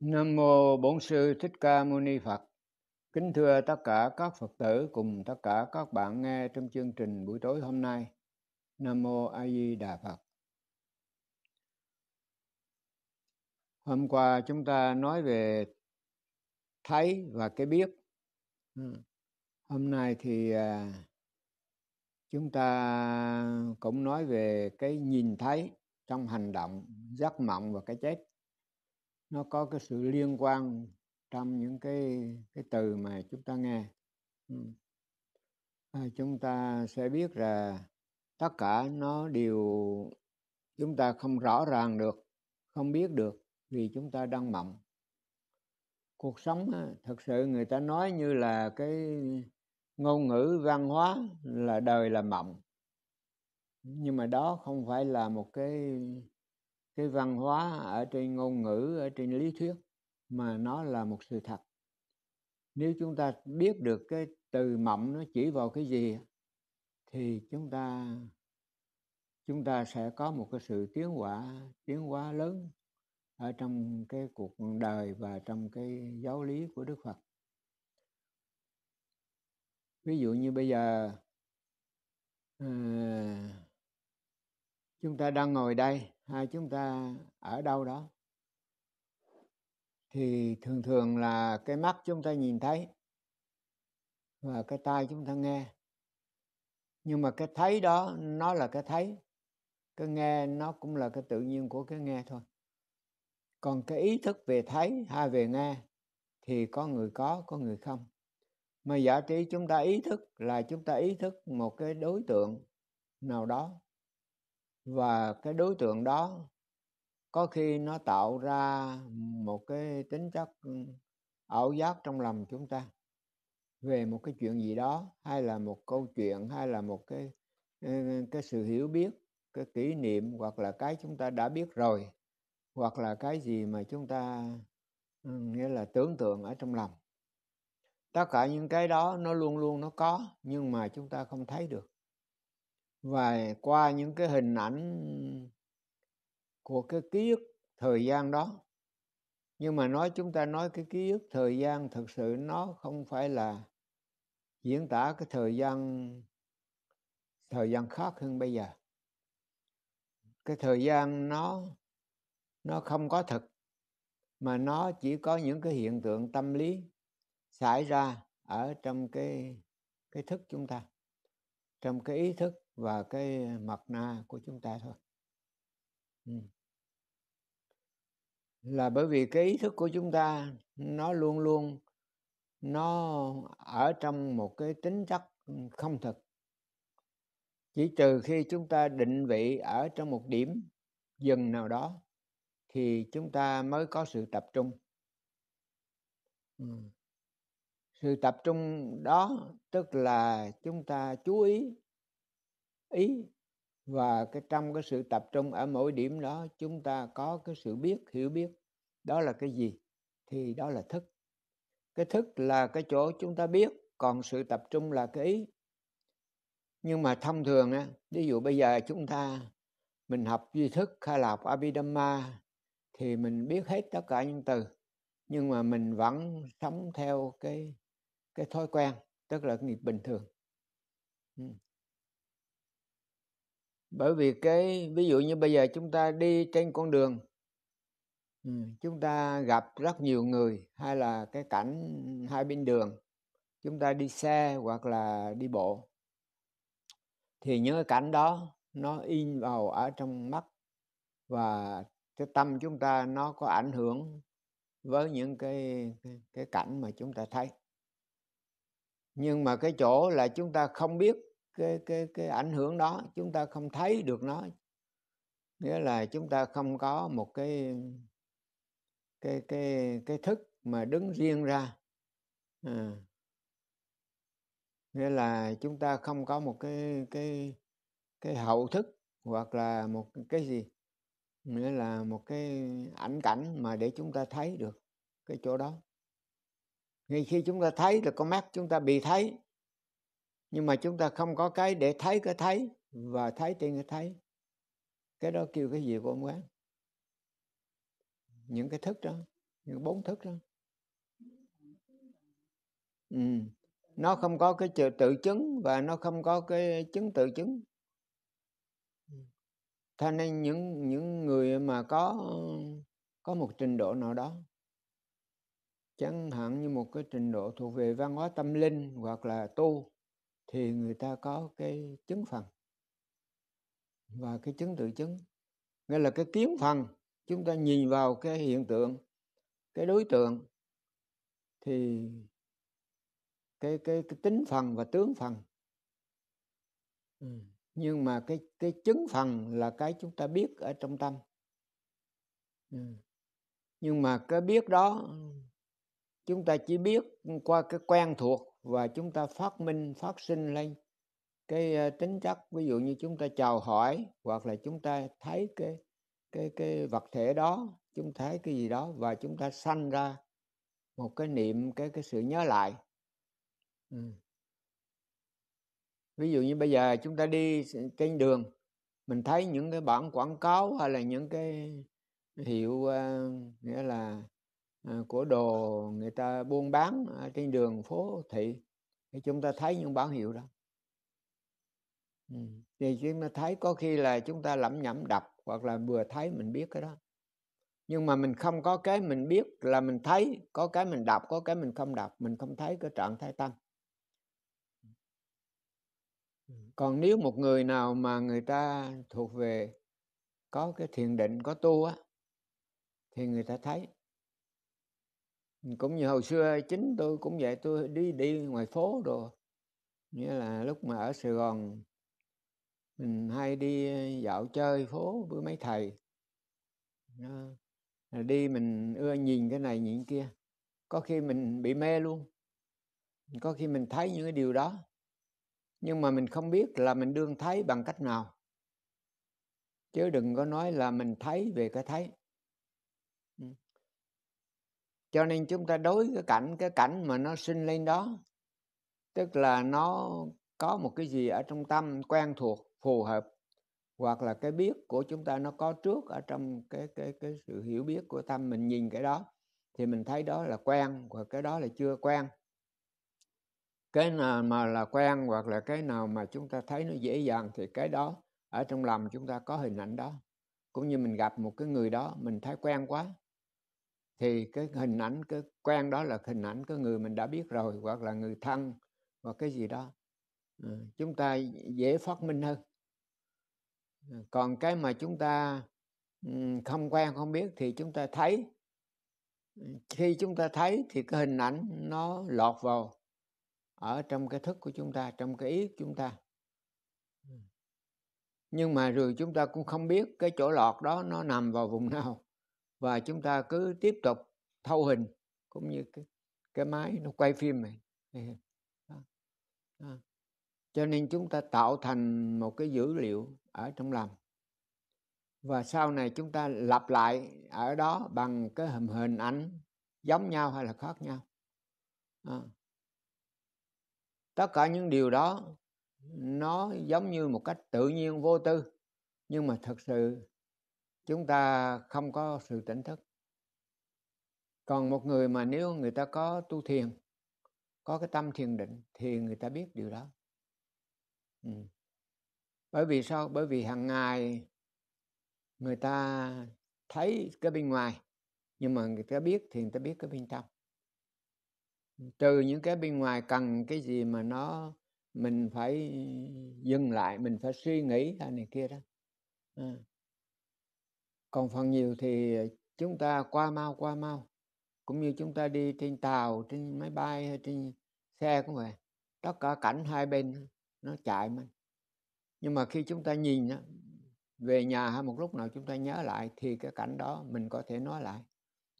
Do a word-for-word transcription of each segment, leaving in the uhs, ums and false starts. Nam Mô Bổn Sư Thích Ca Mâu Ni Phật. Kính thưa tất cả các Phật tử cùng tất cả các bạn nghe trong chương trình buổi tối hôm nay. Nam Mô A Di Đà Phật. Hôm qua chúng ta nói về thấy và cái biết. Hôm nay thì chúng ta cũng nói về cái nhìn thấy trong hành động, giác mộng và cái chết. Nó có cái sự liên quan trong những cái, cái từ mà chúng ta nghe. À, chúng ta sẽ biết là tất cả nó đều chúng ta không rõ ràng được, không biết được vì chúng ta đang mộng. Cuộc sống á, thật sự người ta nói như là cái ngôn ngữ văn hóa là đời là mộng. Nhưng mà đó không phải là một cái... cái văn hóa ở trên ngôn ngữ, ở trên lý thuyết, mà nó là một sự thật. Nếu chúng ta biết được cái từ mộng nó chỉ vào cái gì, thì chúng ta chúng ta sẽ có một cái sự tiến hóa, tiến hóa lớn ở trong cái cuộc đời và trong cái giáo lý của Đức Phật. Ví dụ như bây giờ à, chúng ta đang ngồi đây, hai chúng ta ở đâu đó, thì thường thường là cái mắt chúng ta nhìn thấy và cái tai chúng ta nghe. Nhưng mà cái thấy đó nó là cái thấy, cái nghe nó cũng là cái tự nhiên của cái nghe thôi. Còn cái ý thức về thấy hay về nghe thì có người có, có người không. Mà giả trí chúng ta ý thức là chúng ta ý thức một cái đối tượng nào đó, và cái đối tượng đó có khi nó tạo ra một cái tính chất ảo giác trong lòng chúng ta về một cái chuyện gì đó, hay là một câu chuyện, hay là một cái cái sự hiểu biết, cái kỷ niệm, hoặc là cái chúng ta đã biết rồi, hoặc là cái gì mà chúng ta nghĩa là tưởng tượng ở trong lòng. Tất cả những cái đó nó luôn luôn nó có, nhưng mà chúng ta không thấy được. Và qua những cái hình ảnh của cái ký ức thời gian đó. Nhưng mà nói chúng ta nói cái ký ức thời gian thực sự nó không phải là diễn tả cái thời gian thời gian khác hơn bây giờ. Cái thời gian nó nó không có thực, mà nó chỉ có những cái hiện tượng tâm lý xảy ra ở trong cái cái thức chúng ta, trong cái ý thức và cái mặt na của chúng ta thôi. Ừ. Là bởi vì cái ý thức của chúng ta nó luôn luôn nó ở trong một cái tính chất không thực. Chỉ trừ khi chúng ta định vị ở trong một điểm dừng nào đó thì chúng ta mới có sự tập trung. Ừ. Sự tập trung đó tức là chúng ta chú ý ý và cái trong cái sự tập trung ở mỗi điểm đó chúng ta có cái sự biết, hiểu biết đó là cái gì thì đó là thức. Cái thức là cái chỗ chúng ta biết, còn sự tập trung là cái ý. Nhưng mà thông thường á, ví dụ bây giờ chúng ta mình học Duy Thức hay là học Abhidhamma thì mình biết hết tất cả những từ, nhưng mà mình vẫn sống theo cái cái thói quen, tức là nghiệp bình thường. Ừ. Bởi vì cái ví dụ như bây giờ chúng ta đi trên con đường, ừ, chúng ta gặp rất nhiều người, hay là cái cảnh hai bên đường, chúng ta đi xe hoặc là đi bộ, thì những cái cảnh đó nó in vào ở trong mắt, và cái tâm chúng ta nó có ảnh hưởng với những cái, cái, cái cảnh mà chúng ta thấy. Nhưng mà cái chỗ là chúng ta không biết Cái, cái, cái ảnh hưởng đó, chúng ta không thấy được nó, nghĩa là chúng ta không có một cái cái cái cái thức mà đứng riêng ra. À. Nghĩa là chúng ta không có một cái cái cái hậu thức, hoặc là một cái gì, nghĩa là một cái ảnh cảnh mà để chúng ta thấy được cái chỗ đó. Ngay khi chúng ta thấy là con mắt chúng ta bị thấy, nhưng mà chúng ta không có cái để thấy cái thấy và thấy trên cái thấy. Cái đó kêu cái gì của ông quán? Những cái thức đó. những bốn thức đó. Ừ. Nó không có cái tự chứng và nó không có cái chứng tự chứng. Thế nên những những người mà có có một trình độ nào đó, chẳng hạn như một cái trình độ thuộc về văn hóa tâm linh hoặc là tu, thì người ta có cái chứng phần và cái chứng tự chứng. Nghĩa là cái kiến phần, chúng ta nhìn vào cái hiện tượng, cái đối tượng, thì cái cái, cái tính phần và tướng phần. Ừ. Nhưng mà cái cái chứng phần là cái chúng ta biết ở trong tâm. Ừ. Nhưng mà cái biết đó chúng ta chỉ biết qua cái quen thuộc, và chúng ta phát minh, phát sinh lên cái tính chất. Ví dụ như chúng ta chào hỏi, hoặc là chúng ta thấy cái cái cái vật thể đó, chúng ta thấy cái gì đó, và chúng ta sanh ra một cái niệm, cái cái sự nhớ lại. Ừ. Ví dụ như bây giờ chúng ta đi trên đường, mình thấy những cái bản quảng cáo hay là những cái hiệu uh, nghĩa là uh, của đồ người ta buôn bán uh, trên đường phố thị, thì chúng ta thấy những bản hiệu đó. Ừ. Thì chúng ta thấy, có khi là chúng ta lẩm nhẩm đọc, hoặc là vừa thấy mình biết cái đó. Nhưng mà mình không có cái mình biết là mình thấy, có cái mình đọc, có cái mình không đọc, mình không thấy cái trạng thái tâm. Còn nếu một người nào mà người ta thuộc về có cái thiền định, có tu á, thì người ta thấy. Cũng như hồi xưa chính tôi cũng vậy, tôi đi đi ngoài phố đồ, nghĩa là lúc mà ở Sài Gòn mình hay đi dạo chơi phố với mấy thầy, đi mình ưa nhìn cái này nhìn kia, có khi mình bị mê luôn, có khi mình thấy những cái điều đó, nhưng mà mình không biết là mình đương thấy bằng cách nào, chứ đừng có nói là mình thấy về cái thấy. Cho nên chúng ta đối cái cảnh, cái cảnh mà nó sinh lên đó, tức là nó có một cái gì ở trong tâm quen thuộc, phù hợp, hoặc là cái biết của chúng ta nó có trước ở trong cái cái cái sự hiểu biết của tâm. Mình nhìn cái đó thì mình thấy đó là quen, hoặc cái đó là chưa quen. Cái nào mà là quen hoặc là cái nào mà chúng ta thấy nó dễ dàng thì cái đó ở trong lòng chúng ta có hình ảnh đó. Cũng như mình gặp một cái người đó, mình thấy quen quá, thì cái hình ảnh cái quen đó là hình ảnh cái người mình đã biết rồi, hoặc là người thân, hoặc cái gì đó. Ừ, chúng ta dễ phát minh hơn. Còn cái mà chúng ta không quen, không biết thì chúng ta thấy. Khi chúng ta thấy thì cái hình ảnh nó lọt vào ở trong cái thức của chúng ta, trong cái ý của chúng ta. Nhưng mà rồi chúng ta cũng không biết cái chỗ lọt đó nó nằm vào vùng nào, và chúng ta cứ tiếp tục thâu hình, cũng như cái, cái máy nó quay phim này. Đó. Đó. Cho nên chúng ta tạo thành một cái dữ liệu ở trong lòng, và sau này chúng ta lặp lại ở đó bằng cái hình ảnh giống nhau hay là khác nhau. Đó. Tất cả những điều đó nó giống như một cách tự nhiên vô tư, nhưng mà thật sự chúng ta không có sự tỉnh thức. Còn một người mà nếu người ta có tu thiền, có cái tâm thiền định, thì người ta biết điều đó. Ừ. Bởi vì sao? Bởi vì hàng ngày người ta thấy cái bên ngoài, nhưng mà người ta biết thì người ta biết cái bên trong. Trừ những cái bên ngoài cần cái gì mà nó mình phải dừng lại, mình phải suy nghĩ là này kia đó. À. Còn phần nhiều thì chúng ta qua mau qua mau, cũng như chúng ta đi trên tàu, trên máy bay hay trên xe cũng vậy, tất cả cảnh hai bên nó chạy mình. Nhưng mà khi chúng ta nhìn đó, về nhà hay một lúc nào chúng ta nhớ lại, thì cái cảnh đó mình có thể nói lại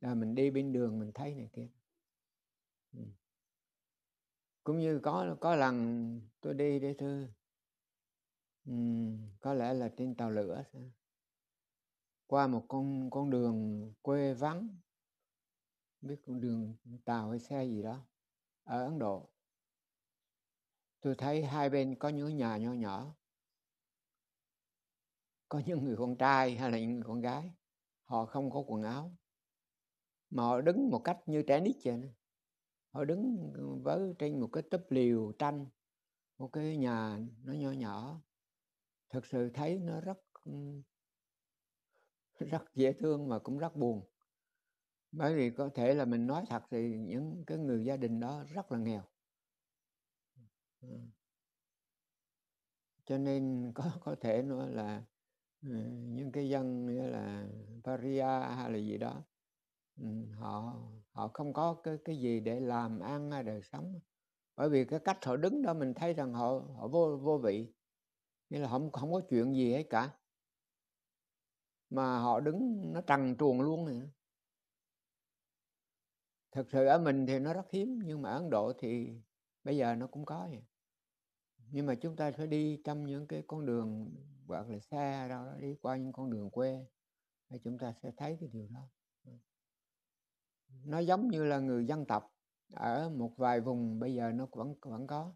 là mình đi bên đường mình thấy này kia. Ừ. Cũng như có có lần tôi đi để thưa, ừ, có lẽ là trên tàu lửa, qua một con con đường quê vắng, biết con đường tàu hay xe gì đó ở Ấn Độ, tôi thấy hai bên có những nhà nhỏ nhỏ, có những người con trai hay là những người con gái, họ không có quần áo, mà họ đứng một cách như trẻ Nietzsche này. Họ đứng với trên một cái túp liều tranh, một cái nhà nó nhỏ nhỏ, thực sự thấy nó rất rất dễ thương mà cũng rất buồn. Bởi vì có thể là mình nói thật thì những cái người gia đình đó rất là nghèo, cho nên có có thể nói là những cái dân như là paria hay là gì đó, họ họ không có cái cái gì để làm ăn hay đời sống, bởi vì cái cách họ đứng đó mình thấy rằng họ họ vô vô vị, nghĩa là không không có chuyện gì hết cả, mà họ đứng nó trần truồng luôn này. Thực sự ở mình thì nó rất hiếm, nhưng mà ở Ấn Độ thì bây giờ nó cũng có vậy. Nhưng mà chúng ta phải đi trong những cái con đường, hoặc là xe đâu đó, đi qua những con đường quê, thì chúng ta sẽ thấy cái điều đó. Nó giống như là người dân tộc ở một vài vùng bây giờ nó vẫn vẫn có.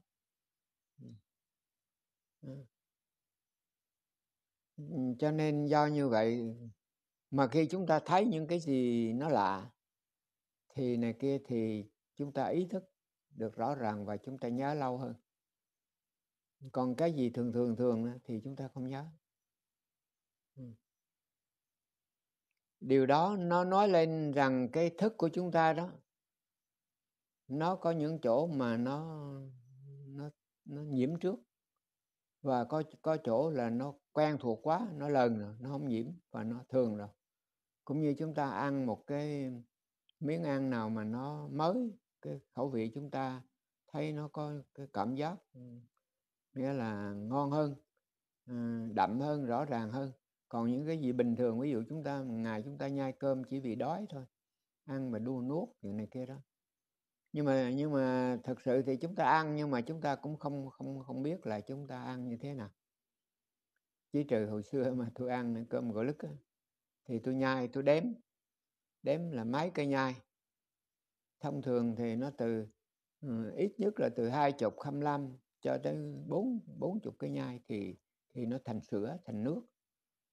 Cho nên do như vậy mà khi chúng ta thấy những cái gì nó lạ thì này kia thì chúng ta ý thức được rõ ràng và chúng ta nhớ lâu hơn. Còn cái gì thường thường thường thì chúng ta không nhớ. Điều đó nó nói lên rằng cái thức của chúng ta đó, nó có những chỗ mà nó nó, nó nhiễm trước, và có, có chỗ là nó quen thuộc quá, nó lần rồi, nó không nhiễm và nó thường rồi. Cũng như chúng ta ăn một cái miếng ăn nào mà nó mới, cái khẩu vị chúng ta thấy nó có cái cảm giác, nghĩa là ngon hơn, đậm hơn, rõ ràng hơn. Còn những cái gì bình thường, ví dụ chúng ta ngày chúng ta nhai cơm chỉ vì đói thôi, ăn mà đua nuốt chuyện này kia đó. Nhưng mà nhưng mà thực sự thì chúng ta ăn, nhưng mà chúng ta cũng không không không biết là chúng ta ăn như thế nào. Chỉ trừ hồi xưa mà tôi ăn cơm gạo lứt á, thì tôi nhai, tôi đếm, đếm là mấy cây nhai. Thông thường thì nó từ ừ, ít nhất là từ hai chục hai mươi lăm cho tới bốn bốn chục cây nhai thì thì nó thành sữa, thành nước.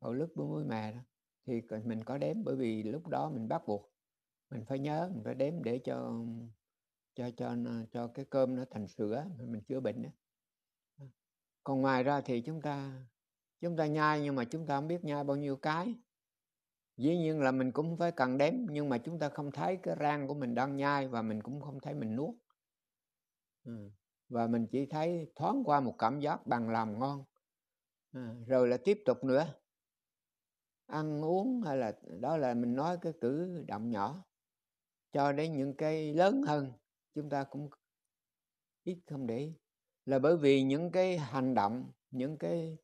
Gạo lứt bún muối mè đó thì mình có đếm, bởi vì lúc đó mình bắt buộc mình phải nhớ, mình phải đếm để cho cho cho cho cái cơm nó thành sữa, mình chữa bệnh đó. Còn ngoài ra thì chúng ta chúng ta nhai, nhưng mà chúng ta không biết nhai bao nhiêu cái. Dĩ nhiên là mình cũng phải cần đếm, nhưng mà chúng ta không thấy cái răng của mình đang nhai, và mình cũng không thấy mình nuốt, ừ. và mình chỉ thấy thoáng qua một cảm giác bằng lòng ngon, à, rồi là tiếp tục nữa. Ăn uống hay là đó là mình nói cái cử động nhỏ, cho đến những cái lớn hơn chúng ta cũng ít không để ý, là bởi vì những cái hành động, những cái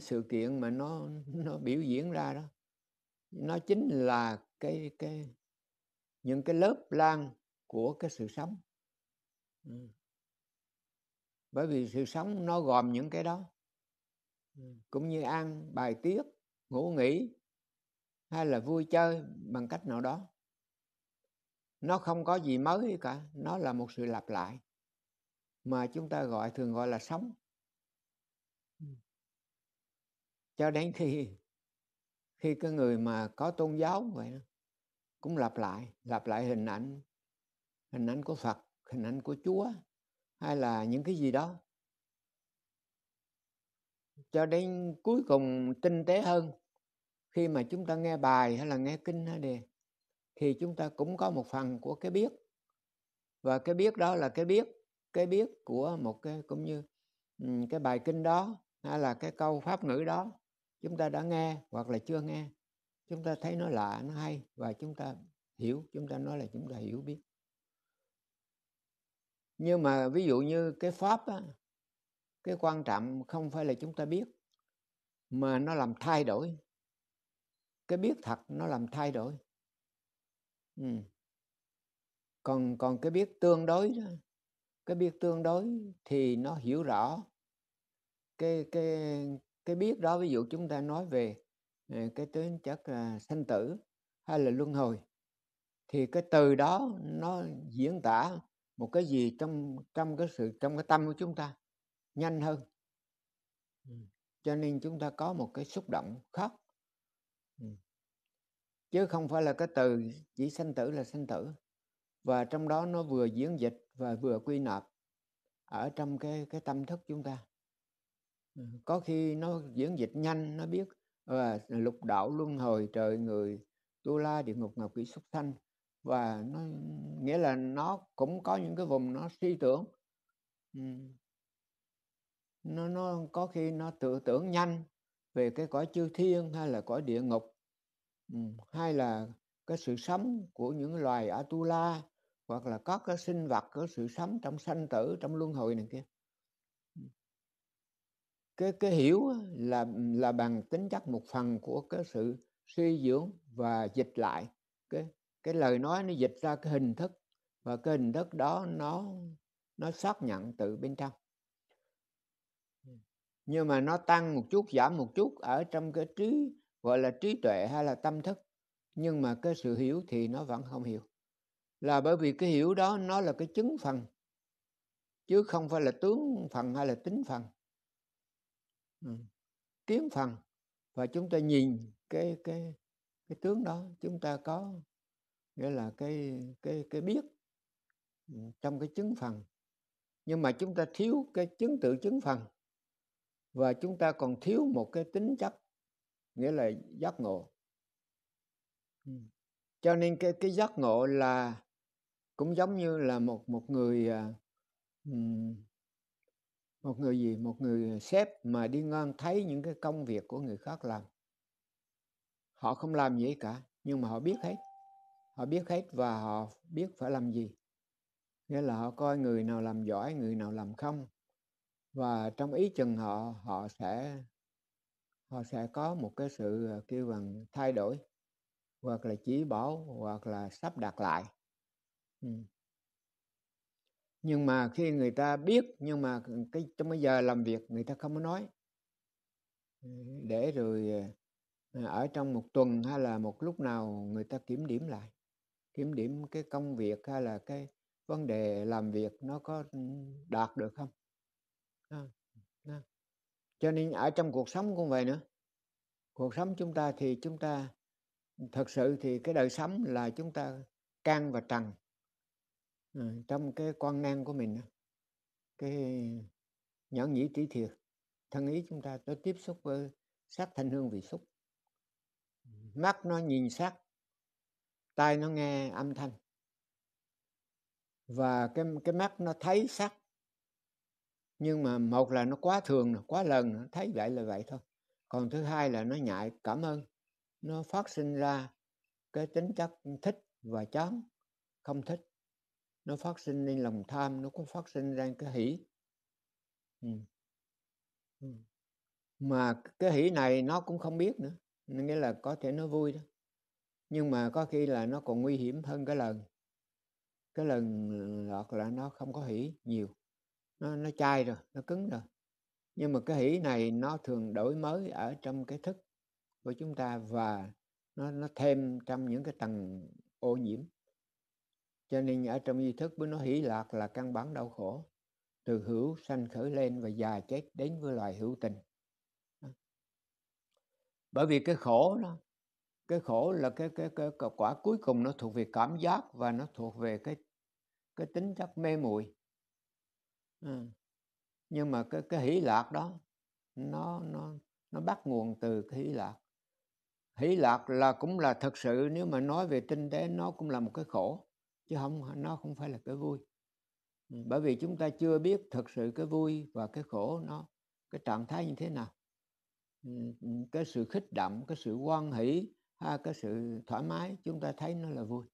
sự kiện mà nó nó biểu diễn ra đó, nó chính là cái cái những cái lớp lan của cái sự sống, ừ. bởi vì sự sống nó gồm những cái đó, ừ. cũng như ăn, bài tiết, ngủ nghỉ, hay là vui chơi bằng cách nào đó. Nó không có gì mới cả, nó là một sự lặp lại mà chúng ta gọi thường gọi là sống. Cho đến khi khi cái người mà có tôn giáo vậy đó, cũng lặp lại lặp lại hình ảnh hình ảnh của Phật, hình ảnh của Chúa, hay là những cái gì đó, cho đến cuối cùng tinh tế hơn. Khi mà chúng ta nghe bài hay là nghe kinh hay đề thì chúng ta cũng có một phần của cái biết, và cái biết đó là cái biết cái biết của một cái, cũng như cái bài kinh đó hay là cái câu pháp ngữ đó chúng ta đã nghe hoặc là chưa nghe, chúng ta thấy nó lạ, nó hay, và chúng ta hiểu, chúng ta nói là chúng ta hiểu biết. Nhưng mà ví dụ như cái pháp á, cái quan trọng không phải là chúng ta biết, mà nó làm thay đổi cái biết thật, nó làm thay đổi. Ừ. Còn còn cái biết tương đối đó, cái biết tương đối thì nó hiểu rõ cái cái cái biết đó. Ví dụ chúng ta nói về cái tính chất là sanh tử hay là luân hồi, thì cái từ đó nó diễn tả một cái gì trong trong cái sự trong cái tâm của chúng ta nhanh hơn, cho nên chúng ta có một cái xúc động khác. chứ không phải là cái từ chỉ sanh tử là sanh tử. Và trong đó nó vừa diễn dịch và vừa quy nạp ở trong cái, cái tâm thức chúng ta. Có khi nó diễn dịch nhanh, nó biết à, lục đạo luân hồi, trời người, tu la, địa ngục, ngạ quỷ, súc sanh. Và nó nghĩa là nó cũng có những cái vùng nó suy tưởng. Ừ. Nó, nó có khi nó tự tưởng nhanh về cái cõi chư thiên hay là cõi địa ngục, ừ, hay là cái sự sống của những loài ở tu la, hoặc là có cái sinh vật có sự sống trong sanh tử, trong luân hồi này kia. Cái, cái hiểu là, là bằng tính chất một phần của cái sự suy dưỡng và dịch lại. Cái, cái lời nói nó dịch ra cái hình thức, và cái hình thức đó nó, nó xác nhận từ bên trong. Nhưng mà nó tăng một chút, giảm một chút ở trong cái trí, gọi là trí tuệ hay là tâm thức. Nhưng mà cái sự hiểu thì nó vẫn không hiểu. Là bởi vì cái hiểu đó nó là cái chứng phần, chứ không phải là tướng phần hay là tính phần. Ừ. Kiến phần. Và chúng ta nhìn cái, cái, cái tướng đó, chúng ta có, nghĩa là cái, cái, cái biết trong cái chứng phần. Nhưng mà chúng ta thiếu cái chứng tự chứng phần, và chúng ta còn thiếu một cái tính chất, nghĩa là giác ngộ. Ừ. Cho nên cái, cái giác ngộ là cũng giống như là một, một người um, một người gì một người sếp mà đi ngang thấy những cái công việc của người khác làm, họ không làm gì cả, nhưng mà họ biết hết, họ biết hết và họ biết phải làm gì. Nghĩa là họ coi người nào làm giỏi, người nào làm không, và trong ý chừng họ họ sẽ họ sẽ có một cái sự kêu bằng thay đổi, hoặc là chỉ bảo, hoặc là sắp đặt lại. Ừ. Nhưng mà khi người ta biết, nhưng mà cái trong bây giờ làm việc người ta không có nói, để rồi ở trong một tuần hay là một lúc nào người ta kiểm điểm lại, kiểm điểm cái công việc hay là cái vấn đề làm việc nó có đạt được không. À, à. Cho nên ở trong cuộc sống cũng vậy nữa. Cuộc sống chúng ta thì chúng ta thật sự thì cái đời sống là chúng ta can và trần, à, trong cái quan năng của mình, cái nhẫn nhĩ trí thiệt, thân ý chúng ta nó tiếp xúc với sắc thanh hương vị xúc, mắt nó nhìn sắc, tai nó nghe âm thanh, và cái, cái mắt nó thấy sắc. Nhưng mà một là nó quá thường, quá lần, nó thấy vậy là vậy thôi. Còn thứ hai là nó nhạy cảm ơn, nó phát sinh ra cái tính chất thích và chán, không thích. Nó phát sinh lên lòng tham, nó cũng phát sinh ra cái hỷ. Ừ. Ừ. Mà cái hỷ này nó cũng không biết nữa, nghĩa là có thể nó vui đó. Nhưng mà có khi là nó còn nguy hiểm hơn cái lần. Cái lần lọt là nó không có hỷ nhiều. Nó, nó chai rồi, nó cứng rồi. Nhưng mà cái hỷ này nó thường đổi mới ở trong cái thức của chúng ta, và nó, nó thêm trong những cái tầng ô nhiễm. Cho nên ở trong duy thức với nó hỷ lạc là căn bản đau khổ, từ hữu sanh khởi lên và già chết đến với loài hữu tình. Bởi vì cái khổ đó, cái khổ là cái, cái, cái, cái quả cuối cùng, nó thuộc về cảm giác và nó thuộc về cái, cái tính chất mê muội. Ừ. Nhưng mà cái, cái hỷ lạc đó nó, nó, nó bắt nguồn từ cái hỷ lạc. Hỷ lạc là cũng là thật sự, nếu mà nói về tinh tế nó cũng là một cái khổ, chứ không, nó không phải là cái vui. Ừ. Bởi vì chúng ta chưa biết thật sự cái vui và cái khổ nó, cái trạng thái như thế nào. Ừ. Cái sự khích động, cái sự hoan hỷ hay cái sự thoải mái chúng ta thấy nó là vui,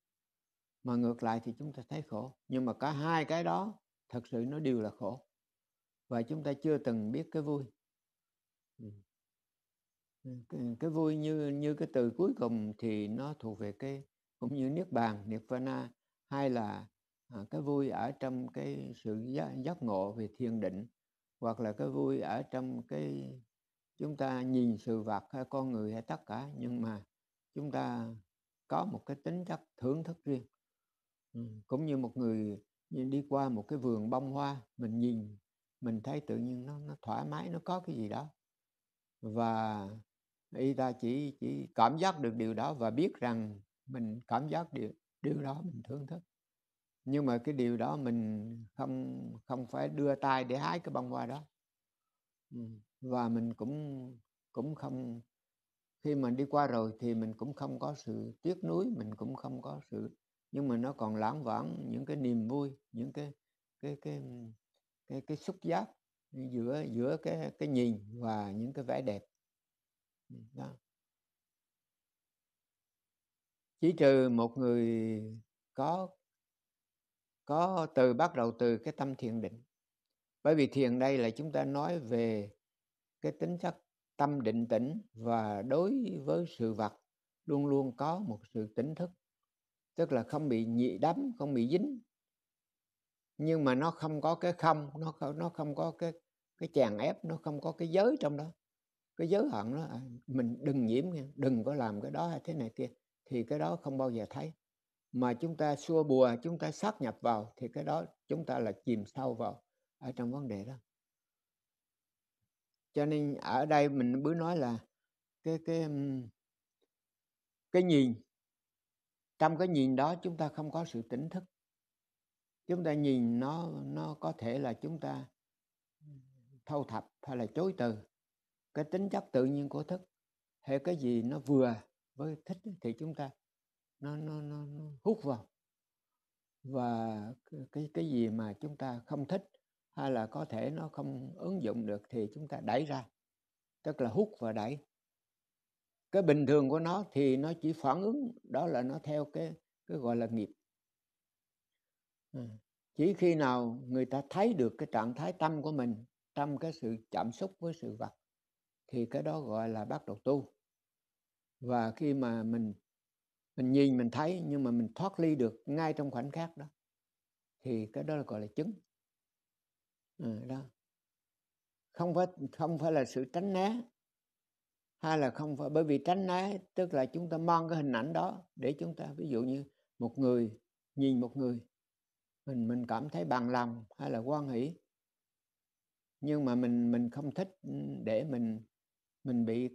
mà ngược lại thì chúng ta thấy khổ. Nhưng mà cả hai cái đó thật sự nó đều là khổ, và chúng ta chưa từng biết cái vui. Cái, cái vui như, như cái từ cuối cùng thì nó thuộc về cái, cũng như Niết Bàn, Niết Vana, hay là à, cái vui ở trong cái sự giác, giác ngộ về thiền định, hoặc là cái vui ở trong cái chúng ta nhìn sự vật hay con người hay tất cả, nhưng mà chúng ta có một cái tính chất thưởng thức riêng. Ừ. Cũng như một người nhìn đi qua một cái vườn bông hoa, mình nhìn mình thấy tự nhiên nó, nó thoải mái, nó có cái gì đó, và Thì ta chỉ, chỉ cảm giác được điều đó và biết rằng mình cảm giác điều, điều đó, mình thưởng thức. Nhưng mà cái điều đó mình không, không phải đưa tay để hái cái bông hoa đó. Và mình cũng, cũng không, khi mình đi qua rồi thì mình cũng không có sự tiếc nuối, mình cũng không có sự, nhưng mà nó còn lãng vãng những cái niềm vui, những cái, cái, cái, cái, cái, cái xúc giác giữa, giữa cái, cái nhìn và những cái vẻ đẹp. Đó. Chỉ trừ một người có có từ bắt đầu từ cái tâm thiền định, bởi vì thiền đây là chúng ta nói về cái tính chất tâm định tĩnh và đối với sự vật luôn luôn có một sự tỉnh thức, tức là không bị nhị đắm, không bị dính, nhưng mà nó không có cái không, nó không, nó không có cái cái chèn ép, nó không có cái giới trong đó. Cái giới hạn đó, mình đừng nhiễm, đừng có làm cái đó hay thế này kia, thì cái đó không bao giờ thấy. Mà chúng ta xua bùa, chúng ta sát nhập vào, thì cái đó chúng ta là chìm sâu vào ở trong vấn đề đó. Cho nên ở đây mình bữa nói là cái, cái, cái nhìn. Trong cái nhìn đó chúng ta không có sự tỉnh thức. Chúng ta nhìn nó, nó có thể là chúng ta thâu thập hay là chối từ. Cái tính chất tự nhiên của thức, hay cái gì nó vừa với thích thì chúng ta nó, nó, nó, nó hút vào. Và cái, cái gì mà chúng ta không thích hay là có thể nó không ứng dụng được thì chúng ta đẩy ra, tức là hút và đẩy. Cái bình thường của nó thì nó chỉ phản ứng, đó là nó theo cái, cái gọi là nghiệp. Chỉ khi nào người ta thấy được cái trạng thái tâm của mình trong cái sự chạm xúc với sự vật thì cái đó gọi là bắt đầu tu. Và khi mà mình mình nhìn, mình thấy, nhưng mà mình thoát ly được ngay trong khoảnh khắc đó, thì cái đó là gọi là chứng. Ừ, đó. Không phải, không phải là sự tránh né, hay là không phải, bởi vì tránh né tức là chúng ta mang cái hình ảnh đó để chúng ta, ví dụ như một người, nhìn một người, mình mình cảm thấy bằng lòng hay là hoan hỷ, nhưng mà mình mình không thích để mình mình bị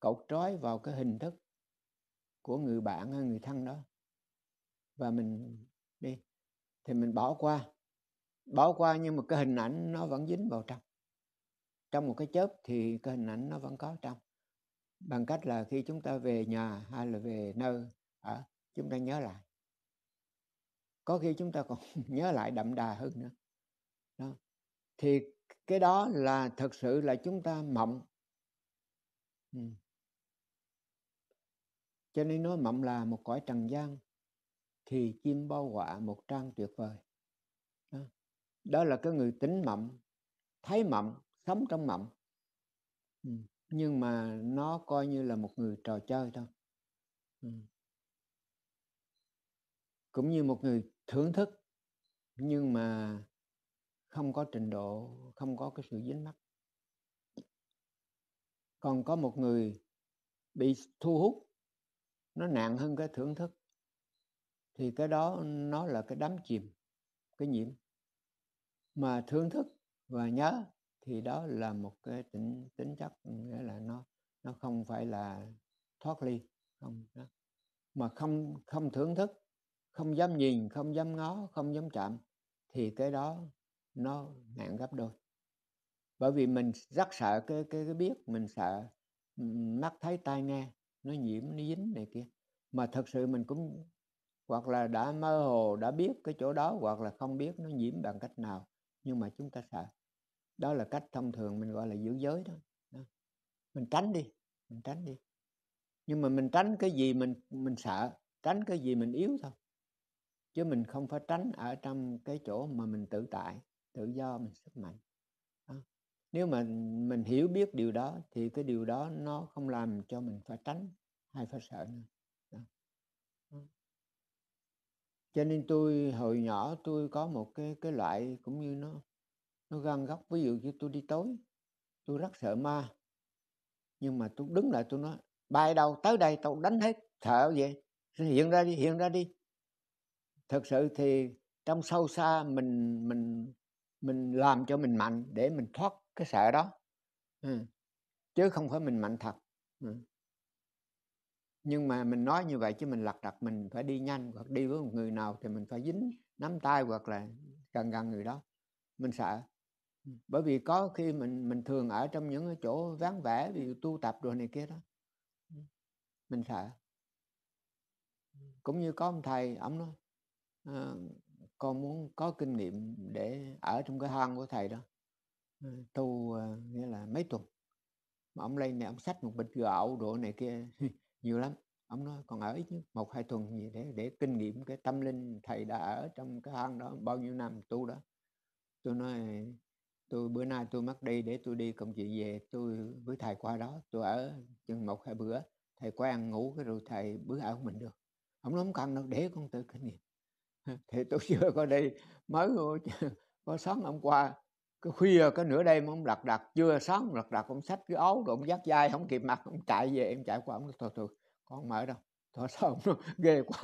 cột trói vào cái hình thức của người bạn hay người thân đó, và mình đi thì mình bỏ qua bỏ qua nhưng mà cái hình ảnh nó vẫn dính vào trong trong một cái chớp, thì cái hình ảnh nó vẫn có trong. Bằng cách là khi chúng ta về nhà hay là về nơi ở, chúng ta nhớ lại, có khi chúng ta còn nhớ lại đậm đà hơn nữa đó. Thì cái đó là thật sự là chúng ta mộng. Ừ. Cho nên nói mộng là một cõi trần gian thì chim bao quạ một trang tuyệt vời. Đó, đó là cái người tính mộng, thấy mộng, sống trong mộng. Ừ. Nhưng mà nó coi như là một người trò chơi thôi. Ừ. Cũng như một người thưởng thức, nhưng mà không có trình độ, không có cái sự dính mắc. Còn có một người bị thu hút, nó nặng hơn cái thưởng thức, thì cái đó nó là cái đắm chìm, cái nhiễm. Mà thưởng thức và nhớ thì đó là một cái tính, tính chất, nghĩa là nó nó không phải là thoát ly, không đó. Mà không không thưởng thức, không dám nhìn, không dám ngó, không dám chạm, thì cái đó nó nặng gấp đôi. Bởi vì mình rất sợ cái, cái, cái biết, mình sợ mắt thấy tai nghe, nó nhiễm, nó dính này kia. Mà thật sự mình cũng hoặc là đã mơ hồ, đã biết cái chỗ đó, hoặc là không biết nó nhiễm bằng cách nào, nhưng mà chúng ta sợ. Đó là cách thông thường mình gọi là giữ giới đó. Đó. Mình tránh đi, mình tránh đi. Nhưng mà mình tránh cái gì mình, mình sợ, tránh cái gì mình yếu thôi. Chứ mình không phải tránh ở trong cái chỗ mà mình tự tại, tự do, mình sức mạnh. Đó. Nếu mà mình hiểu biết điều đó thì cái điều đó nó không làm cho mình phải tránh hay phải sợ nữa. Đó. Đó. Cho nên tôi hồi nhỏ tôi có một cái cái loại cũng như nó nó gan góc. Ví dụ như tôi đi tối, tôi rất sợ ma, nhưng mà tôi đứng lại tôi nói bay đâu tới đây tao đánh hết, sợ vậy, hiện ra đi, hiện ra đi. Thật sự thì trong sâu xa mình mình mình làm cho mình mạnh để mình thoát cái sợ đó. Ừ. Chứ không phải mình mạnh thật, Ừ. Nhưng mà mình nói như vậy chứ mình lật đật mình phải đi nhanh, hoặc đi với một người nào thì mình phải dính nắm tay hoặc là gần gần người đó, mình sợ. Bởi vì có khi mình mình thường ở trong những chỗ vắng vẻ, ví dụ tu tập rồi này kia đó, mình sợ. Cũng như có ông thầy, ông nói à, con muốn có kinh nghiệm để ở trong cái hang của thầy đó tu, uh, nghĩa là mấy tuần. Mà ông lên này ông xách một bịch gạo đồ này kia nhiều lắm. Ông nói còn ở ít nhất một hai tuần gì để để kinh nghiệm cái tâm linh thầy đã ở trong cái hang đó bao nhiêu năm tu đó. Tôi nói tôi bữa nay tôi mất đi để tôi đi công chuyện về, tôi với thầy qua đó tôi ở chừng một hai bữa, thầy qua ăn ngủ cái rồi thầy bữa ở của mình được. Ông nói không cần đâu, để con tự kinh nghiệm. Thì tôi chưa có đi, mới có sáng hôm qua cái khuya cái nửa đêm ông lật đật, chưa sáng lật đật ông xách cái áo rồi ông dắt vai không kịp mặt ông chạy về. Em chạy qua ông nói thôi thôi con không ở đâu. Thôi sao ông ghê quá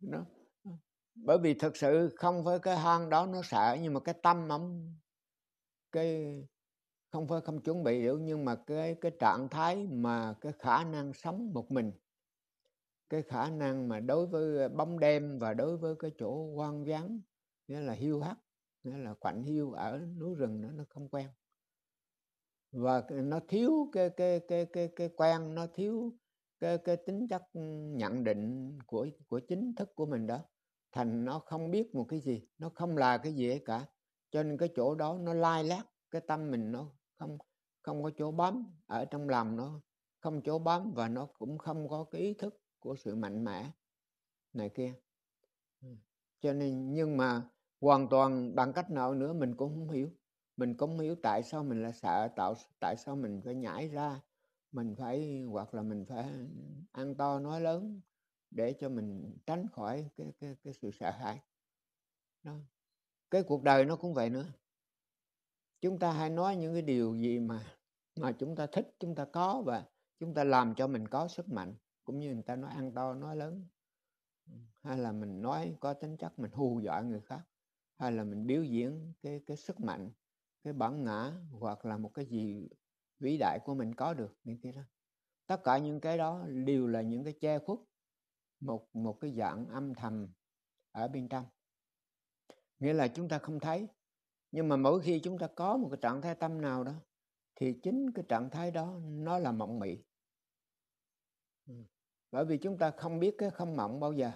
nó. Bởi vì thực sự không phải cái hang đó nó sợ, nhưng mà cái tâm ông cái không phải không chuẩn bị hiểu, nhưng mà cái cái trạng thái mà cái khả năng sống một mình, cái khả năng mà đối với bóng đêm và đối với cái chỗ hoang vắng, nghĩa là hiu hắt, nghĩa là quạnh hiu ở núi rừng đó, nó không quen và nó thiếu cái cái cái cái cái quen, nó thiếu cái cái tính chất nhận định của của chính thức của mình đó, thành nó không biết một cái gì, nó không là cái gì cả, cho nên cái chỗ đó nó lai lát, cái tâm mình nó không không có chỗ bám ở trong lòng, nó không chỗ bám và nó cũng không có cái ý thức của sự mạnh mẽ này kia. Cho nên nhưng mà hoàn toàn bằng cách nào nữa mình cũng không hiểu, mình cũng không hiểu tại sao mình lại sợ, tạo tại sao mình phải nhảy ra, mình phải hoặc là mình phải ăn to nói lớn để cho mình tránh khỏi cái cái cái sự sợ hãi đó. Cái cuộc đời nó cũng vậy nữa, chúng ta hay nói những cái điều gì mà mà chúng ta thích, chúng ta có và chúng ta làm cho mình có sức mạnh, cũng như người ta nói ăn to nói lớn, hay là mình nói có tính chất mình hù dọa người khác, hay là mình biểu diễn cái cái sức mạnh, cái bản ngã hoặc là một cái gì vĩ đại của mình có được những cái đó. Tất cả những cái đó đều là những cái che khuất một một cái dạng âm thầm ở bên trong, nghĩa là chúng ta không thấy. Nhưng mà mỗi khi chúng ta có một cái trạng thái tâm nào đó thì chính cái trạng thái đó nó là mộng mị. Bởi vì chúng ta không biết cái không mộng bao giờ,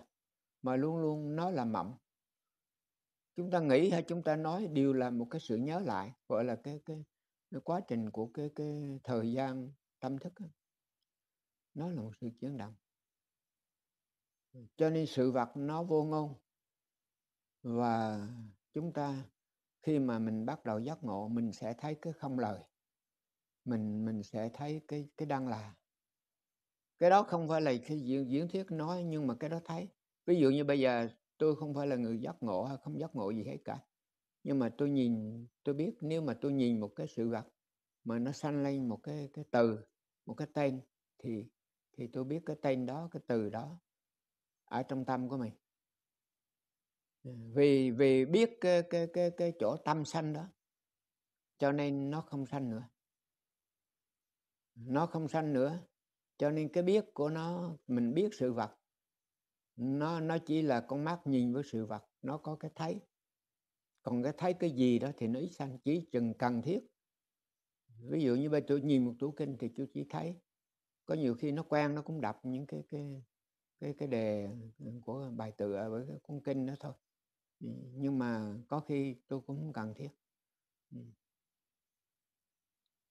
mà luôn luôn nó là mộng. Chúng ta nghĩ hay chúng ta nói đều là một cái sự nhớ lại, gọi là cái cái, cái quá trình của cái cái thời gian tâm thức đó. Nó là một sự chuyển động. Cho nên sự vật nó vô ngôn. Và chúng ta khi mà mình bắt đầu giác ngộ, mình sẽ thấy cái không lời, mình mình sẽ thấy cái cái đang là. Cái đó không phải là cái diễn, diễn thuyết nói, nhưng mà cái đó thấy. Ví dụ như bây giờ tôi không phải là người giác ngộ hay không giác ngộ gì hết cả, nhưng mà tôi nhìn, tôi biết nếu mà tôi nhìn một cái sự vật mà nó sanh lên một cái cái từ, một cái tên, thì thì tôi biết cái tên đó, cái từ đó ở trong tâm của mình. Vì vì biết cái cái cái cái chỗ tâm sanh đó, cho nên nó không sanh nữa, nó không sanh nữa. Cho nên cái biết của nó, mình biết sự vật, nó nó chỉ là con mắt nhìn với sự vật, nó có cái thấy. Còn cái thấy cái gì đó thì nó ít sanh, chỉ chừng cần thiết. Ví dụ như bây giờ tôi nhìn một tủ kinh thì tôi chỉ thấy. Có nhiều khi nó quen nó cũng đọc những cái cái cái cái đề của bài tựa với cái cuốn kinh đó thôi. Nhưng mà có khi tôi cũng không cần thiết.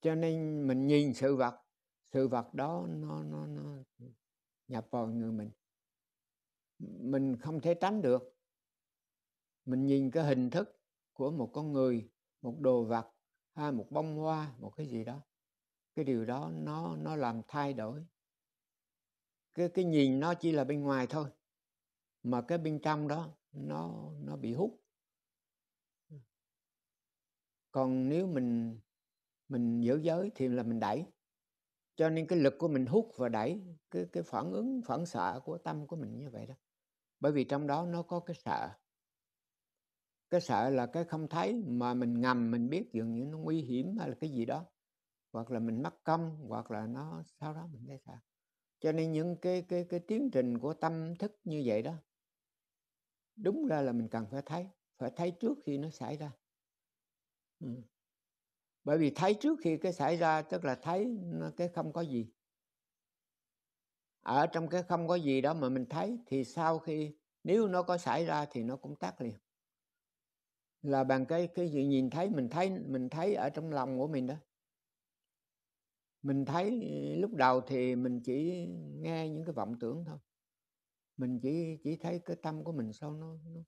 Cho nên mình nhìn sự vật, sự vật đó nó, nó, nó nhập vào người mình, mình không thể tránh được. Mình nhìn cái hình thức của một con người, một đồ vật, hay một bông hoa, một cái gì đó, cái điều đó nó, nó làm thay đổi. Cái, cái nhìn nó chỉ là bên ngoài thôi, mà cái bên trong đó nó, nó bị hút. Còn nếu mình, mình giữ giới thì là mình đẩy. Cho nên cái lực của mình hút và đẩy, cái, cái phản ứng, phản xạ của tâm của mình như vậy đó. Bởi vì trong đó nó có cái sợ. Cái sợ là cái không thấy mà mình ngầm, mình biết dường như nó nguy hiểm hay là cái gì đó. hoặc là mình mắc công, hoặc là nó sau đó mình thấy sao. Cho nên những cái cái cái tiến trình của tâm thức như vậy đó, đúng ra là mình cần phải thấy, phải thấy trước khi nó xảy ra. Ừ. Bởi vì thấy trước khi cái xảy ra tức là thấy cái không có gì. Ở trong cái không có gì đó mà mình thấy, thì sau khi nếu nó có xảy ra thì nó cũng tắt liền. Là bằng cái cái gì nhìn thấy, mình thấy mình thấy ở trong lòng của mình đó. Mình thấy lúc đầu thì mình chỉ nghe những cái vọng tưởng thôi. Mình chỉ chỉ thấy cái tâm của mình sao nó nó,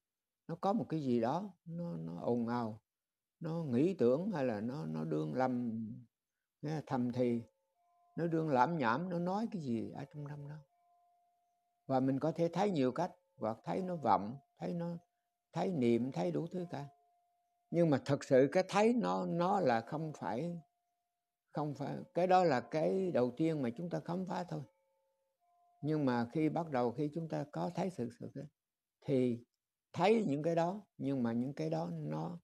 nó có một cái gì đó, nó nó ồn ào, nó nghĩ tưởng, hay là nó nó đương lầm thầm thì, nó đương lãm nhảm, nó nói cái gì ở trong tâm đó. Và mình có thể thấy nhiều cách, hoặc thấy nó vọng, thấy nó thấy niệm, thấy đủ thứ cả. Nhưng mà thật sự cái thấy nó nó là không phải không phải cái đó là cái đầu tiên mà chúng ta khám phá thôi. Nhưng mà khi bắt đầu khi chúng ta có thấy sự sự đó, thì thấy những cái đó, nhưng mà những cái đó nó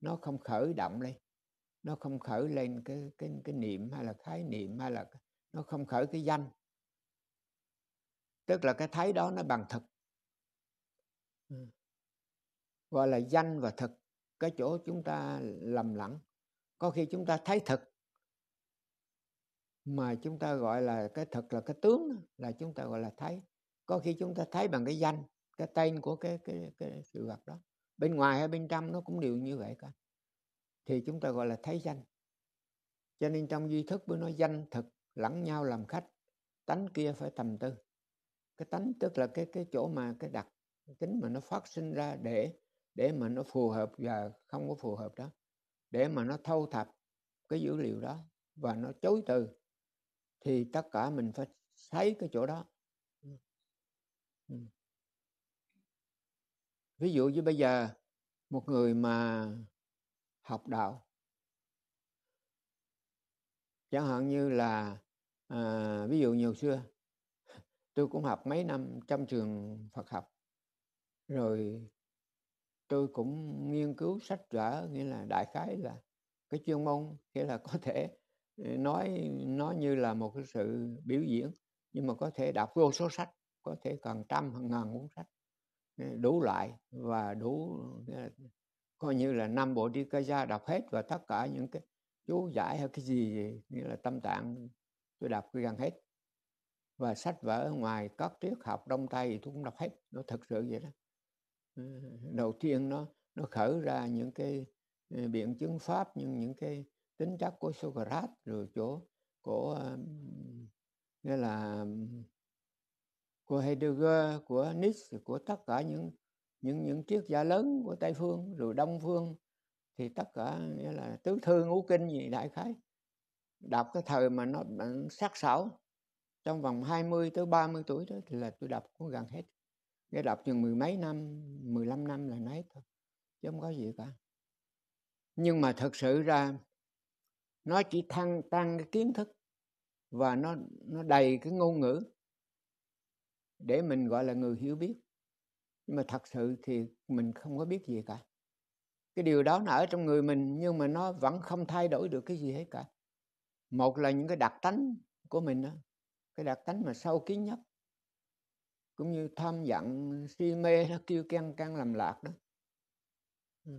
nó không khởi động lên, nó không khởi lên cái cái cái niệm hay là khái niệm, hay là nó không khởi cái danh. Tức là cái thấy đó nó bằng thực. Ừ. Gọi là danh và thực, cái chỗ chúng ta lầm lẫn. Có khi chúng ta thấy thực mà chúng ta gọi là cái thực là cái tướng, là chúng ta gọi là thấy. Có khi chúng ta thấy bằng cái danh, cái tên của cái cái cái sự vật đó, bên ngoài hay bên trong nó cũng đều như vậy cả, thì chúng ta gọi là thấy danh. Cho nên trong duy thức bữa nói danh thực lẫn nhau làm khách, tánh kia phải tầm tư. Cái tánh tức là cái cái chỗ mà cái đặc tính mà nó phát sinh ra để để mà nó phù hợp và không có phù hợp đó, để mà nó thâu thập cái dữ liệu đó và nó chối từ, thì tất cả mình phải thấy cái chỗ đó. Ừ. Ví dụ như bây giờ một người mà học đạo, chẳng hạn như là à, ví dụ nhiều xưa tôi cũng học mấy năm trong trường Phật học, rồi tôi cũng nghiên cứu sách vở, nghĩa là đại khái là cái chuyên môn, nghĩa là có thể nói nó như là một cái sự biểu diễn, nhưng mà có thể đọc vô số sách, có thể cần trăm hàng ngàn cuốn sách đủ loại và đủ, coi như là năm bộ Nikaya đọc hết, và tất cả những cái chú giải hay cái gì, nghĩa là Tâm Tạng tôi đọc gần hết, và sách vở ở ngoài các triết học Đông Tây thì tôi cũng đọc hết. Nó thực sự vậy đó. Đầu tiên nó nó khởi ra những cái biện chứng pháp, nhưng những cái tính chất của Socrates, rồi chỗ của nghĩa là của Heidegger, của Nietzsche, của tất cả những những những triết gia lớn của Tây phương, rồi Đông phương thì tất cả nghĩa là tứ thư ngũ kinh gì đại khái. Đọc cái thời mà nó sắc sảo trong vòng hai mươi tới ba mươi tuổi đó thì là tôi đọc cũng gần hết. Nghe đọc chừng mười mấy năm, mười lăm năm là nói thôi, chứ không có gì cả. Nhưng mà thật sự ra nó chỉ tăng tăng cái kiến thức, và nó nó đầy cái ngôn ngữ để mình gọi là người hiểu biết. Nhưng mà thật sự thì mình không có biết gì cả. Cái điều đó nó ở trong người mình, nhưng mà nó vẫn không thay đổi được cái gì hết cả. Một là những cái đặc tánh của mình đó, cái đặc tánh mà sâu kín nhất, cũng như tham giận, si mê, nó kêu can can làm lạc đó. Ừ.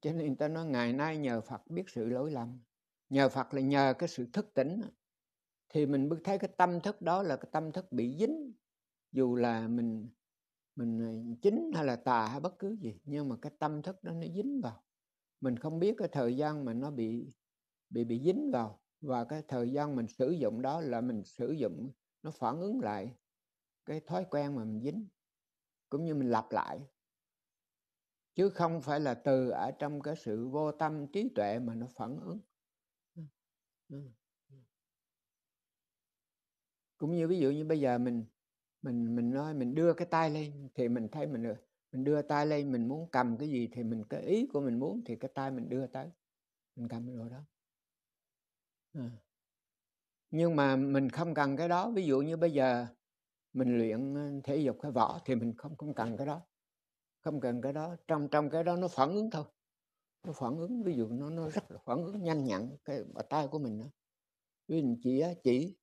Cho nên người ta nói ngày nay nhờ Phật biết sự lỗi lầm. Nhờ Phật là nhờ cái sự thức tỉnh. Thì mình bước thấy cái tâm thức đó là cái tâm thức bị dính. Dù là mình mình chính hay là tà hay bất cứ gì, nhưng mà cái tâm thức đó nó dính vào. Mình không biết cái thời gian mà nó bị bị bị dính vào. Và cái thời gian mình sử dụng đó là mình sử dụng, nó phản ứng lại cái thói quen mà mình dính, cũng như mình lặp lại, chứ không phải là từ ở trong cái sự vô tâm trí tuệ mà nó phản ứng. Ừ. Cũng như ví dụ như bây giờ mình mình mình nói mình đưa cái tay lên, thì mình thấy mình mình đưa tay lên, mình muốn cầm cái gì thì mình cái ý của mình muốn, thì cái tay mình đưa tới mình cầm cái đồ đó. Ừ. Nhưng mà mình không cần cái đó. Ví dụ như bây giờ mình luyện thể dục hay võ thì mình không không cần cái đó, không cần cái đó. Trong trong cái đó nó phản ứng thôi. nó phản ứng, ví dụ nó nó rất là phản ứng nhanh nhặn, cái tay của mình đó. Ví dụ chỉ chỉ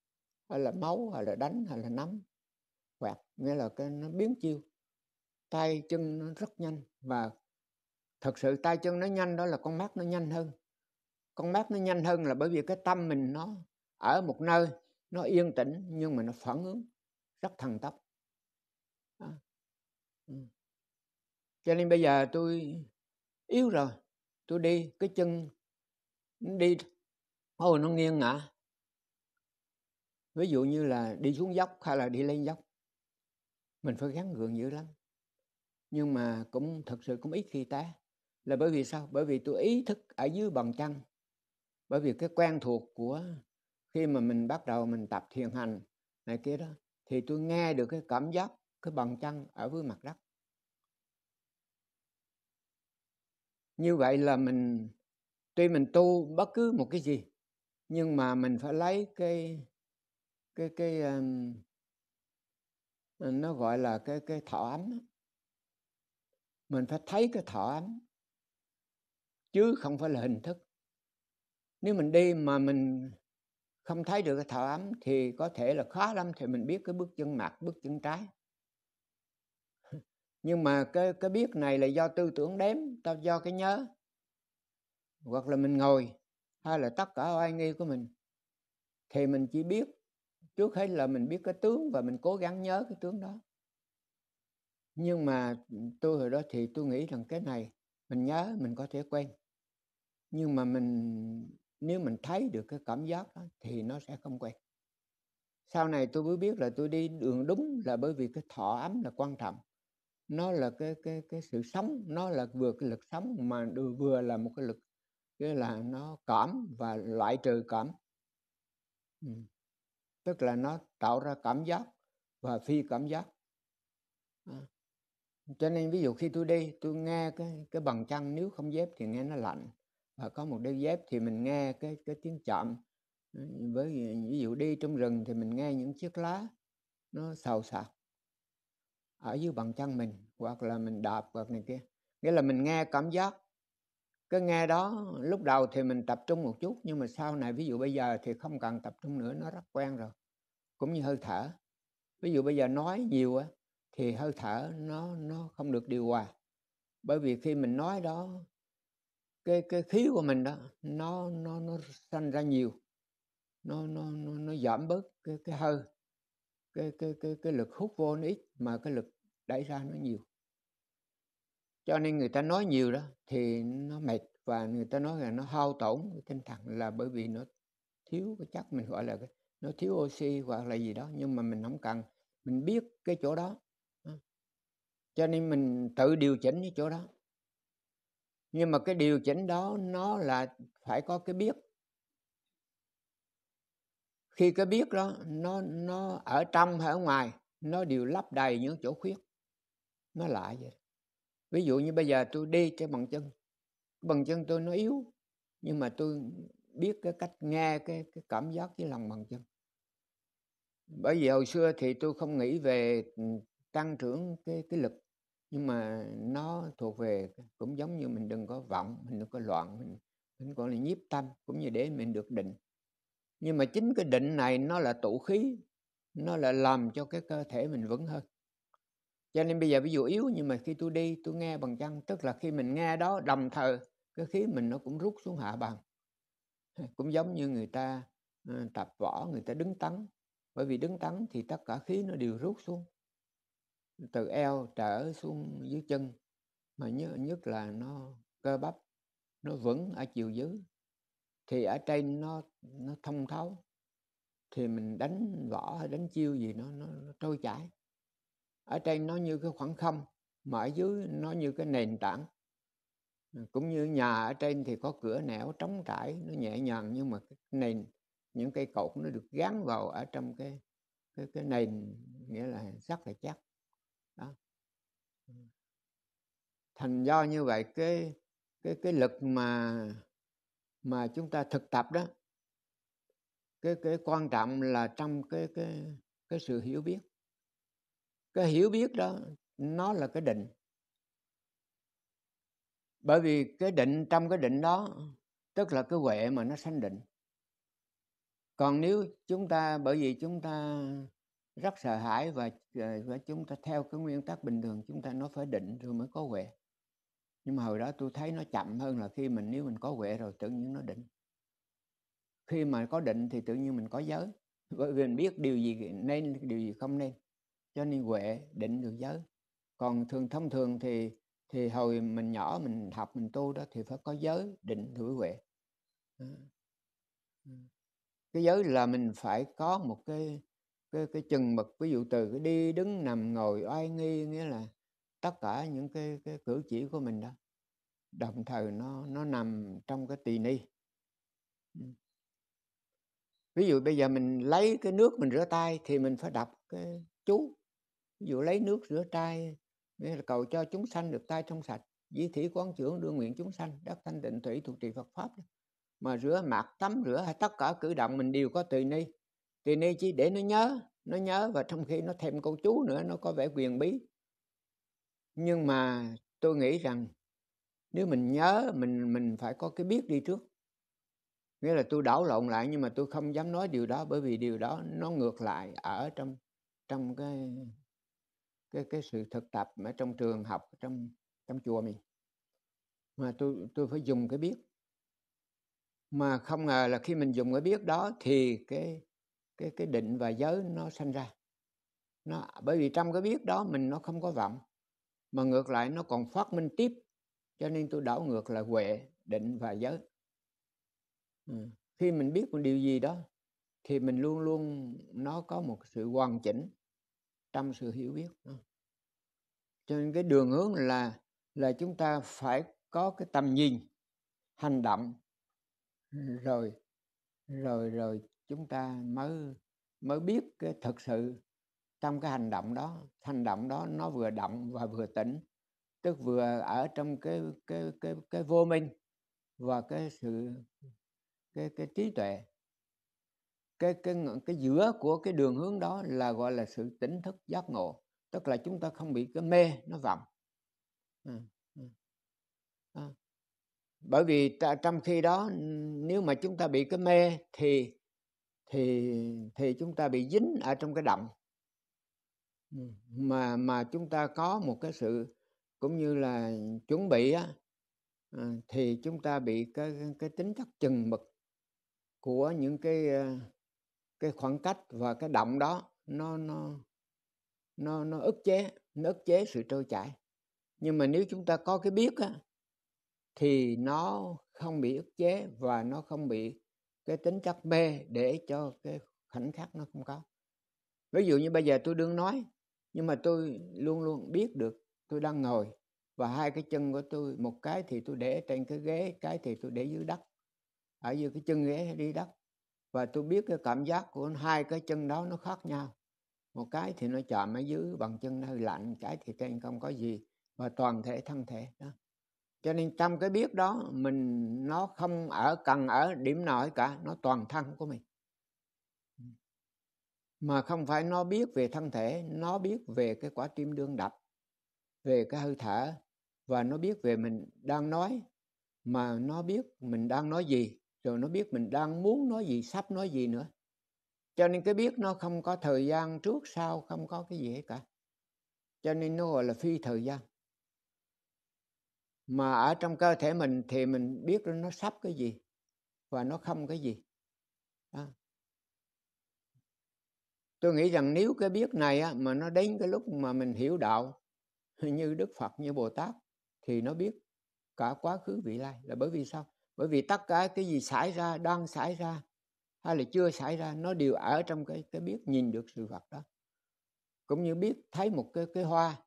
hay là máu hay là đánh hay là nắm quạt, nghĩa là cái nó biến chiêu, tay chân nó rất nhanh. Và thật sự tay chân nó nhanh đó là con mắt nó nhanh hơn. Con mắt nó nhanh hơn là bởi vì cái tâm mình nó ở một nơi, nó yên tĩnh nhưng mà nó phản ứng rất thần tốc. À. Ừ. Cho nên bây giờ tôi yếu rồi, tôi đi cái chân đi hồi nó nghiêng ngả. Ví dụ như là đi xuống dốc hay là đi lên dốc, mình phải gắng gượng dữ lắm. Nhưng mà cũng thật sự cũng ít khi té. Là bởi vì sao? Bởi vì tôi ý thức ở dưới bàn chân. Bởi vì cái quen thuộc của khi mà mình bắt đầu mình tập thiền hành này kia đó, thì tôi nghe được cái cảm giác cái bàn chân ở với mặt đất. Như vậy là mình, tuy mình tu bất cứ một cái gì, nhưng mà mình phải lấy cái cái cái um, nó gọi là cái cái thọ ấm. Mình phải thấy cái thọ ấm chứ không phải là hình thức. Nếu mình đi mà mình không thấy được cái thọ ấm thì có thể là khó lắm thì mình biết cái bước chân mặt, bước chân trái. Nhưng mà cái cái biết này là do tư tưởng đếm, tao do cái nhớ, hoặc là mình ngồi, hay là tất cả oai nghi của mình, thì mình chỉ biết trước hết là mình biết cái tướng và mình cố gắng nhớ cái tướng đó. Nhưng mà tôi hồi đó thì tôi nghĩ rằng cái này mình nhớ mình có thể quen, nhưng mà mình nếu mình thấy được cái cảm giác đó thì nó sẽ không quen. Sau này tôi mới biết là tôi đi đường đúng là bởi vì cái thọ ấm là quan trọng. Nó là cái cái cái sự sống, nó là vừa cái lực sống mà vừa là một cái lực, cái là nó cảm và loại trừ cảm. Ừ. Tức là nó tạo ra cảm giác và phi cảm giác. À. Cho nên ví dụ khi tôi đi, tôi nghe cái cái bàn chân, nếu không dép thì nghe nó lạnh, và có một đôi dép thì mình nghe cái cái tiếng chạm. Với ví dụ đi trong rừng thì mình nghe những chiếc lá nó xào xạc ở dưới bàn chân mình, hoặc là mình đạp hoặc này kia. Nghĩa là mình nghe cảm giác. Cái nghe đó lúc đầu thì mình tập trung một chút, nhưng mà sau này ví dụ bây giờ thì không cần tập trung nữa, nó rất quen rồi. Cũng như hơi thở. Ví dụ bây giờ nói nhiều á thì hơi thở nó nó không được điều hòa. Bởi vì khi mình nói đó, cái cái khí của mình đó nó nó nó sanh ra nhiều. Nó nó nó nó giảm bớt cái cái hơi. Cái, cái, cái, cái lực hút vô nó ít mà cái lực đẩy ra nó nhiều. Cho nên người ta nói nhiều đó thì nó mệt, và người ta nói là nó hao tổn cái tinh thần, là bởi vì nó thiếu cái chất, mình gọi là cái, nó thiếu oxy hoặc là gì đó. Nhưng mà mình không cần, mình biết cái chỗ đó, cho nên mình tự điều chỉnh cái chỗ đó. Nhưng mà cái điều chỉnh đó nó là phải có cái biết. Khi cái biết đó nó nó ở trong hay ở ngoài, nó đều lấp đầy những chỗ khuyết. Nó lại vậy. Ví dụ như bây giờ tôi đi cái bằng chân, bằng chân tôi nó yếu, nhưng mà tôi biết cái cách nghe cái, cái cảm giác với lòng bằng chân. Bởi vì hồi xưa thì tôi không nghĩ về tăng trưởng cái cái lực, nhưng mà nó thuộc về cũng giống như mình đừng có vọng, mình đừng có loạn, mình mình gọi là nhiếp tâm, cũng như để mình được định. Nhưng mà chính cái định này nó là tụ khí, nó là làm cho cái cơ thể mình vững hơn. Cho nên bây giờ ví dụ yếu, nhưng mà khi tôi đi tôi nghe bằng chân, tức là khi mình nghe đó đồng thời cái khí mình nó cũng rút xuống hạ bàn. Cũng giống như người ta tập võ, người ta đứng tấn. Bởi vì đứng tấn thì tất cả khí nó đều rút xuống, từ eo trở xuống dưới chân. Mà nhất, nhất là nó cơ bắp, nó vững ở chiều dưới. Thì ở trên nó, nó thông thấu, thì mình đánh võ hay đánh chiêu gì nó, nó, nó trôi chảy. Ở trên nó như cái khoảng không, mà ở dưới nó như cái nền tảng. Cũng như nhà ở trên thì có cửa nẻo trống trải, nó nhẹ nhàng, nhưng mà cái nền, những cây cột nó được gắn vào ở trong cái, cái, cái nền, nghĩa là rất là chắc. Đó. Thành do như vậy cái, cái, cái lực mà mà chúng ta thực tập đó, cái cái quan trọng là trong cái cái cái sự hiểu biết. Cái hiểu biết đó nó là cái định. Bởi vì cái định, trong cái định đó tức là cái huệ mà nó sanh định. Còn nếu chúng ta, bởi vì chúng ta rất sợ hãi và, và chúng ta theo cái nguyên tắc bình thường, chúng ta nó phải định rồi mới có huệ. Nhưng mà hồi đó tôi thấy nó chậm hơn là khi mình, nếu mình có huệ rồi tự nhiên nó định. Khi mà có định thì tự nhiên mình có giới, bởi vì mình biết điều gì nên, điều gì không nên. Cho nên huệ, định được giới. Còn thường thông thường thì thì hồi mình nhỏ mình học mình tu đó thì phải có giới, định, thủ, huệ. Cái giới là mình phải có một cái cái cái chừng mực, ví dụ từ cái đi, đứng, nằm, ngồi, oai nghi, nghĩa là tất cả những cái cái cử chỉ của mình đó, đồng thời nó nó nằm trong cái tỳ ni. Ví dụ bây giờ mình lấy cái nước mình rửa tay thì mình phải đọc cái chú. Ví dụ lấy nước rửa tay, cầu cho chúng sanh được tay trong sạch, dĩ thỉ quán trưởng đưa nguyện chúng sanh đắc thanh tịnh thủy thuộc trì Phật Pháp. Mà rửa mặt, tắm rửa hay tất cả cử động mình đều có tỳ ni. Tỳ ni chỉ để nó nhớ, nó nhớ và trong khi nó thêm câu chú nữa, nó có vẻ quyền bí. Nhưng mà tôi nghĩ rằng nếu mình nhớ, mình mình phải có cái biết đi trước. Nghĩa là tôi đảo lộn lại, nhưng mà tôi không dám nói điều đó, bởi vì điều đó nó ngược lại ở trong trong cái cái cái sự thực tập ở trong trường học, trong trong chùa mình. Mà tôi tôi phải dùng cái biết. Mà không ngờ là khi mình dùng cái biết đó thì cái cái cái định và giới nó sanh ra. Nó bởi vì trong cái biết đó mình nó không có vọng, mà ngược lại nó còn phát minh tiếp. Cho nên tôi đảo ngược là huệ, định và giới. Ừ. Khi mình biết một điều gì đó thì mình luôn luôn nó có một sự hoàn chỉnh trong sự hiểu biết. Ừ. Cho nên cái đường hướng là là chúng ta phải có cái tầm nhìn, hành động, rồi rồi rồi chúng ta mới mới biết cái thực sự trong cái hành động đó, hành động đó nó vừa động và vừa tỉnh, tức vừa ở trong cái cái cái cái vô minh và cái sự cái cái trí tuệ. Cái cái cái giữa của cái đường hướng đó là gọi là sự tỉnh thức giác ngộ, tức là chúng ta không bị cái mê nó vọng. À, à. Bởi vì ta, trong khi đó nếu mà chúng ta bị cái mê thì thì thì chúng ta bị dính ở trong cái động. Mà mà chúng ta có một cái sự cũng như là chuẩn bị á, thì chúng ta bị cái cái tính chất chừng mực của những cái cái khoảng cách và cái động đó nó nó nó nó ức chế, nó ức chế sự trôi chảy. Nhưng mà nếu chúng ta có cái biết á thì nó không bị ức chế và nó không bị cái tính chất mê để cho cái khoảnh khắc nó không có. Ví dụ như bây giờ tôi đương nói, nhưng mà tôi luôn luôn biết được tôi đang ngồi và hai cái chân của tôi, một cái thì tôi để trên cái ghế, cái thì tôi để dưới đất, ở dưới cái chân ghế đi đất. Và tôi biết cái cảm giác của hai cái chân đó nó khác nhau. Một cái thì nó chạm ở dưới bằng chân nó hơi lạnh, cái thì trên không có gì, và toàn thể thân thể đó. Cho nên trong cái biết đó mình nó không ở cần ở điểm nào cả, nó toàn thân của mình. Mà không phải nó biết về thân thể, nó biết về cái quả tim đương đập, về cái hơi thở, và nó biết về mình đang nói, mà nó biết mình đang nói gì, rồi nó biết mình đang muốn nói gì, sắp nói gì nữa. Cho nên cái biết nó không có thời gian trước sau, không có cái gì hết cả. Cho nên nó gọi là phi thời gian. Mà ở trong cơ thể mình thì mình biết nó sắp cái gì và nó không cái gì. Đó. Tôi nghĩ rằng nếu cái biết này á, mà nó đến cái lúc mà mình hiểu đạo như Đức Phật, như Bồ Tát, thì nó biết cả quá khứ vị lai. Là bởi vì sao? Bởi vì tất cả cái gì xảy ra, đang xảy ra hay là chưa xảy ra, nó đều ở trong cái, cái biết nhìn được sự vật đó. Cũng như biết thấy một cái, cái hoa,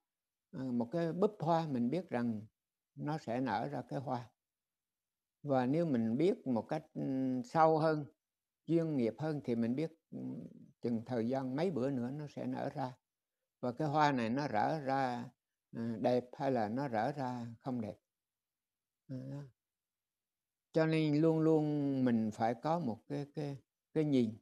một cái búp hoa, mình biết rằng nó sẽ nở ra cái hoa. Và nếu mình biết một cách sâu hơn, chuyên nghiệp hơn, thì mình biết chừng thời gian mấy bữa nữa nó sẽ nở ra. Và cái hoa này nó rỡ ra đẹp hay là nó rỡ ra không đẹp. Cho nên luôn luôn mình phải có một cái, cái, cái nhìn.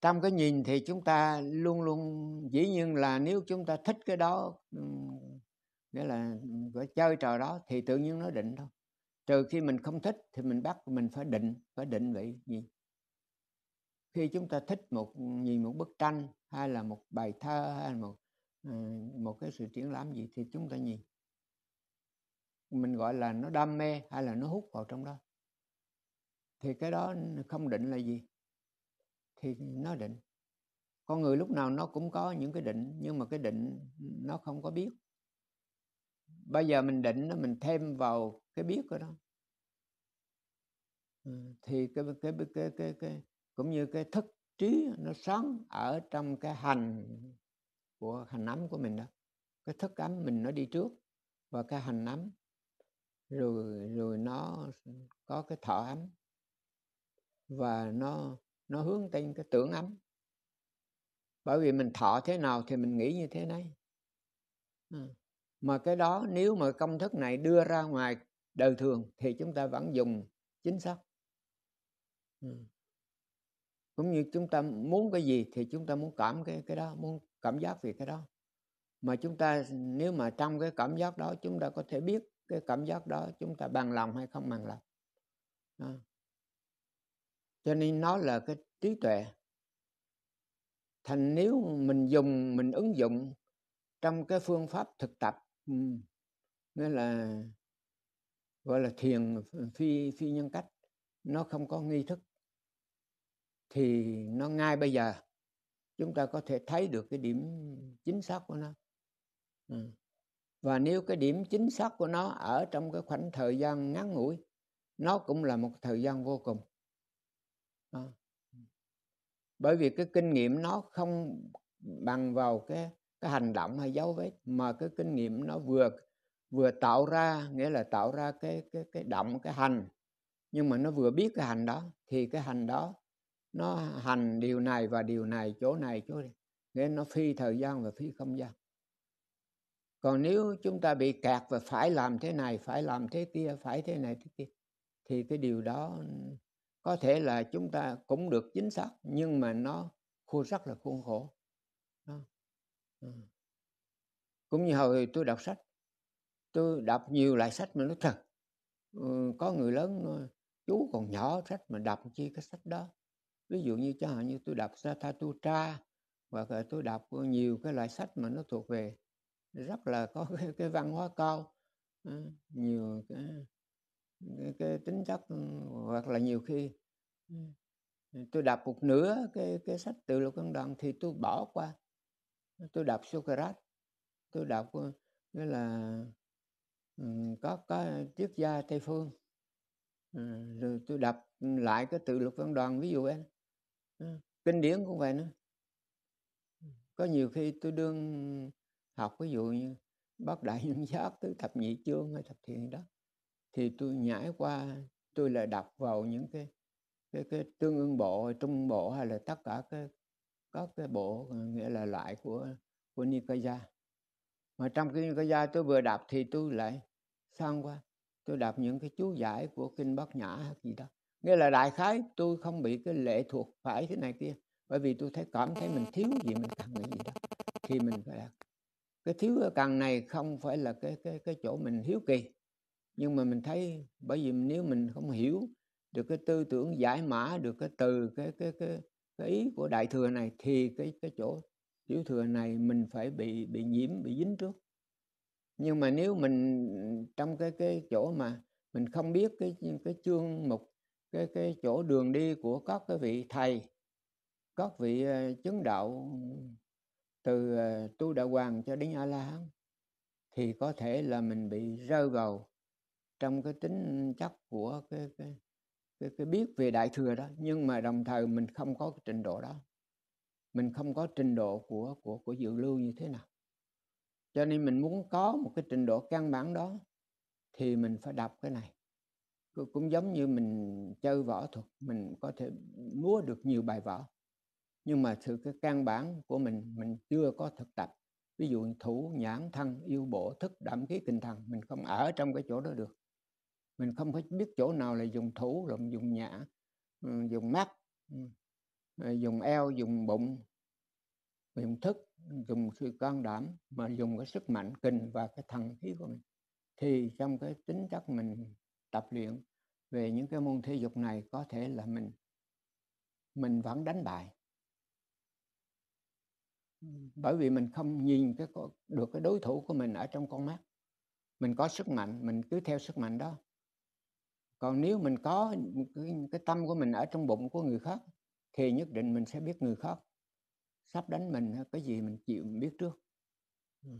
Trong cái nhìn thì chúng ta luôn luôn, dĩ nhiên là nếu chúng ta thích cái đó nghĩa là phải chơi trò đó thì tự nhiên nó định thôi. Trừ khi mình không thích thì mình bắt mình phải định, phải định vị gì. Khi chúng ta thích một nhìn một bức tranh hay là một bài thơ hay là một một cái sự triển lãm gì thì chúng ta nhìn, mình gọi là nó đam mê hay là nó hút vào trong đó, thì cái đó không định là gì thì nó định. Con người lúc nào nó cũng có những cái định, nhưng mà cái định nó không có biết. Bây giờ mình định nó, mình thêm vào cái biết của nó, thì cái cái cái cái cái, cái cũng như cái thức trí nó sống ở trong cái hành của hành ấm của mình đó. Cái thức ấm mình nó đi trước và cái hành ấm, rồi rồi nó có cái thọ ấm và nó nó hướng tới cái tưởng ấm. Bởi vì mình thọ thế nào thì mình nghĩ như thế này. À, mà cái đó nếu mà công thức này đưa ra ngoài đời thường thì chúng ta vẫn dùng chính xác. À, cũng như chúng ta muốn cái gì thì chúng ta muốn cảm cái cái đó, muốn cảm giác về cái đó. Mà chúng ta nếu mà trong cái cảm giác đó chúng ta có thể biết cái cảm giác đó chúng ta bằng lòng hay không bằng lòng. À, cho nên nó là cái trí tuệ. Thành nếu mình dùng, mình ứng dụng trong cái phương pháp thực tập, nghĩa là gọi là thiền phi, phi nhân cách, nó không có nghi thức, thì nó ngay bây giờ chúng ta có thể thấy được cái điểm chính xác của nó. Ừ. Và nếu cái điểm chính xác của nó ở trong cái khoảng thời gian ngắn ngủi, nó cũng là một thời gian vô cùng. À, bởi vì cái kinh nghiệm nó không bằng vào cái, cái hành động hay dấu vết, mà cái kinh nghiệm nó vừa vừa tạo ra, nghĩa là tạo ra cái cái cái động, cái hành, nhưng mà nó vừa biết cái hành đó, thì cái hành đó nó hành điều này và điều này, chỗ này chỗ này, nghĩa nó phi thời gian và phi không gian. Còn nếu chúng ta bị kẹt và phải làm thế này, phải làm thế kia, phải thế này thế kia, thì cái điều đó có thể là chúng ta cũng được chính xác, nhưng mà nó khô rất là khuôn khổ. Ừ. Cũng như hồi tôi đọc sách, tôi đọc nhiều loại sách mà nó thật. Ừ, có người lớn nói, chú còn nhỏ sách mà đọc chi cái sách đó. Ví dụ như chẳng hạn như tôi đọc Sathatutra, hoặc là tôi đọc nhiều cái loại sách mà nó thuộc về rất là có cái, cái văn hóa cao, ừ, nhiều cái... Cái, cái tính chất, hoặc là nhiều khi tôi đọc một nửa cái, cái sách Tự Lực Ấn Đoạn thì tôi bỏ qua. Tôi đọc Socrates, tôi đọc nghĩa là có, có triết gia Tây Phương, rồi tôi đọc lại cái Tự Lực Ấn Đoạn, ví dụ ấy. Kinh điển cũng vậy nữa. Có nhiều khi tôi đương học ví dụ như Bát Đại Nhân Giác tới Thập Nhị Chương hay Thập Thiện đó, thì tôi nhảy qua, tôi lại đọc vào những cái cái cái Tương Ưng Bộ, Trung Bộ, hay là tất cả cái các cái bộ, nghĩa là loại của của Nikaya. Mà trong cái Nikaya tôi vừa đọc thì tôi lại sang qua tôi đọc những cái chú giải của Kinh Bát Nhã hay gì đó, nghĩa là đại khái tôi không bị cái lệ thuộc phải thế này kia, bởi vì tôi thấy cảm thấy mình thiếu gì, mình cần cái gì đó thì mình phải đọc. Cái thiếu cái cần này không phải là cái cái cái chỗ mình hiếu kỳ. Nhưng mà mình thấy, bởi vì nếu mình không hiểu được cái tư tưởng giải mã, được cái từ, cái, cái, cái, cái ý của Đại Thừa này, thì cái, cái chỗ Tiểu Thừa này mình phải bị, bị nhiễm, bị dính trước. Nhưng mà nếu mình trong cái, cái chỗ mà mình không biết cái, cái chương mục, cái, cái chỗ đường đi của các cái vị thầy, các vị chứng đạo từ Tu Đạo Hoàng cho đến A-la-hán, thì có thể là mình bị rơi vào trong cái tính chất của cái, cái, cái, cái biết về Đại Thừa đó, nhưng mà đồng thời mình không có cái trình độ đó, mình không có trình độ của, của, của dự lưu như thế nào. Cho nên mình muốn có một cái trình độ căn bản đó thì mình phải đọc cái này. Cũng giống như mình chơi võ thuật, mình có thể múa được nhiều bài võ, nhưng mà sự cái căn bản của mình mình chưa có thực tập. Ví dụ thủ, nhãn, thân, yêu, bộ, thức, đảm, khí, kinh, thần, mình không ở trong cái chỗ đó được. Mình không biết chỗ nào là dùng thủ, rồi dùng nhã, dùng mắt, dùng eo, dùng bụng, dùng thức, dùng sự can đảm, mà dùng cái sức mạnh kinh và cái thần khí của mình. Thì trong cái tính chất mình tập luyện về những cái môn thể dục này, có thể là mình mình vẫn đánh bại, bởi vì mình không nhìn cái được cái đối thủ của mình ở trong con mắt. Mình có sức mạnh, mình cứ theo sức mạnh đó. Còn nếu mình có cái, cái tâm của mình ở trong bụng của người khác, thì nhất định mình sẽ biết người khác sắp đánh mình, cái gì mình chịu mình biết trước. Ừ.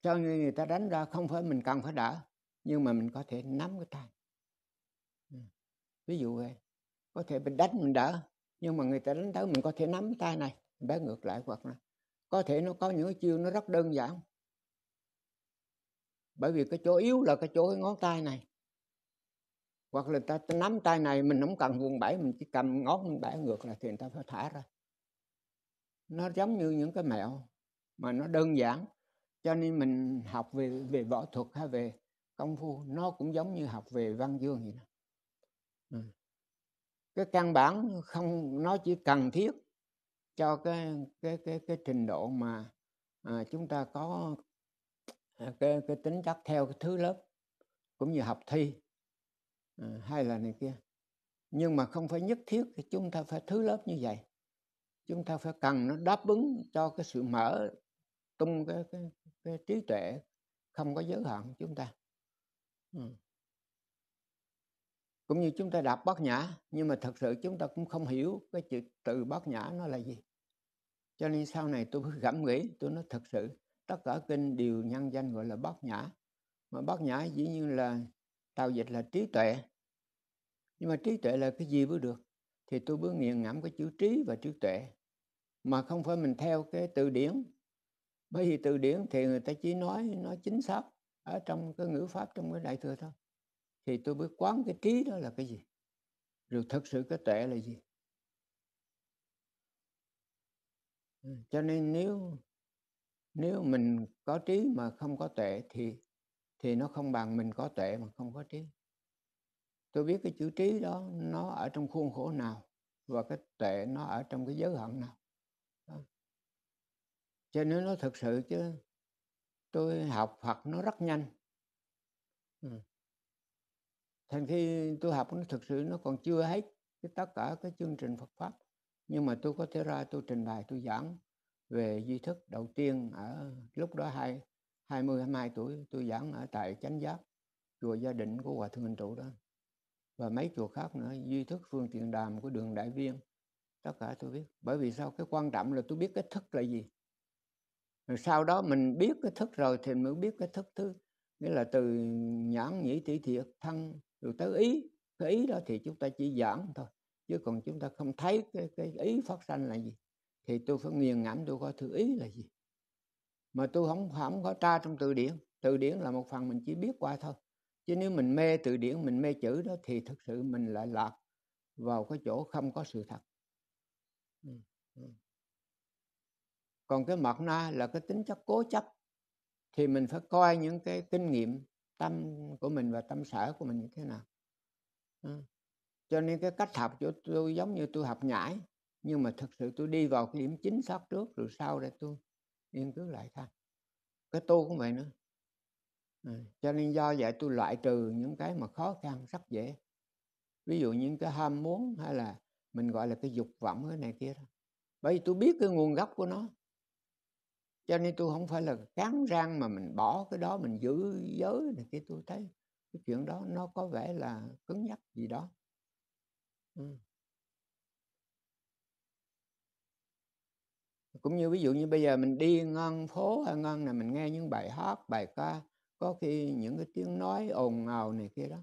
Cho nên người ta đánh ra không phải mình cần phải đỡ, nhưng mà mình có thể nắm cái tay. Ừ. Ví dụ vậy, có thể mình đánh mình đỡ, nhưng mà người ta đánh tới mình có thể nắm cái tay này, mình bé ngược lại hoặc là có thể nó có những cái chiêu nó rất đơn giản. Bởi vì cái chỗ yếu là cái chỗ cái ngón tay này. Hoặc là ta, ta nắm tay này, mình không cần quần bẫy, mình chỉ cầm ngón bẻ ngược là thì người ta phải thả ra. Nó giống như những cái mẹo mà nó đơn giản. Cho nên mình học về về võ thuật hay về công phu, nó cũng giống như học về văn chương vậy đó. Ừ. Cái căn bản không, nó chỉ cần thiết cho cái cái cái cái trình độ mà à, chúng ta có à, cái cái tính chất theo cái thứ lớp cũng như học thi à, hay là này kia. Nhưng mà không phải nhất thiết thì chúng ta phải thứ lớp như vậy. Chúng ta phải cần nó đáp ứng cho cái sự mở tung cái, cái, cái trí tuệ không có giới hạn của chúng ta. Ừ. Cũng như chúng ta đọc Bát Nhã, nhưng mà thật sự chúng ta cũng không hiểu cái chữ từ Bát Nhã nó là gì. Cho nên sau này tôi gẫm nghĩ, tôi nói thật sự tất cả kinh đều nhân danh gọi là Bát Nhã. Mà Bát Nhã dĩ nhiên là tào dịch là trí tuệ. Nhưng mà trí tuệ là cái gì mới được? Thì tôi bước nghiền ngẫm cái chữ trí và trí tuệ, mà không phải mình theo cái từ điển. Bởi vì từ điển thì người ta chỉ nói nó chính xác ở trong cái ngữ pháp, trong cái Đại Thừa thôi. Thì tôi biết quán cái trí đó là cái gì, rồi thực sự cái tuệ là gì. Cho nên nếu nếu mình có trí mà không có tuệ thì thì nó không bằng mình có tuệ mà không có trí. Tôi biết cái chữ trí đó nó ở trong khuôn khổ nào, và cái tuệ nó ở trong cái giới hạn nào đó. Cho nên nó thực sự chứ tôi học Phật nó rất nhanh. Ừ. Thành khi tôi học nó thực sự nó còn chưa hết cái tất cả cái chương trình Phật Pháp. Nhưng mà tôi có thể ra tôi trình bày, tôi giảng về duy thức đầu tiên ở lúc đó hai, hai mươi hai mươi hai tuổi. Tôi giảng ở tại Chánh Giác, chùa Gia Định của Hòa thượng Hình Trụ đó, và mấy chùa khác nữa, duy thức Phương Tiện Đàm của Đường Đại Viên. Tất cả tôi biết. Bởi vì sao? Cái quan trọng là tôi biết cái thức là gì. Rồi sau đó mình biết cái thức rồi thì mới biết cái thức thứ, nghĩa là từ nhãn nhĩ tỷ thiệt thân rồi tới ý. Cái ý đó thì chúng ta chỉ giảng thôi, chứ còn chúng ta không thấy cái, cái ý phát sanh là gì. Thì tôi phải nghiền ngẫm, tôi coi thứ ý là gì. Mà tôi không, không có tra trong từ điển. Từ điển là một phần mình chỉ biết qua thôi. Chứ nếu mình mê từ điển, mình mê chữ đó thì thực sự mình lại lạc vào cái chỗ không có sự thật. Ừ. Ừ. Còn cái mạt na là cái tính chất cố chấp. Thì mình phải coi những cái kinh nghiệm tâm của mình và tâm sở của mình như thế nào. Ừ. Cho nên cái cách học của tôi giống như tôi học nhảy. Nhưng mà thực sự tôi đi vào cái điểm chính xác trước, rồi sau đây tôi nghiên cứu lại thôi. Cái tu cũng vậy nữa. Ừ. Cho nên do vậy tôi loại trừ những cái mà khó khăn rất dễ. Ví dụ những cái ham muốn hay là mình gọi là cái dục vọng cái này kia đó. Bởi vì tôi biết cái nguồn gốc của nó. Cho nên tôi không phải là cán răng mà mình bỏ cái đó, mình giữ giới này kia. Tôi thấy cái chuyện đó nó có vẻ là cứng nhắc gì đó. Ừ. Cũng như ví dụ như bây giờ mình đi ngang phố hay ngang này, mình nghe những bài hát, bài ca, có khi những cái tiếng nói ồn ào này kia đó.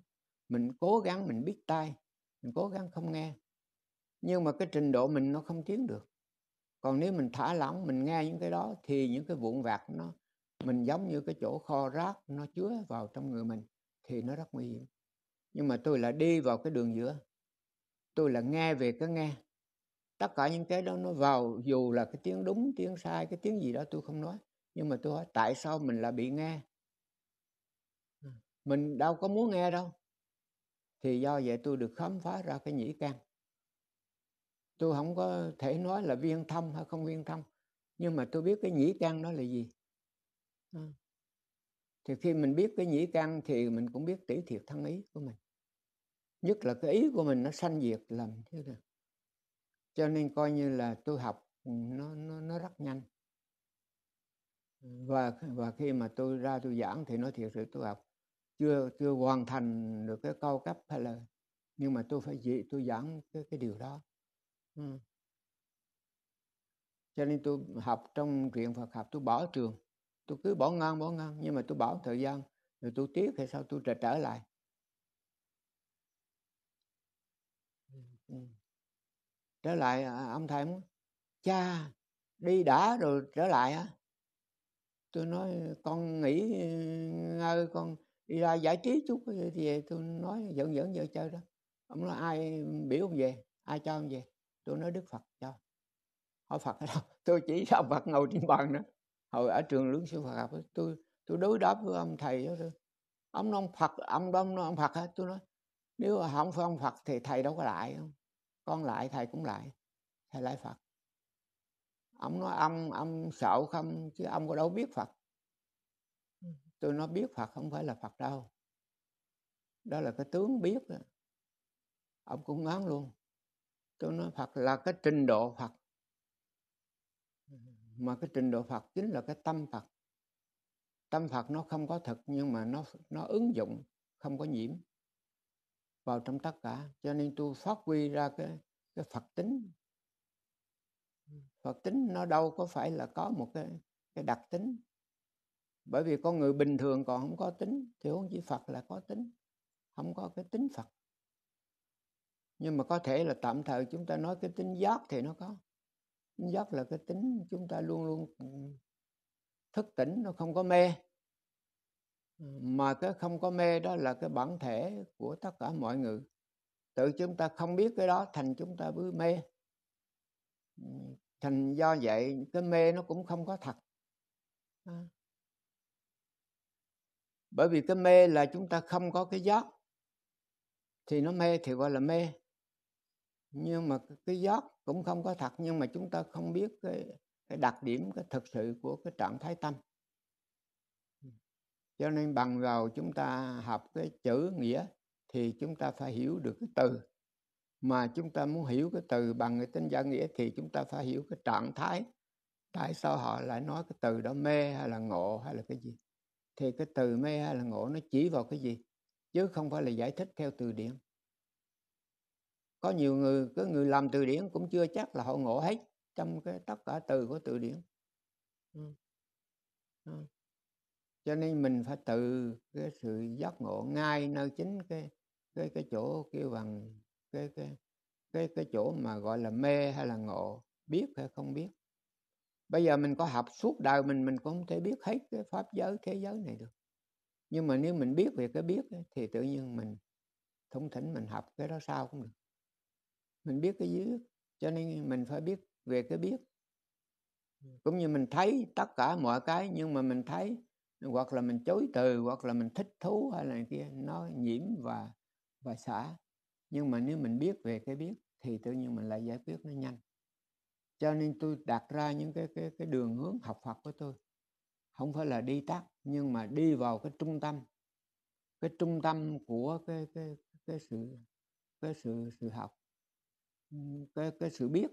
Mình cố gắng mình biết tai, mình cố gắng không nghe, nhưng mà cái trình độ mình nó không tiến được. Còn nếu mình thả lỏng, mình nghe những cái đó thì những cái vụn vặt nó, mình giống như cái chỗ kho rác nó chứa vào trong người mình, thì nó rất nguy hiểm. Nhưng mà tôi là đi vào cái đường giữa. Tôi là nghe về cái nghe. Tất cả những cái đó nó vào, dù là cái tiếng đúng, tiếng sai, cái tiếng gì đó tôi không nói. Nhưng mà tôi hỏi tại sao mình lại bị nghe? Mình đâu có muốn nghe đâu. Thì do vậy tôi được khám phá ra cái nhĩ căn. Tôi không có thể nói là viên thông hay không viên thông, nhưng mà tôi biết cái nhĩ căn đó là gì. À. Thì khi mình biết cái nhĩ căn thì mình cũng biết tỷ thiệt thân ý của mình. Nhất là cái ý của mình nó sanh diệt làm thế nào. Cho nên coi như là tôi học nó, nó, nó rất nhanh. Và, và khi mà tôi ra tôi giảng thì nói thiệt sự tôi học chưa, chưa hoàn thành được cái cao cấp hay là, nhưng mà tôi phải dị, tôi giảng cái, cái điều đó. Ừ. Cho nên tôi học trong truyện Phật học, tôi bỏ trường, tôi cứ bỏ ngang bỏ ngang, nhưng mà tôi bỏ thời gian rồi tôi tiếc hay sao tôi trở trở lại. Ừ. Trở lại à, ông thầy muốn cha đi đã rồi trở lại á. À? Tôi nói con nghỉ ngơi, con đi ra giải trí chút, thì tôi nói giỡn giỡn giỡn chơi đó. Ông nói ai biểu ông về, ai cho ông về? Tôi nói Đức Phật cho. Hỏi Phật ở đâu? Tôi chỉ cho Phật ngồi trên bàn đó. Hồi ở trường lưỡng siêu Phật học, tôi tôi đối đáp với ông thầy đó. Ông nói ông Phật, ông đó ông nói ông Phật á. Tôi nói nếu không phải ông Phật thì thầy đâu có lại không? Con lại thầy cũng lại, thầy lại Phật. Ông nói ông, ông sợ không chứ ông có đâu biết Phật. Tôi nói biết Phật không phải là Phật đâu. Đó là cái tướng biết đó. Ông cũng ngán luôn. Tôi nói Phật là cái trình độ Phật. Mà cái trình độ Phật chính là cái tâm Phật. Tâm Phật nó không có thực, nhưng mà nó, nó ứng dụng, không có nhiễm vào trong tất cả. Cho nên tôi phát huy ra cái, cái Phật tính. Phật tính nó đâu có phải là có một cái, cái đặc tính. Bởi vì con người bình thường còn không có tính, thì không chỉ Phật là có tính, không có cái tính Phật. Nhưng mà có thể là tạm thời chúng ta nói cái tính giác thì nó có. Tính giác là cái tính chúng ta luôn luôn thức tỉnh, nó không có mê. Mà cái không có mê đó là cái bản thể của tất cả mọi người. Tự chúng ta không biết cái đó thành chúng ta cứ mê. Thành do vậy cái mê nó cũng không có thật. À. Bởi vì cái mê là chúng ta không có cái giác. Thì nó mê thì gọi là mê. Nhưng mà cái giác cũng không có thật. Nhưng mà chúng ta không biết cái, cái đặc điểm, cái thực sự của cái trạng thái tâm. Cho nên bằng vào chúng ta học cái chữ nghĩa thì chúng ta phải hiểu được cái từ. Mà chúng ta muốn hiểu cái từ bằng cái tính giải nghĩa thì chúng ta phải hiểu cái trạng thái. Tại sao họ lại nói cái từ đó mê hay là ngộ hay là cái gì? Thì cái từ mê hay là ngộ nó chỉ vào cái gì? Chứ không phải là giải thích theo từ điển. Có nhiều người, cái người làm từ điển cũng chưa chắc là họ ngộ hết trong cái tất cả từ của từ điển. Ừ. Ừ. Cho nên mình phải tự cái sự giác ngộ ngay nơi chính cái, cái, cái chỗ kêu bằng cái, cái, cái, cái chỗ mà gọi là mê hay là ngộ, biết hay không biết. Bây giờ mình có học suốt đời mình, mình cũng không thể biết hết cái pháp giới, thế giới này được. Nhưng mà nếu mình biết về cái biết thì tự nhiên mình thông thỉnh mình học cái đó sao cũng được. Mình biết cái dưới, cho nên mình phải biết về cái biết. Cũng như mình thấy tất cả mọi cái, nhưng mà mình thấy hoặc là mình chối từ, hoặc là mình thích thú hay là kia, nó nhiễm và, và xả. Nhưng mà nếu mình biết về cái biết thì tự nhiên mình lại giải quyết nó nhanh. Cho nên tôi đặt ra những cái, cái, cái đường hướng học Phật của tôi. Không phải là đi tắt, nhưng mà đi vào cái trung tâm. Cái trung tâm của cái, cái, cái, sự, cái sự, sự học. Cái, cái sự biết.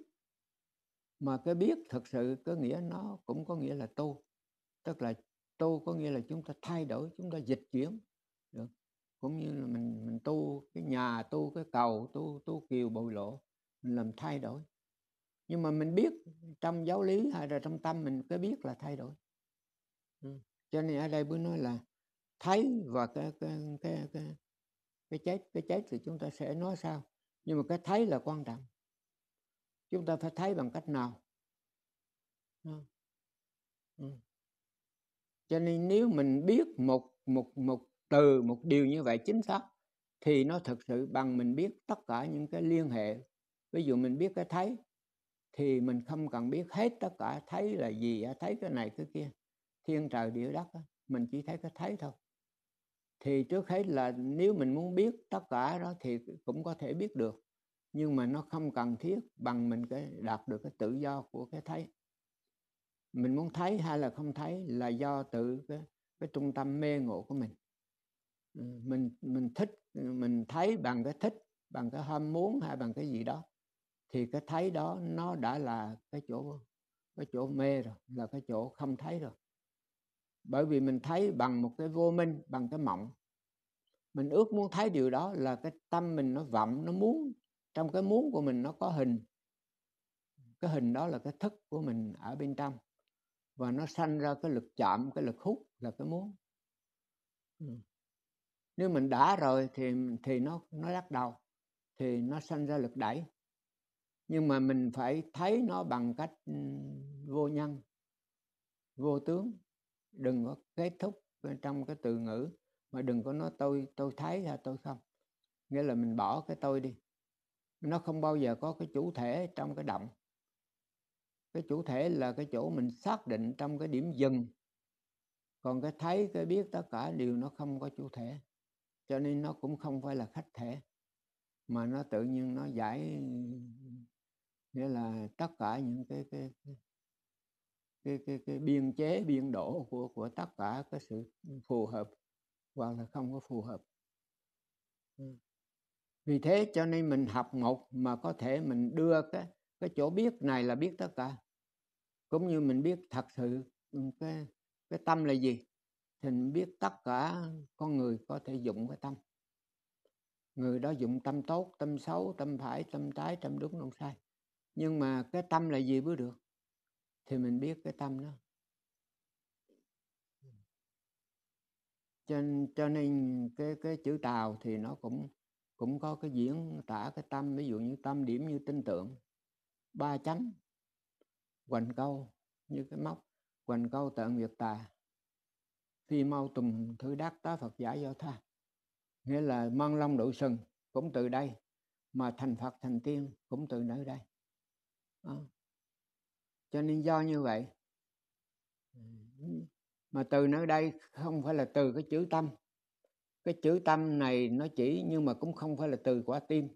Mà cái biết thực sự có nghĩa nó cũng có nghĩa là tu. Tức là tu có nghĩa là chúng ta thay đổi, chúng ta dịch chuyển. Được. Cũng như là mình, mình tu cái nhà, tu cái cầu, tu, tu kiều bồi lộ. Mình làm thay đổi. Nhưng mà mình biết trong giáo lý hay là trong tâm mình cái biết là thay đổi. Ừ. Cho nên ở đây bữa nói là thấy và cái cái cái cái, cái chết cái chết thì chúng ta sẽ nói sao, nhưng mà cái thấy là quan trọng. Chúng ta phải thấy bằng cách nào. Ừ. Ừ. Cho nên nếu mình biết một một một từ một điều như vậy chính xác thì nó thực sự bằng mình biết tất cả những cái liên hệ. Ví dụ mình biết cái thấy thì mình không cần biết hết tất cả thấy là gì, thấy cái này cái kia, thiên trời địa đất, mình chỉ thấy cái thấy thôi. Thì trước hết là nếu mình muốn biết tất cả đó thì cũng có thể biết được, nhưng mà nó không cần thiết bằng mình cái đạt được cái tự do của cái thấy. Mình muốn thấy hay là không thấy là do tự cái, cái trung tâm mê ngộ của mình. Mình mình thích, mình thấy bằng cái thích, bằng cái ham muốn hay bằng cái gì đó, thì cái thấy đó nó đã là cái chỗ cái chỗ mê rồi, là cái chỗ không thấy rồi. Bởi vì mình thấy bằng một cái vô minh, bằng cái mộng. Mình ước muốn thấy điều đó là cái tâm mình nó vọng, nó muốn. Trong cái muốn của mình nó có hình. Cái hình đó là cái thức của mình ở bên trong. Và nó sanh ra cái lực chạm, cái lực hút là cái muốn. Ừ. Nếu mình đã rồi thì, thì nó, nó lắc đầu. Thì nó sanh ra lực đẩy. Nhưng mà mình phải thấy nó bằng cách vô nhân, vô tướng. Đừng có kết thúc trong cái từ ngữ. Mà đừng có nói tôi tôi thấy hay tôi không. Nghĩa là mình bỏ cái tôi đi. Nó không bao giờ có cái chủ thể trong cái động. Cái chủ thể là cái chỗ mình xác định trong cái điểm dừng. Còn cái thấy, cái biết, tất cả đều nó không có chủ thể. Cho nên nó cũng không phải là khách thể. Mà nó tự nhiên nó giải. Nghĩa là tất cả những cái... cái, cái Cái, cái, cái biên chế, biên độ của, của tất cả cái sự phù hợp hoặc là không có phù hợp. Vì thế cho nên mình học một mà có thể mình đưa cái, cái chỗ biết này là biết tất cả. Cũng như mình biết thật sự cái, cái tâm là gì, thì mình biết tất cả con người có thể dụng cái tâm. Người đó dụng tâm tốt, tâm xấu, tâm phải, tâm trái, tâm đúng, tâm sai. Nhưng mà cái tâm là gì mới được, thì mình biết cái tâm đó. Cho, cho nên cái, cái chữ Tào thì nó cũng, cũng có cái diễn tả cái tâm. Ví dụ như tâm điểm như tinh tượng, ba chấm, hoành câu như cái móc, hoành câu tận việt tà, phi mau tùng thử đắc tá Phật giả do tha. Nghĩa là Măng Long Độ Sừng cũng từ đây, mà thành Phật thành tiên cũng từ nơi đây à. Cho nên do như vậy, mà từ nơi đây không phải là từ cái chữ tâm. Cái chữ tâm này nó chỉ, nhưng mà cũng không phải là từ quả tim.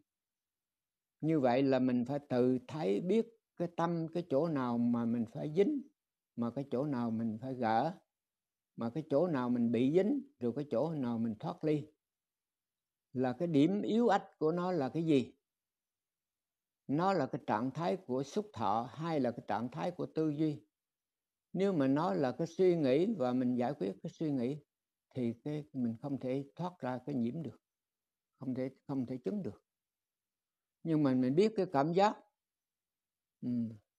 Như vậy là mình phải tự thấy biết cái tâm, cái chỗ nào mà mình phải dính, mà cái chỗ nào mình phải gỡ, mà cái chỗ nào mình bị dính, rồi cái chỗ nào mình thoát ly. Là cái điểm yếu ách của nó là cái gì? Nó là cái trạng thái của xúc thọ hay là cái trạng thái của tư duy. Nếu mà nó là cái suy nghĩ và mình giải quyết cái suy nghĩ thì cái mình không thể thoát ra cái nhiễm được, không thể không thể chứng được. Nhưng mà mình biết cái cảm giác, ừ,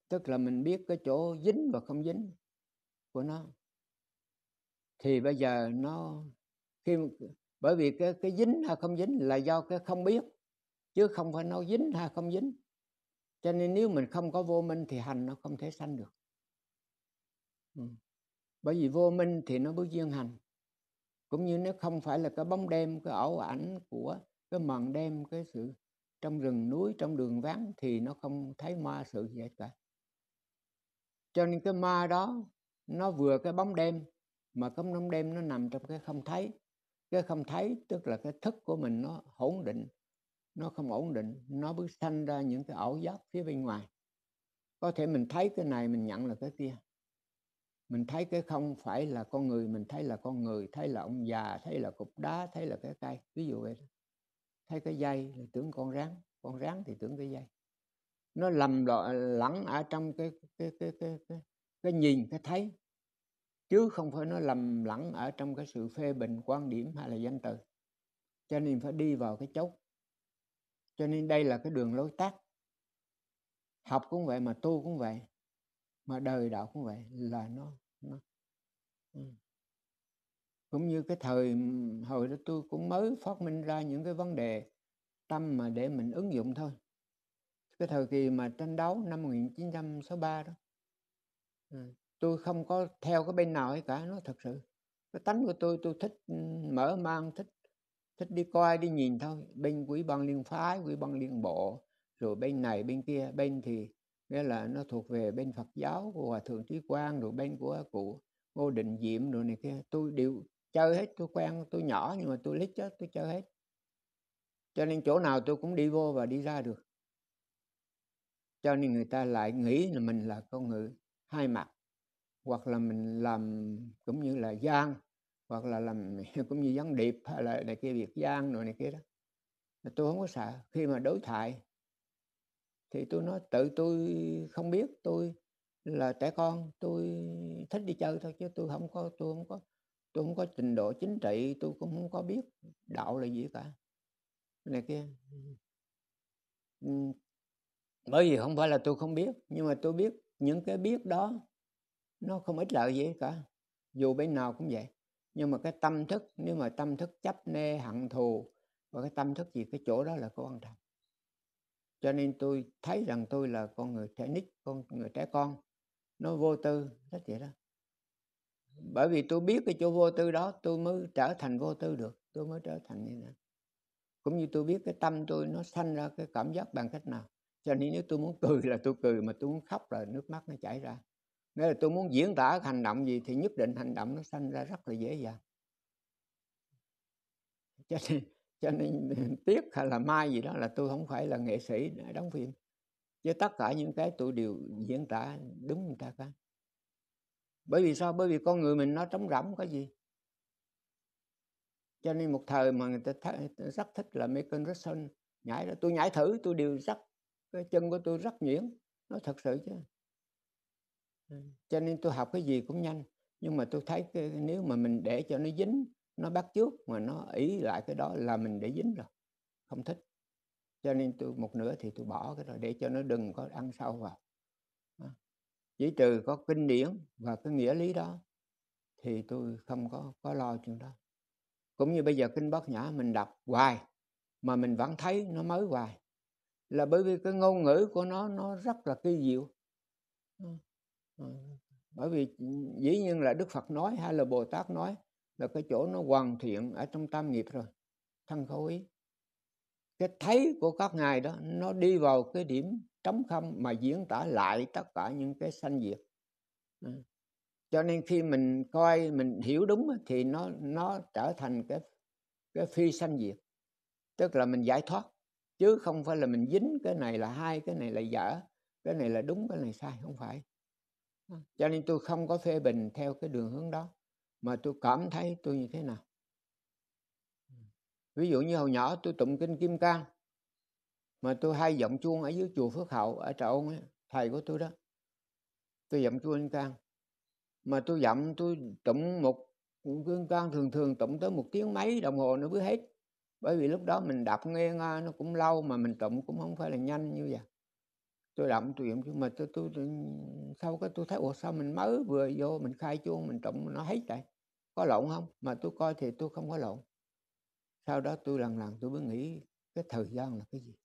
tức là mình biết cái chỗ dính và không dính của nó. Thì bây giờ nó khi bởi vì cái cái dính hay không dính là do cái không biết, chứ không phải nó dính hay không dính. Cho nên nếu mình không có vô minh thì hành nó không thể sanh được. Ừ. Bởi vì vô minh thì nó bước duyên hành. Cũng như nó không phải là cái bóng đêm, cái ảo ảnh của cái màn đêm, cái sự trong rừng núi, trong đường vắng, thì nó không thấy ma sự gì hết cả. Cho nên cái ma đó nó vừa cái bóng đêm, mà cái bóng đêm nó nằm trong cái không thấy. Cái không thấy tức là cái thức của mình nó hỗn định, nó không ổn định, nó bước sanh ra những cái ảo giác phía bên ngoài. Có thể mình thấy cái này mình nhận là cái kia. Mình thấy cái không phải là con người, mình thấy là con người, thấy là ông già, thấy là cục đá, thấy là cái cây, ví dụ vậy. Thấy cái dây là tưởng con rắn, con rắn thì tưởng cái dây. Nó lầm lẫn ở trong cái cái cái cái cái cái nhìn, cái thấy, chứ không phải nó lầm lẫn ở trong cái sự phê bình, quan điểm hay là danh từ. Cho nên phải đi vào cái chốt. Cho nên đây là cái đường lối tắt. Học cũng vậy, mà tu cũng vậy, mà đời đạo cũng vậy, là nó, nó. Ừ. Cũng như cái thời hồi đó tôi cũng mới phát minh ra những cái vấn đề tâm mà để mình ứng dụng thôi. Cái thời kỳ mà tranh đấu năm một chín sáu ba đó, ừ, tôi không có theo cái bên nào ấy cả, nó thật sự. Cái tánh của tôi, tôi thích mở mang, thích thích đi coi, đi nhìn thôi. Bên quỹ ban liên phái, quỹ ban liên bộ, rồi bên này, bên kia. Bên thì nghĩa là nó thuộc về bên Phật giáo của Hòa thượng Trí Quang, rồi bên của cụ Ngô Đình Diệm, rồi này kia. Tôi đều chơi hết, tôi quen, tôi nhỏ nhưng mà tôi lít chứ, tôi chơi hết. Cho nên chỗ nào tôi cũng đi vô và đi ra được. Cho nên người ta lại nghĩ là mình là con người hai mặt, hoặc là mình làm cũng như là gian, hoặc là làm cũng như gián điệp, hay là này kia, việc gian rồi này kia đó. Tôi không có sợ. Khi mà đối thoại thì tôi nói tự tôi không biết, tôi là trẻ con, tôi thích đi chơi thôi, chứ tôi không có tôi không có tôi không có trình độ chính trị, tôi cũng không có biết đạo là gì cả này kia. Bởi vì không phải là tôi không biết, nhưng mà tôi biết những cái biết đó nó không ích lợi gì cả, dù bên nào cũng vậy. Nhưng mà cái tâm thức, nếu mà tâm thức chấp nê hận thù và cái tâm thức gì, cái chỗ đó là quan trọng. Cho nên tôi thấy rằng tôi là con người trẻ nít, con người trẻ con, nó vô tư, rất vậy đó. Bởi vì tôi biết cái chỗ vô tư đó, tôi mới trở thành vô tư được, tôi mới trở thành như thế. Cũng như tôi biết cái tâm tôi nó sanh ra cái cảm giác bằng cách nào. Cho nên nếu tôi muốn cười là tôi cười, mà tôi muốn khóc là nước mắt nó chảy ra. Nếu là tôi muốn diễn tả hành động gì thì nhất định hành động nó sanh ra rất là dễ dàng. Cho nên, cho nên tiếc hay là mai gì đó là tôi không phải là nghệ sĩ đóng phim. Chứ tất cả những cái tôi đều diễn tả đúng người ta cả. Bởi vì sao? Bởi vì con người mình nó trống rỗng có gì. Cho nên một thời mà người ta th- rất thích là Michael Jackson nhảy đó. Tôi nhảy thử, tôi đều rất, cái chân của tôi rất nhuyễn. Nó thật sự chứ. Cho nên tôi học cái gì cũng nhanh. Nhưng mà tôi thấy cái, nếu mà mình để cho nó dính, nó bắt chước mà nó ý lại cái đó là mình để dính rồi, không thích. Cho nên tôi một nửa thì tôi bỏ cái đó, để cho nó đừng có ăn sâu vào. Chỉ trừ có kinh điển và cái nghĩa lý đó thì tôi không có, có lo chuyện đó. Cũng như bây giờ Kinh Bát Nhã mình đọc hoài mà mình vẫn thấy nó mới hoài, là bởi vì cái ngôn ngữ của nó nó rất là kỳ diệu. Bởi vì dĩ nhiên là Đức Phật nói hay là Bồ Tát nói là cái chỗ nó hoàn thiện ở trong tam nghiệp rồi, thân khẩu ý. Cái thấy của các ngài đó nó đi vào cái điểm trống không mà diễn tả lại tất cả những cái sanh diệt. Cho nên khi mình coi, mình hiểu đúng thì nó nó trở thành cái cái phi sanh diệt, tức là mình giải thoát, chứ không phải là mình dính cái này là hai, cái này là dở, cái này là đúng, cái này sai, không phải. Cho nên tôi không có phê bình theo cái đường hướng đó, mà tôi cảm thấy tôi như thế nào. Ví dụ như hồi nhỏ tôi tụng Kinh Kim Cang, mà tôi hay giọng chuông ở dưới chùa Phước Hậu ở Trà Ôn ấy, thầy của tôi đó. Tôi giọng chuông Kim Cang, mà tôi giọng tôi tụng một Kim Cang thường thường tụng tới một tiếng mấy đồng hồ nó mới hết. Bởi vì lúc đó mình đọc nghe nga nó cũng lâu, mà mình tụng cũng không phải là nhanh như vậy. Tôi đọc tôi giọng chuông, mà tôi, tôi, tôi sau cái tôi thấy ủa sao mình mới vừa vô mình khai chuông mình tụng nó hết vậy, có lộn không? Mà tôi coi thì tôi không có lộn. Sau đó tôi lần lần tôi mới nghĩ cái thời gian là cái gì.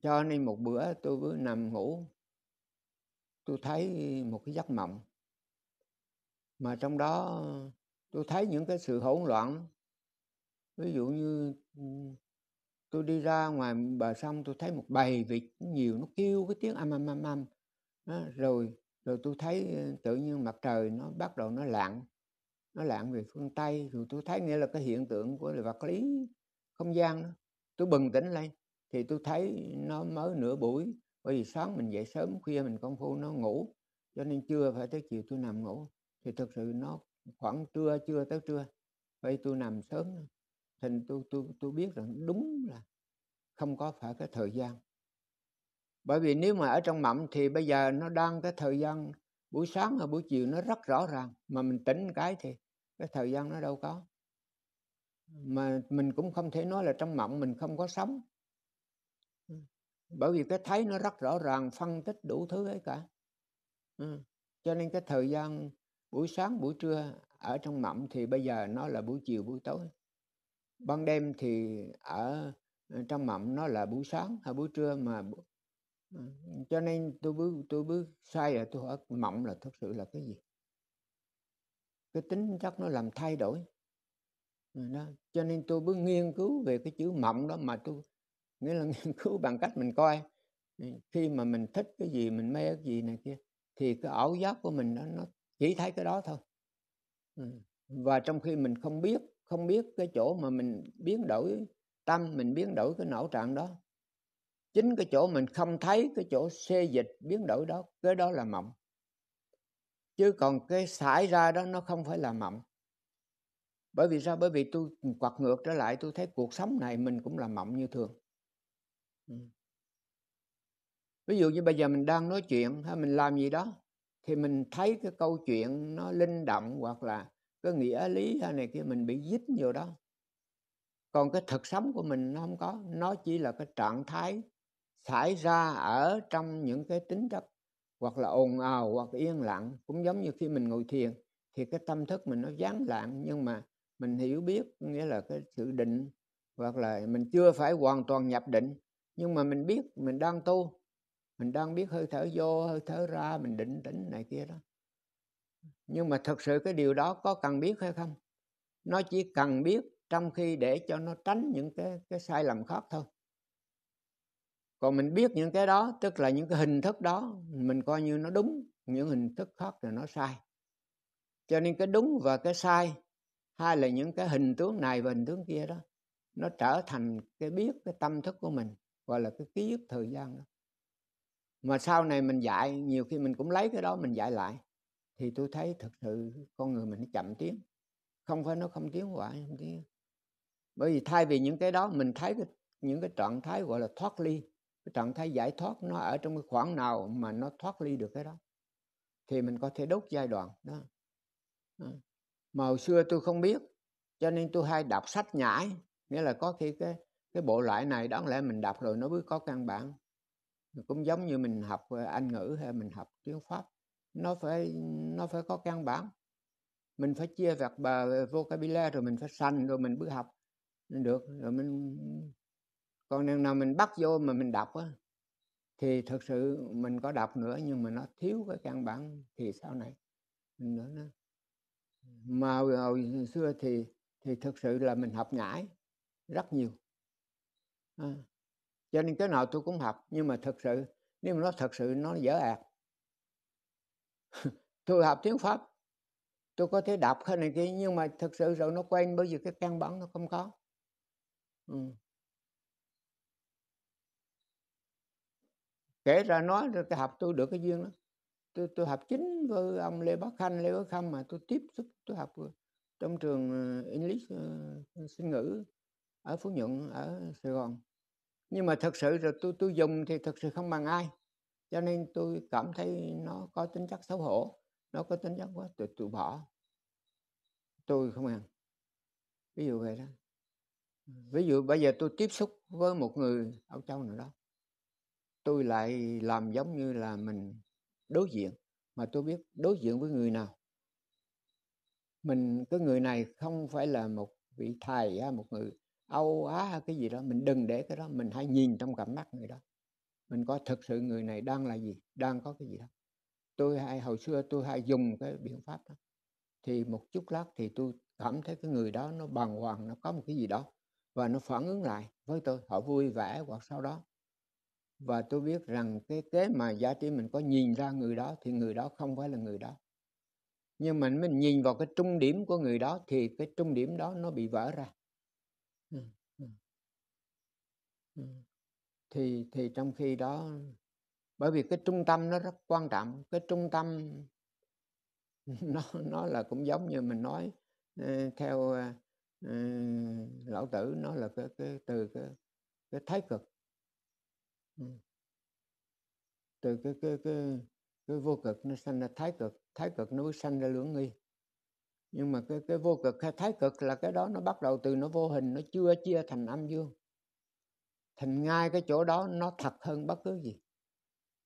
Cho nên một bữa tôi vừa nằm ngủ, tôi thấy một cái giấc mộng, mà trong đó tôi thấy những cái sự hỗn loạn. Ví dụ như tôi đi ra ngoài bờ sông, tôi thấy một bầy vịt nhiều, nó kêu cái tiếng am am am am. Đó, rồi, rồi tôi thấy tự nhiên mặt trời nó bắt đầu nó lặn, nó lặn về phương Tây. Rồi tôi thấy nghĩa là cái hiện tượng của vật lý không gian đó. Tôi bừng tỉnh lên thì tôi thấy nó mới nửa buổi, bởi vì sáng mình dậy sớm, khuya mình công phu nó ngủ, cho nên trưa phải tới chiều tôi nằm ngủ. Thì thực sự nó khoảng trưa, trưa tới trưa, vậy tôi nằm sớm. Thì tôi, tôi, tôi biết rằng đúng là không có phải cái thời gian. Bởi vì nếu mà ở trong mộng thì bây giờ nó đang cái thời gian buổi sáng và buổi chiều nó rất rõ ràng, mà mình tỉnh cái thì cái thời gian nó đâu có. Mà mình cũng không thể nói là trong mộng mình không có sống, bởi vì cái thấy nó rất rõ ràng, phân tích đủ thứ ấy cả. Ừ. Cho nên cái thời gian buổi sáng, buổi trưa ở trong mộng thì bây giờ nó là buổi chiều, buổi tối. Ban đêm thì ở trong mộng nó là buổi sáng hay buổi trưa mà. Ừ. Cho nên tôi bước, tôi bước sai là tôi hỏi mộng là thực sự là cái gì. Cái tính chất nó làm thay đổi. Ừ, đó. Cho nên tôi bước nghiên cứu về cái chữ mộng đó, mà tôi nghĩa là nghiên cứu bằng cách mình coi khi mà mình thích cái gì, mình mê cái gì này kia, thì cái ảo giác của mình nó, nó chỉ thấy cái đó thôi. Ừ. Và trong khi mình không biết, không biết cái chỗ mà mình biến đổi tâm, mình biến đổi cái não trạng đó, Chính cái chỗ mình không thấy, cái chỗ xê dịch biến đổi đó, cái đó là mộng. Chứ còn cái xảy ra đó nó không phải là mộng. Bởi vì sao? Bởi vì tôi quạt ngược trở lại, tôi thấy cuộc sống này mình cũng là mộng như thường. Ví dụ như bây giờ mình đang nói chuyện hay mình làm gì đó, thì mình thấy cái câu chuyện nó linh động hoặc là cái nghĩa lý hay này kia mình bị dính vô đó. Còn cái thực sống của mình nó không có, nó chỉ là cái trạng thái xảy ra ở trong những cái tính chất hoặc là ồn ào hoặc yên lặng. Cũng giống như khi mình ngồi thiền thì cái tâm thức mình nó gián lặng, nhưng mà mình hiểu biết, nghĩa là cái sự định, hoặc là mình chưa phải hoàn toàn nhập định, nhưng mà mình biết mình đang tu, mình đang biết hơi thở vô hơi thở ra, mình định tĩnh này kia đó. Nhưng mà thật sự cái điều đó có cần biết hay không? Nó chỉ cần biết trong khi để cho nó tránh những cái, cái sai lầm khác thôi. Còn mình biết những cái đó, tức là những cái hình thức đó mình coi như nó đúng, những hình thức khác là nó sai. Cho nên cái đúng và cái sai, hay là những cái hình tướng này và hình tướng kia đó, nó trở thành cái biết, cái tâm thức của mình, gọi là cái ký ức thời gian đó. Mà sau này mình dạy, nhiều khi mình cũng lấy cái đó mình dạy lại, thì tôi thấy thực sự con người mình nó chậm tiến. Không phải nó không tiến hoại, không tiến. Bởi vì thay vì những cái đó, mình thấy cái, những cái trạng thái gọi là thoát ly, cái trạng thái giải thoát nó ở trong cái khoảng nào mà nó thoát ly được cái đó, thì mình có thể đốt giai đoạn đó. Mà hồi xưa tôi không biết, cho nên tôi hay đọc sách nhãi, nghĩa là có khi cái, cái bộ loại này đáng lẽ mình đọc rồi nó mới có căn bản. Cũng giống như mình học Anh ngữ hay mình học tiếng Pháp, nó phải, nó phải có căn bản. Mình phải chia vặt bờ vocabulary, rồi mình phải sanh, rồi mình bước học được rồi mình. Còn đằng nào mình bắt vô mà mình đọc á, thì thực sự mình có đọc nữa nhưng mà nó thiếu cái căn bản thì sau này mình nữa nó. Mà hồi xưa thì thì thực sự là mình học nhãi rất nhiều, à, cho nên cái nào tôi cũng học. Nhưng mà thực sự nếu mà nó thật sự nó dở ạt. Tôi học tiếng Pháp, tôi có thể đọc cái này kia, nhưng mà thực sự rồi nó quen, bởi vì cái căn bản nó không có. Ừ. Kể ra nói rồi cái học tôi được cái duyên đó. Tôi, tôi học chính với ông Lê Bắc Khanh, Lê Bắc Khanh mà tôi tiếp xúc, tôi học trong trường English uh, sinh ngữ ở Phú Nhuận, ở Sài Gòn. Nhưng mà thật sự rồi tôi, tôi dùng thì thật sự không bằng ai. Cho nên tôi cảm thấy nó có tính chất xấu hổ, nó có tính chất quá, tôi, tôi bỏ. Tôi không ăn. Ví dụ vậy đó. Ví dụ bây giờ tôi tiếp xúc với một người Âu Châu nào đó, tôi lại làm giống như là mình đối diện, mà tôi biết đối diện với người nào. Mình, cái người này không phải là một vị thầy, một người Âu Á hay cái gì đó, mình đừng để cái đó, mình hãy nhìn trong cặp mắt người đó. Mình có thực sự người này đang là gì, đang có cái gì đó. Tôi hay, hồi xưa tôi hay dùng cái biện pháp đó. Thì một chút lát thì tôi cảm thấy cái người đó nó bàng hoàng, nó có một cái gì đó. Và nó phản ứng lại với tôi, họ vui vẻ hoặc sau đó. Và tôi biết rằng cái kế mà giá trị mình có nhìn ra người đó thì người đó không phải là người đó. Nhưng mà mình nhìn vào cái trung điểm của người đó thì cái trung điểm đó nó bị vỡ ra. Ừ. Ừ. Ừ. Thì, thì trong khi đó, bởi vì cái trung tâm nó rất quan trọng. Cái trung tâm nó, nó là cũng giống như mình nói theo uh, Lão Tử, nó là cái, cái từ cái, cái thái cực, từ cái, cái, cái, cái vô cực nó sanh ra thái cực, thái cực nó mới sanh ra lưỡng nghi. Nhưng mà cái, cái vô cực hay thái cực là cái đó nó bắt đầu từ nó vô hình, nó chưa chia thành âm dương. Thành ngay cái chỗ đó nó thật hơn bất cứ gì.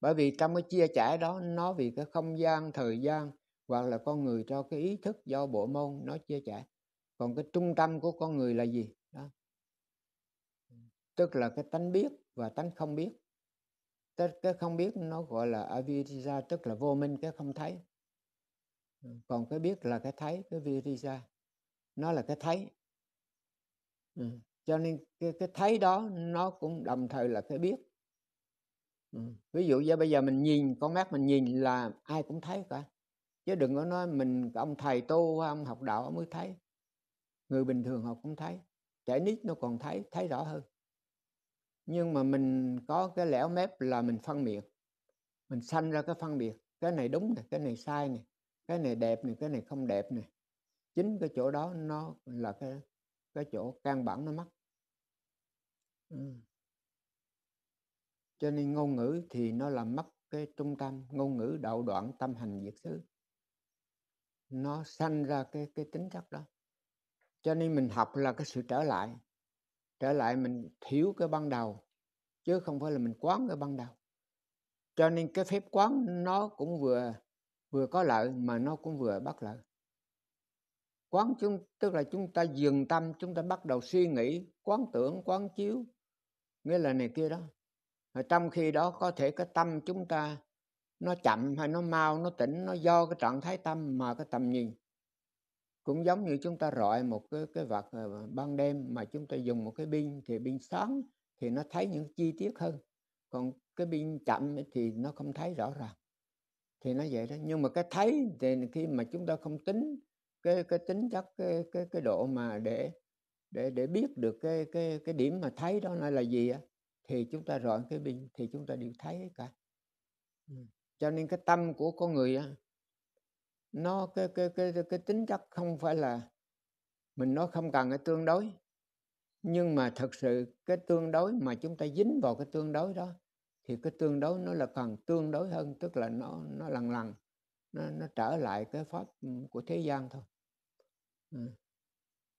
Bởi vì trong cái chia chẻ đó, nó vì cái không gian, thời gian, hoặc là con người cho cái ý thức do bộ môn nó chia chẻ. Còn cái trung tâm của con người là gì? Đó. Tức là cái tánh biết và tánh không biết. Cái không biết nó gọi là avidya, tức là vô minh, cái không thấy. Còn cái biết là cái thấy, cái vidya, nó là cái thấy. Ừ. Cho nên cái, cái thấy đó nó cũng đồng thời là cái biết. Ừ. Ví dụ như bây giờ mình nhìn, con mắt mình nhìn là ai cũng thấy cả. Chứ đừng có nói mình, ông thầy tu, ông học đạo ông mới thấy. Người bình thường họ cũng thấy. Trẻ nít nó còn thấy, thấy rõ hơn. nhưng mà mình có cái lẻo mép là mình phân biệt, mình sanh ra cái phân biệt, cái này đúng này, cái này sai này, cái này đẹp này, cái này không đẹp này. Chính cái chỗ đó nó là cái cái chỗ căn bản nó mất. Ừ. Cho nên ngôn ngữ thì nó làm mất cái trung tâm, ngôn ngữ đạo đoạn tâm hành diệt xứ, nó sanh ra cái cái tính chất đó. Cho nên mình học là cái sự trở lại, trở lại mình thiếu cái ban đầu, chứ không phải là mình quán cái ban đầu. Cho nên cái phép quán nó cũng vừa vừa có lợi mà nó cũng vừa bất lợi. Quán chúng tức là chúng ta dừng tâm, chúng ta bắt đầu suy nghĩ, quán tưởng, quán chiếu, nghĩa là này kia đó. Và trong khi đó có thể cái tâm chúng ta nó chậm hay nó mau, nó tỉnh, nó do cái trạng thái tâm mà cái tầm nhìn. Cũng giống như chúng ta rọi một cái, cái vật ban đêm mà chúng ta dùng một cái pin, thì pin sáng thì nó thấy những chi tiết hơn. Còn cái pin chậm thì nó không thấy rõ ràng. Thì nó vậy đó. Nhưng mà cái thấy thì khi mà chúng ta không tính cái cái tính chất cái cái cái độ mà để để để biết được cái cái cái điểm mà thấy đó là gì á, thì chúng ta rọi cái pin thì chúng ta đều thấy cả. Ừ. Cho nên cái tâm của con người á, nó cái cái cái cái tính chất không phải là mình nói không cần cái tương đối, nhưng mà thật sự cái tương đối mà chúng ta dính vào cái tương đối đó thì cái tương đối nó là còn tương đối hơn, tức là nó nó lần lần nó nó trở lại cái pháp của thế gian thôi. Ừ.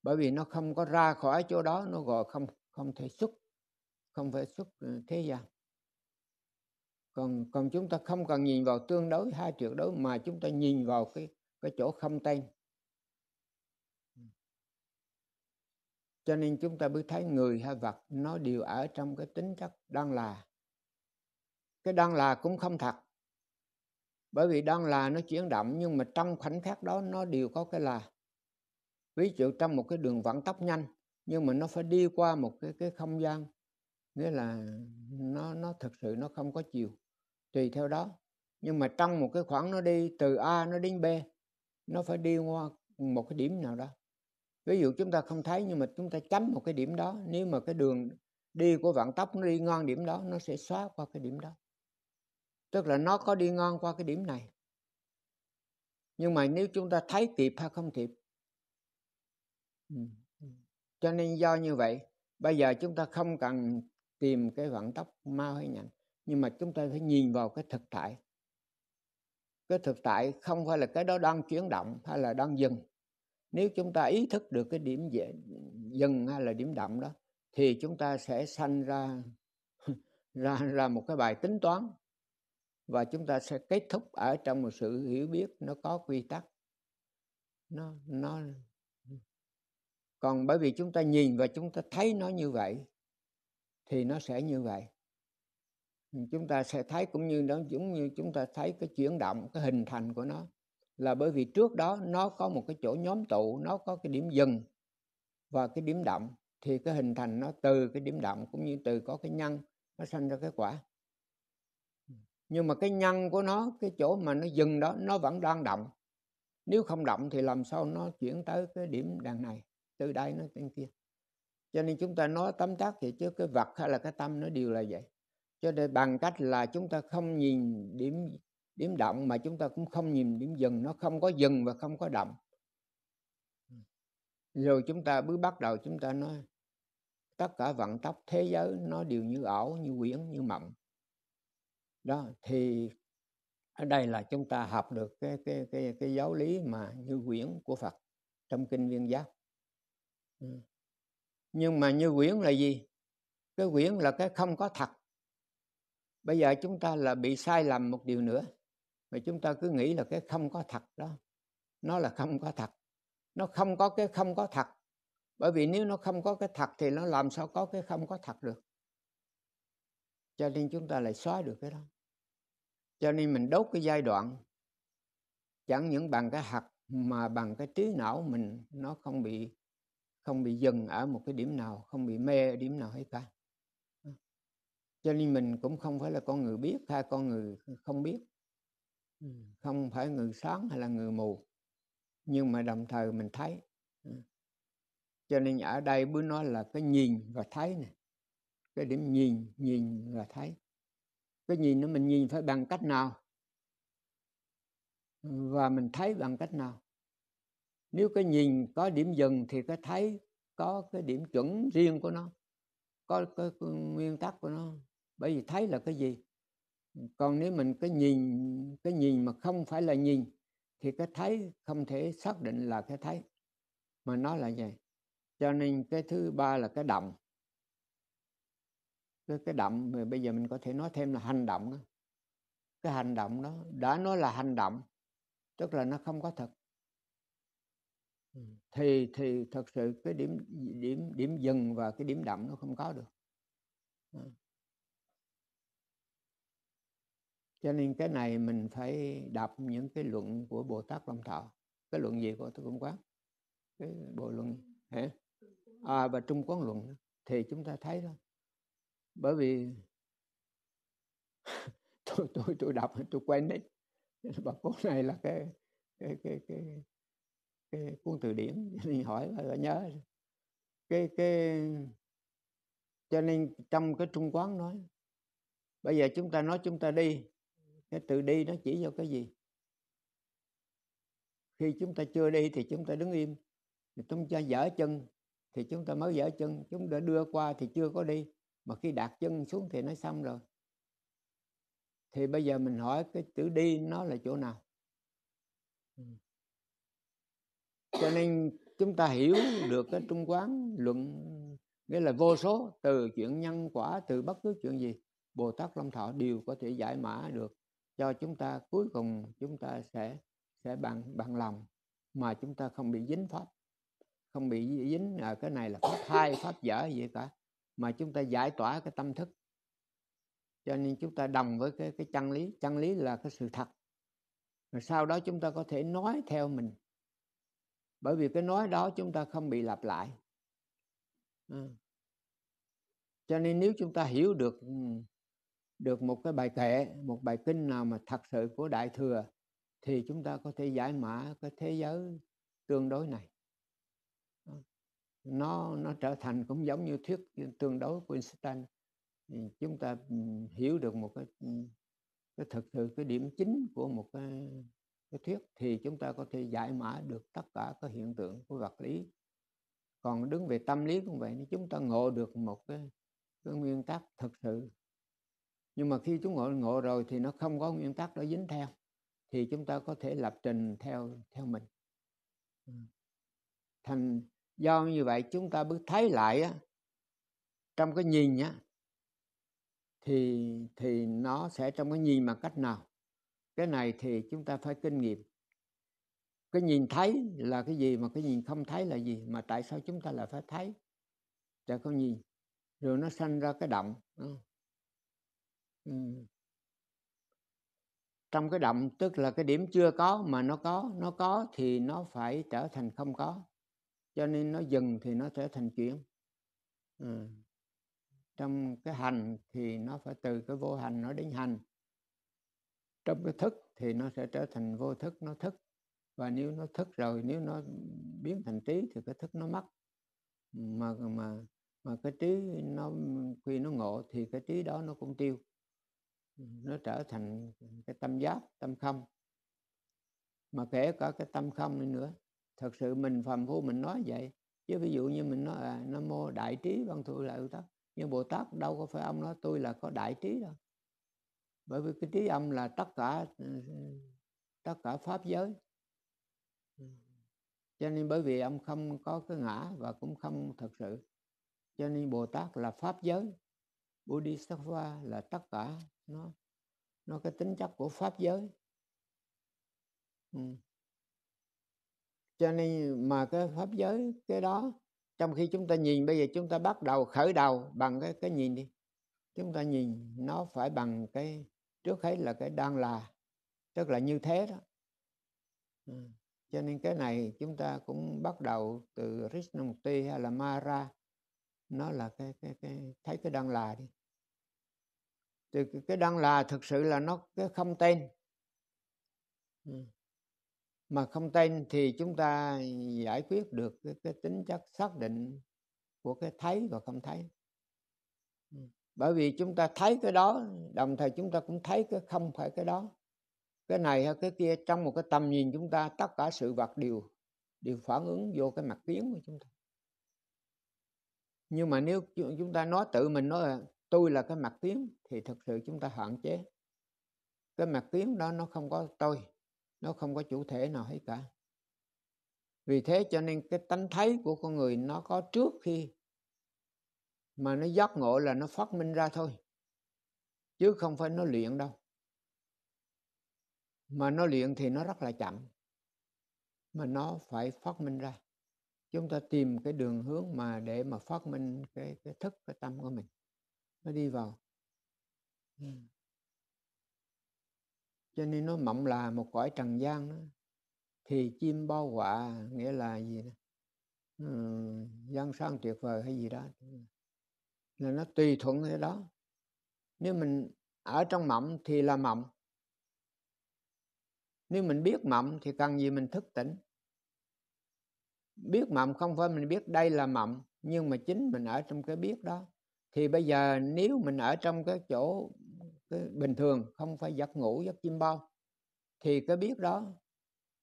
Bởi vì nó không có ra khỏi chỗ đó, nó gọi không không thể xuất, không phải xuất thế gian. Còn, còn chúng ta không cần nhìn vào tương đối hay tuyệt đối, mà chúng ta nhìn vào cái, cái chỗ không tên. Cho nên chúng ta mới thấy người hay vật nó đều ở trong cái tính chất đang là. Cái đang là cũng không thật, bởi vì đang là nó chuyển động, nhưng mà trong khoảnh khắc đó nó đều có cái là. Ví dụ trong một cái đường vận tốc nhanh, nhưng mà nó phải đi qua một cái, cái không gian, nghĩa là nó, nó thực sự nó không có chiều, tùy theo đó. Nhưng mà trong một cái khoảng nó đi từ A nó đến B, nó phải đi qua một cái điểm nào đó. Ví dụ chúng ta không thấy, nhưng mà chúng ta chấm một cái điểm đó, nếu mà cái đường đi của vận tốc nó đi ngang điểm đó, nó sẽ xóa qua cái điểm đó. Tức là nó có đi ngang qua cái điểm này, nhưng mà nếu chúng ta thấy kịp hay không kịp. Ừ. Cho nên do như vậy, bây giờ chúng ta không cần tìm cái vận tốc mau hay nhanh, nhưng mà chúng ta phải nhìn vào cái thực tại. Cái thực tại không phải là cái đó đang chuyển động hay là đang dừng. Nếu chúng ta ý thức được cái điểm dừng hay là điểm động đó, thì chúng ta sẽ sanh ra ra, ra một cái bài tính toán, và chúng ta sẽ kết thúc ở trong một sự hiểu biết nó có quy tắc. Nó, nó... Còn bởi vì chúng ta nhìn và chúng ta thấy nó như vậy, thì nó sẽ như vậy. Chúng ta sẽ thấy cũng như đó, giống như chúng ta thấy cái chuyển động, cái hình thành của nó, là bởi vì trước đó nó có một cái chỗ nhóm tụ, nó có cái điểm dừng và cái điểm động, thì cái hình thành nó từ cái điểm động cũng như từ có cái nhân, nó sanh ra cái quả. Nhưng mà cái nhân của nó, cái chỗ mà nó dừng đó, nó vẫn đang động. Nếu không động thì làm sao nó chuyển tới cái điểm đằng này, từ đây nó đến kia. Cho nên chúng ta nói tóm tắt thì chứ cái vật hay là cái tâm nó đều là vậy. Cho nên bằng cách là chúng ta không nhìn điểm điểm động, mà chúng ta cũng không nhìn điểm dừng, nó không có dừng và không có động. Rồi chúng ta bước bắt đầu chúng ta nói tất cả vận tốc thế giới nó đều như ảo, như quyển, như mộng. Đó, thì ở đây là chúng ta học được cái cái cái cái giáo lý mà như quyển của Phật trong kinh Viên Giác. Ừ. Nhưng mà như quyển là gì? Cái quyển là cái không có thật. Bây giờ chúng ta là bị sai lầm một điều nữa, mà chúng ta cứ nghĩ là cái không có thật đó, nó là không có thật. Nó không có cái không có thật. Bởi vì nếu nó không có cái thật thì nó làm sao có cái không có thật được. Cho nên chúng ta lại xóa được cái đó. Cho nên mình đốt cái giai đoạn, chẳng những bằng cái hạt mà bằng cái trí não mình, nó không bị không bị dừng ở một cái điểm nào, không bị mê ở điểm nào hết cả. Cho nên mình cũng không phải là con người biết hay con người không biết, không phải người sáng hay là người mù, nhưng mà đồng thời mình thấy. Cho nên ở đây bữa nói là cái nhìn và thấy này, cái điểm nhìn, nhìn là thấy. Cái nhìn nó mình nhìn phải bằng cách nào và mình thấy bằng cách nào. Nếu cái nhìn có điểm dừng thì cái thấy có cái điểm chuẩn riêng của nó, có cái nguyên tắc của nó, bởi vì thấy là cái gì. Còn nếu mình cái nhìn, cái nhìn mà không phải là nhìn thì cái thấy không thể xác định là cái thấy, mà nó là vậy. Cho nên cái thứ ba là cái động. Cái, cái động mà bây giờ mình có thể nói thêm là hành động đó. Cái hành động đó, đã nói là hành động tức là nó không có thật. Thì, thì thật sự cái điểm, điểm, điểm dừng và cái điểm đậm nó không có được. Cho nên cái này mình phải đọc những cái luận của Bồ Tát Long Thọ. Cái luận gì của tôi cũng quá, cái bộ luận hả? À, và Trung Quán Luận thì chúng ta thấy đó. Bởi vì tôi tôi tôi đọc tôi quen đấy. Bà cuốn này là cái cái cái cái, cái cuốn từ điển mình hỏi và nhớ cái cái cho nên trong cái Trung Quán nói. Bây giờ chúng ta nói chúng ta đi, cái từ đi nó chỉ vào cái gì? Khi chúng ta chưa đi thì chúng ta đứng im, thì chúng ta dở chân thì chúng ta mới dở chân, chúng ta đưa qua thì chưa có đi, mà khi đặt chân xuống thì nó xong rồi. Thì bây giờ mình hỏi cái chữ đi nó là chỗ nào? Cho nên chúng ta hiểu được cái Trung Quán Luận, nghĩa là vô số từ chuyện nhân quả, từ bất cứ chuyện gì Bồ Tát Long Thọ đều có thể giải mã được cho chúng ta. Cuối cùng chúng ta sẽ sẽ bằng bằng lòng mà chúng ta không bị dính pháp, không bị dính à, cái này là pháp hai pháp dở gì cả, mà chúng ta giải tỏa cái tâm thức. Cho nên chúng ta đồng với cái cái chân lý, chân lý là cái sự thật. Rồi sau đó chúng ta có thể nói theo mình, bởi vì cái nói đó chúng ta không bị lặp lại. À. Cho nên nếu chúng ta hiểu được được một cái bài kệ, một bài kinh nào mà thật sự của Đại Thừa thì chúng ta có thể giải mã cái thế giới tương đối này. Nó nó trở thành cũng giống như thuyết tương đối của Einstein. Chúng ta hiểu được một cái cái thực sự cái điểm chính của một cái, cái thuyết thì chúng ta có thể giải mã được tất cả các hiện tượng của vật lý. Còn đứng về tâm lý cũng vậy, chúng ta ngộ được một cái, cái nguyên tắc thực sự. Nhưng mà khi chúng ngộ ngộ rồi thì nó không có nguyên tắc đó dính theo, thì chúng ta có thể lập trình theo theo mình. Thành do như vậy chúng ta bước thấy lại á, trong cái nhìn á, thì thì nó sẽ trong cái nhìn mà cách nào. Cái này thì chúng ta phải kinh nghiệm. Cái nhìn thấy là cái gì, mà cái nhìn không thấy là gì, mà tại sao chúng ta lại phải thấy để có nhìn, rồi nó sanh ra cái động. Ừ. Trong cái động tức là cái điểm chưa có mà nó có, nó có thì nó phải trở thành không có, cho nên nó dừng thì nó trở thành chuyển. Ừ. Trong cái hành thì nó phải từ cái vô hành nó đến hành. Trong cái thức thì nó sẽ trở thành vô thức, nó thức. Và nếu nó thức rồi, nếu nó biến thành trí thì cái thức nó mất. Mà mà mà cái trí nó khi nó ngộ thì cái trí đó nó cũng tiêu. Nó trở thành cái tâm giác, tâm không. Mà kể cả cái tâm không này nữa. Thật sự mình phàm phu mình nói vậy. Chứ ví dụ như mình nói à, Nam Mô Đại Trí Văn Thù Lợi Tát. Nhưng Bồ Tát đâu có phải ông nói tôi là có đại trí đâu. Bởi vì cái trí ông là tất cả tất cả pháp giới. Cho nên bởi vì ông không có cái ngã và cũng không thật sự. Cho nên Bồ Tát là pháp giới. Bodhisattva là tất cả. Nó, nó cái tính chất của pháp giới. Ừ. Cho nên mà cái pháp giới cái đó, trong khi chúng ta nhìn, bây giờ chúng ta bắt đầu khởi đầu bằng cái, cái nhìn đi. Chúng ta nhìn nó phải bằng cái, trước hết là cái đang là, tức là như thế đó. Ừ. Cho nên cái này chúng ta cũng bắt đầu từ Krishnamurti hay là Mara. Nó là cái, cái, cái thấy cái đang là đi. Từ cái đang là thực sự là nó cái không tên. Ừ. Mà không tên thì chúng ta giải quyết được cái, cái tính chất xác định của cái thấy và không thấy. Bởi vì chúng ta thấy cái đó, đồng thời chúng ta cũng thấy cái không phải cái đó, cái này hay cái kia. Trong một cái tầm nhìn chúng ta, tất cả sự vật đều đều phản ứng vô cái mặt kiến của chúng ta. Nhưng mà nếu chúng ta nói tự mình nói là tôi là cái mặt kiến, thì thực sự chúng ta hạn chế. Cái mặt kiến đó nó không có tôi, nó không có chủ thể nào hết cả. Vì thế cho nên cái tánh thấy của con người nó có trước khi mà nó giác ngộ là nó phát minh ra thôi, chứ không phải nó luyện đâu. Mà nó luyện thì nó rất là chậm, mà nó phải phát minh ra. Chúng ta tìm cái đường hướng mà để mà phát minh cái, cái thức, cái tâm của mình, nó đi vào. Cho nên nó mộng là một cõi trần gian đó. Thì chim bao quạ, nghĩa là gì đó? Ừ, gian sang tuyệt vời hay gì đó, là nó tùy thuận thế đó. Nếu mình ở trong mộng thì là mộng. Nếu mình biết mộng thì cần gì mình thức tỉnh. Biết mộng không phải mình biết đây là mộng, nhưng mà chính mình ở trong cái biết đó. Thì bây giờ nếu mình ở trong cái chỗ cái bình thường, không phải giấc ngủ, giấc chim bao, thì cái biết đó,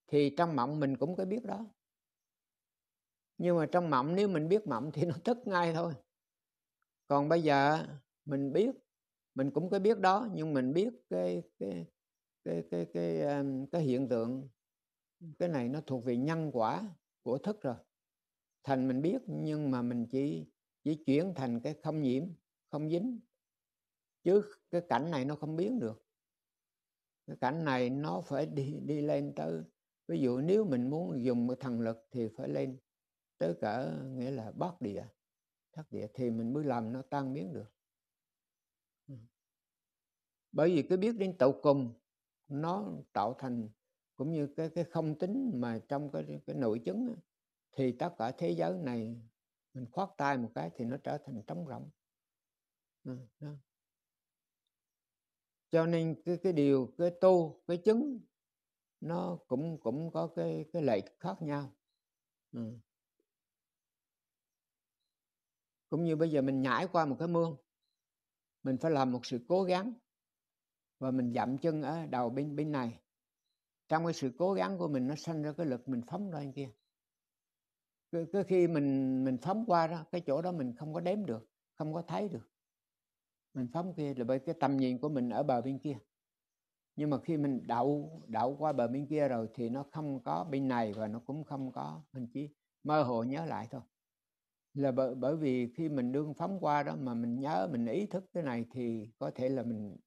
thì trong mộng mình cũng cái biết đó. Nhưng mà trong mộng nếu mình biết mộng thì nó thức ngay thôi. Còn bây giờ mình biết, mình cũng cái biết đó, nhưng mình biết cái cái cái cái cái, cái, cái hiện tượng, cái này nó thuộc về nhân quả của thức rồi. Thành mình biết, nhưng mà mình chỉ chỉ chuyển thành cái không nhiễm, không dính. Chứ cái cảnh này nó không biến được. Cái cảnh này nó phải đi đi lên tới, ví dụ nếu mình muốn dùng cái thần lực thì phải lên tới cỡ, nghĩa là bát địa. Thất địa thì mình mới làm nó tan biến được. Bởi vì cái biết đến tậu cùng nó tạo thành cũng như cái cái không tính mà trong cái cái nội chứng á, thì tất cả thế giới này mình khoát tay một cái thì nó trở thành trống rỗng. Đó. Cho nên cái cái điều cái tu cái chứng nó cũng cũng có cái cái lợi khác nhau. Ừ. Cũng như bây giờ mình nhảy qua một cái mương, mình phải làm một sự cố gắng và mình dậm chân ở đầu bên bên này. Trong cái sự cố gắng của mình nó sanh ra cái lực mình phóng ra bên kia. Cái, cái khi mình mình phóng qua đó, cái chỗ đó mình không có đếm được, không có thấy được. Mình phóng kia là bởi cái tầm nhìn của mình ở bờ bên kia. Nhưng mà khi mình đậu đậu qua bờ bên kia rồi thì nó không có bên này và nó cũng không có, mình chỉ mơ hồ nhớ lại thôi. Là bởi, bởi vì khi mình đương phóng qua đó mà mình nhớ, mình ý thức cái này thì có thể là mình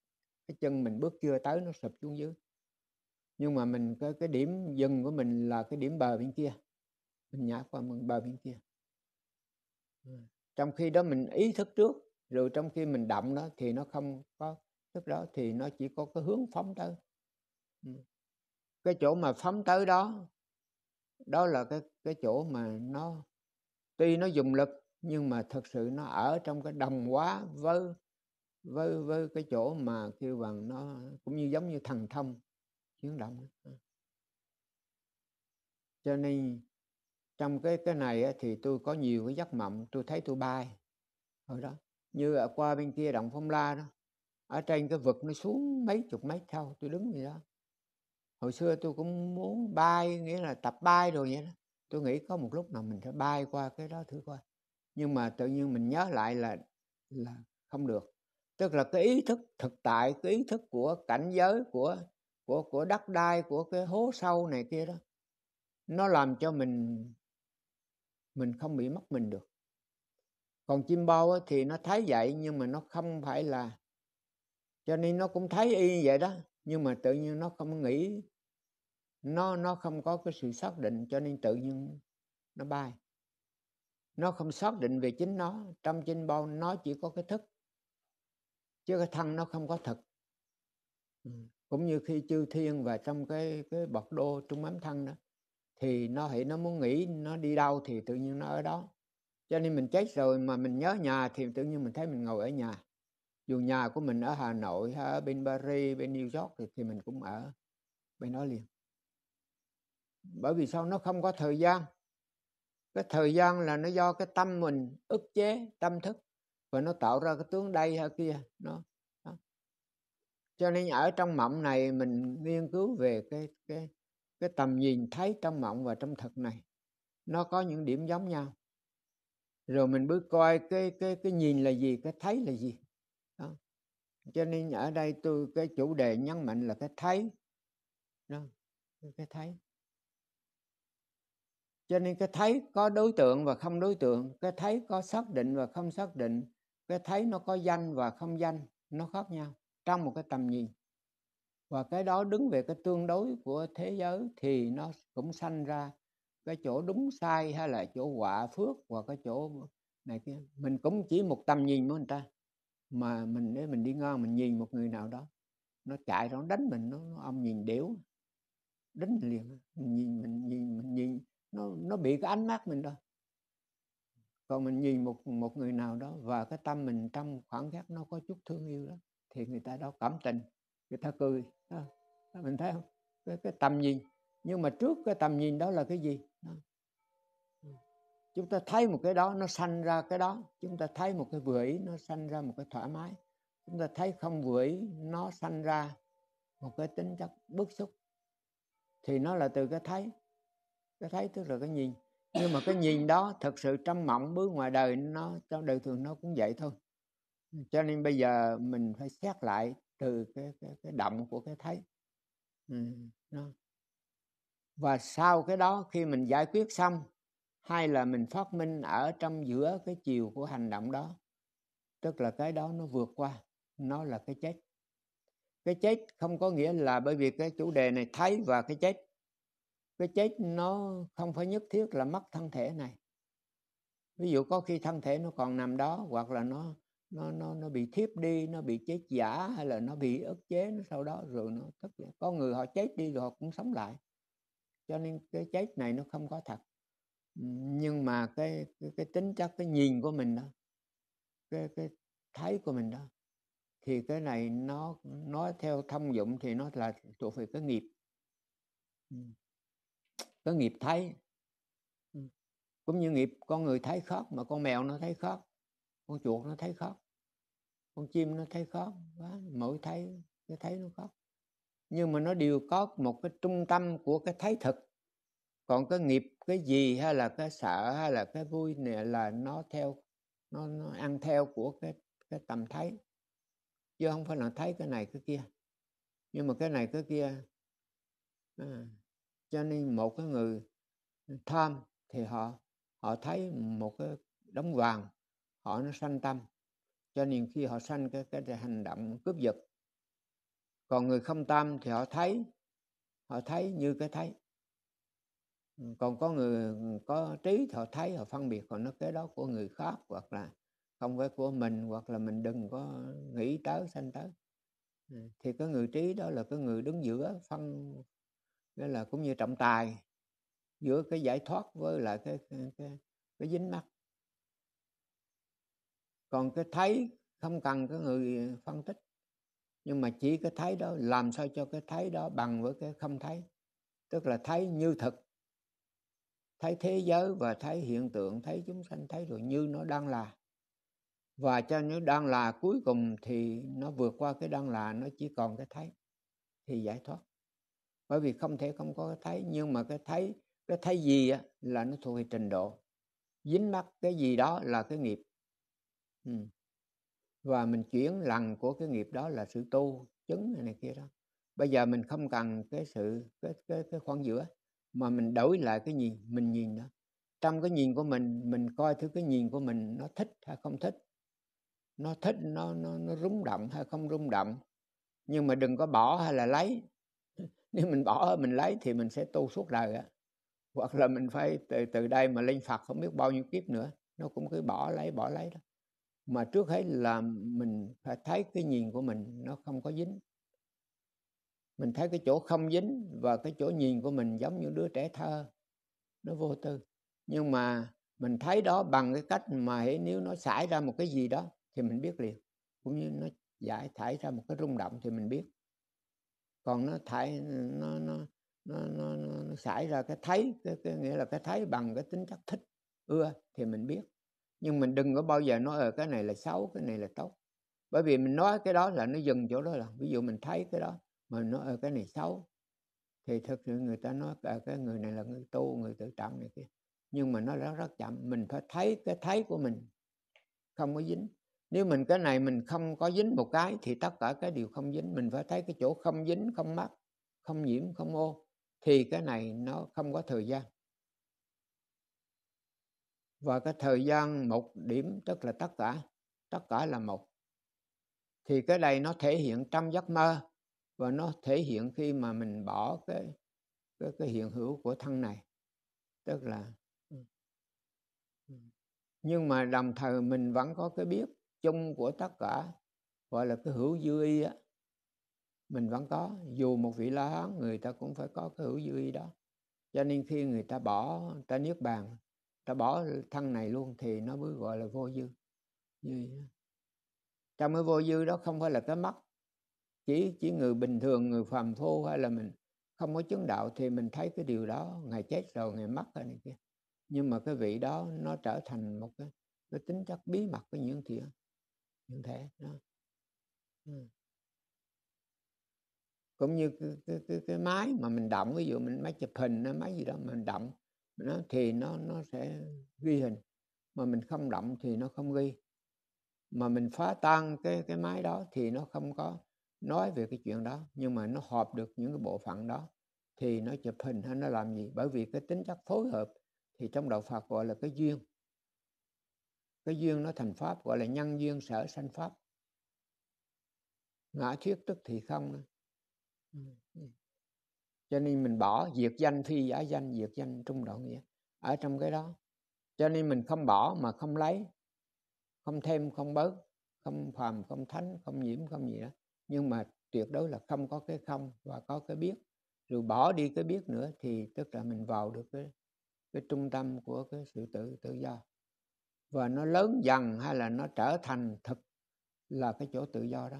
cái chân mình bước chưa tới nó sụp xuống dưới. Nhưng mà mình cái, cái điểm dừng của mình là cái điểm bờ bên kia. Mình nhảy qua bờ bên kia. Trong khi đó mình ý thức trước, rồi trong khi mình động đó thì nó không có thức đó, thì nó chỉ có cái hướng phóng tới. Cái chỗ mà phóng tới đó, đó là cái, cái chỗ mà nó tuy nó dùng lực nhưng mà thật sự nó ở trong cái đồng hóa với với với cái chỗ mà kêu bằng nó cũng như giống như thần thông chuyển động. Cho nên trong cái cái này thì tôi có nhiều cái giấc mộng, tôi thấy tôi bay hồi đó, như ở qua bên kia động Phong La đó, ở trên cái vực nó xuống mấy chục mét cao, tôi đứng vậy đó. Hồi xưa tôi cũng muốn bay, nghĩa là tập bay rồi vậy đó. Tôi nghĩ có một lúc nào mình sẽ bay qua cái đó thử coi. Nhưng mà tự nhiên mình nhớ lại là là không được. Tức là cái ý thức thực tại, cái ý thức của cảnh giới, của của của đất đai, của cái hố sâu này kia đó, nó làm cho mình mình không bị mất mình được. Còn chim bao á, thì nó thấy vậy nhưng mà nó không phải là, cho nên nó cũng thấy y như vậy đó, nhưng mà tự nhiên nó không nghĩ, nó nó không có cái sự xác định, cho nên tự nhiên nó bay. Nó không xác định về chính nó. Trong chim bao nó chỉ có cái thức, chứ cái thân nó không có thực. Ừ. Cũng như khi chư thiên và trong cái cái bậc đô trung ám thân đó, thì nó hãy nó muốn nghĩ nó đi đâu thì tự nhiên nó ở đó. Cho nên mình chết rồi mà mình nhớ nhà thì tự nhiên mình thấy mình ngồi ở nhà. Dù nhà của mình ở Hà Nội, ở bên Paris, bên New York thì, thì mình cũng ở bên đó liền. Bởi vì sao? Nó không có thời gian. Cái thời gian là nó do cái tâm mình ức chế tâm thức. và nó tạo ra cái tướng đây hay kia. Nó đó. Cho nên ở trong mộng này mình nghiên cứu về cái cái cái tầm nhìn thấy trong mộng và trong thực này, nó có những điểm giống nhau. Rồi mình bước coi cái cái cái nhìn là gì, cái thấy là gì. Đó. Cho nên ở đây tôi cái chủ đề nhấn mạnh là cái thấy. Đó. Cái thấy. Cho nên cái thấy có đối tượng và không đối tượng, cái thấy có xác định và không xác định, cái thấy nó có danh và không danh, nó khác nhau trong một cái tầm nhìn. Và cái đó đứng về cái tương đối của thế giới thì nó cũng sanh ra cái chỗ đúng sai hay là chỗ họa phước và cái chỗ này kia. Mình cũng chỉ một tầm nhìn của người ta, mà mình để mình đi ngon mình nhìn một người nào đó, nó chạy nó đánh mình, nó ông nhìn điểu, đánh liền, mình nhìn mình nhìn mình nhìn nó nó bị cái ánh mắt mình thôi. Còn mình nhìn một một người nào đó và cái tâm mình trong khoảng khắc nó có chút thương yêu đó, thì người ta đó cảm tình, người ta cười đó. Mình thấy không, cái, cái tầm nhìn. Nhưng mà trước cái tầm nhìn đó là cái gì đó. Chúng ta thấy một cái đó nó sanh ra cái đó. Chúng ta thấy một cái vừa ý nó sanh ra một cái thoải mái. Chúng ta thấy không vừa ý nó sanh ra một cái tính chất bức xúc. Thì nó là từ cái thấy. Cái thấy tức là cái nhìn. Nhưng mà cái nhìn đó thật sự trong mộng bước ngoài đời, nó trong đời thường nó cũng vậy thôi. Cho nên bây giờ mình phải xét lại từ cái, cái, cái động của cái thấy. Ừ, nó. Và sau cái đó khi mình giải quyết xong, hay là mình phát minh ở trong giữa cái chiều của hành động đó, tức là cái đó nó vượt qua, nó là cái chết. Cái chết không có nghĩa là, bởi vì cái chủ đề này thấy và cái chết, cái chết nó không phải nhất thiết là mất thân thể này. Ví dụ có khi thân thể nó còn nằm đó, hoặc là nó nó nó nó bị thiếp đi, nó bị chết giả, hay là nó bị ức chế, nó sau đó rồi nó tức là có người họ chết đi rồi họ cũng sống lại. Cho nên cái chết này nó không có thật. Nhưng mà cái cái, cái tính chất cái nhìn của mình đó, cái cái thấy của mình đó, thì cái này nó nói theo thông dụng thì nó là thuộc về cái nghiệp, cái nghiệp thấy. Cũng như nghiệp con người thấy khóc, mà con mèo nó thấy khóc, con chuột nó thấy khóc, con chim nó thấy khóc, mỗi thấy cái thấy nó khóc. Nhưng mà nó đều có một cái trung tâm của cái thấy thực. Còn cái nghiệp, cái gì hay là cái sợ hay là cái vui này là nó theo, nó, nó ăn theo của cái, cái tầm thấy, chứ không phải là thấy cái này cái kia. Nhưng mà cái này cái kia à, cho nên một cái người tham thì họ họ thấy một cái đống vàng, họ nó sanh tâm, cho nên khi họ sanh cái, cái hành động cướp giật. Còn người không tham thì họ thấy, họ thấy như cái thấy. Còn có người có trí thì họ thấy, họ phân biệt, còn nó cái đó của người khác hoặc là không phải của mình, hoặc là mình đừng có nghĩ tới, sanh tới. Thì cái người trí đó là cái người đứng giữa, phân nghĩa là cũng như trọng tài giữa cái giải thoát với lại cái, cái, cái, cái dính mắc. Còn cái thấy không cần cái người phân tích. Nhưng mà chỉ cái thấy đó, làm sao cho cái thấy đó bằng với cái không thấy. Tức là thấy như thực, thấy thế giới và thấy hiện tượng, thấy chúng sanh, thấy rồi như nó đang là. Và cho nó đang là cuối cùng thì nó vượt qua cái đang là, nó chỉ còn cái thấy thì giải thoát. Bởi vì không thể không có cái thấy. Nhưng mà cái thấy, cái thấy gì á, là nó thuộc về trình độ. Dính mắc cái gì đó là cái nghiệp. Ừ. Và mình chuyển lần của cái nghiệp đó là sự tu chứng này, này kia đó. Bây giờ mình không cần cái sự cái, cái, cái khoảng giữa, mà mình đổi lại cái nhìn. Mình nhìn đó, trong cái nhìn của mình, mình coi thứ cái nhìn của mình nó thích hay không thích, nó thích nó, nó, nó rung động hay không rung động. Nhưng mà đừng có bỏ hay là lấy. Nếu mình bỏ mình lấy thì mình sẽ tu suốt đời đó. Hoặc là mình phải từ, từ đây mà lên Phật không biết bao nhiêu kiếp nữa. Nó cũng cứ bỏ lấy bỏ lấy đó. Mà trước hết là mình phải thấy cái nhìn của mình nó không có dính. Mình thấy cái chỗ không dính và cái chỗ nhìn của mình giống như đứa trẻ thơ, nó vô tư. Nhưng mà mình thấy đó bằng cái cách mà nếu nó xảy ra một cái gì đó thì mình biết liền. Cũng như nó giải thải ra một cái rung động thì mình biết. Còn nó thải, nó, nó, nó, nó, nó, nó xảy ra cái thấy, cái, cái nghĩa là cái thấy bằng cái tính chất thích, ưa thì mình biết. Nhưng mình đừng có bao giờ nói ờ cái này là xấu, cái này là tốt. Bởi vì mình nói cái đó là nó dừng chỗ đó. Là ví dụ mình thấy cái đó, mình nói ờ cái này xấu, thì thực sự người ta nói à, cái người này là người tu, người tự trọng này kia. Nhưng mà nó rất rất chậm. Mình phải thấy cái thấy của mình không có dính. Nếu mình cái này mình không có dính một cái thì tất cả cái điều không dính. Mình phải thấy cái chỗ không dính, không mắc, không nhiễm, không ô, thì cái này nó không có thời gian. Và cái thời gian một điểm tức là tất cả, tất cả là một. Thì cái này nó thể hiện trong giấc mơ, và nó thể hiện khi mà mình bỏ cái, cái, cái hiện hữu của thân này. Tức là, nhưng mà đồng thời mình vẫn có cái biết chung của tất cả, gọi là cái hữu dư y á, mình vẫn có. Dù một vị La Hán người ta cũng phải có cái hữu dư y đó. Cho nên khi người ta bỏ, người ta niết bàn, người ta bỏ thân này luôn thì nó mới gọi là vô dư. Trong cái vô dư đó không phải là cái mắt. Chỉ, chỉ người bình thường, người phàm phu hay là mình không có chứng đạo thì mình thấy cái điều đó, ngày chết rồi, ngày mất rồi này kia. Nhưng mà cái vị đó nó trở thành một cái, cái tính chất bí mật của những thiện, những thể đó. Ừ. Cũng như cái, cái, cái, cái máy mà mình động, ví dụ mình máy chụp hình, máy gì đó mình động nó thì nó, nó sẽ ghi hình, mà mình không động thì nó không ghi. Mà mình phá tan cái, cái máy đó thì nó không có nói về cái chuyện đó, nhưng mà nó họp được những cái bộ phận đó thì nó chụp hình hay nó làm gì. Bởi vì cái tính chất phối hợp thì trong đạo Phật gọi là cái duyên. Cái duyên nó thành pháp, gọi là nhân duyên sở sanh pháp. Ngã thuyết tức thì không. Cho nên mình bỏ diệt danh phi giả danh, diệt danh trung đạo nghĩa ở trong cái đó. Cho nên mình không bỏ mà không lấy, không thêm, không bớt, không phàm, không thánh, không nhiễm, không gì đó. Nhưng mà tuyệt đối là không có cái không và có cái biết. Rồi bỏ đi cái biết nữa thì tức là mình vào được cái, cái trung tâm của cái sự tự tự do. Và nó lớn dần hay là nó trở thành thực là cái chỗ tự do đó.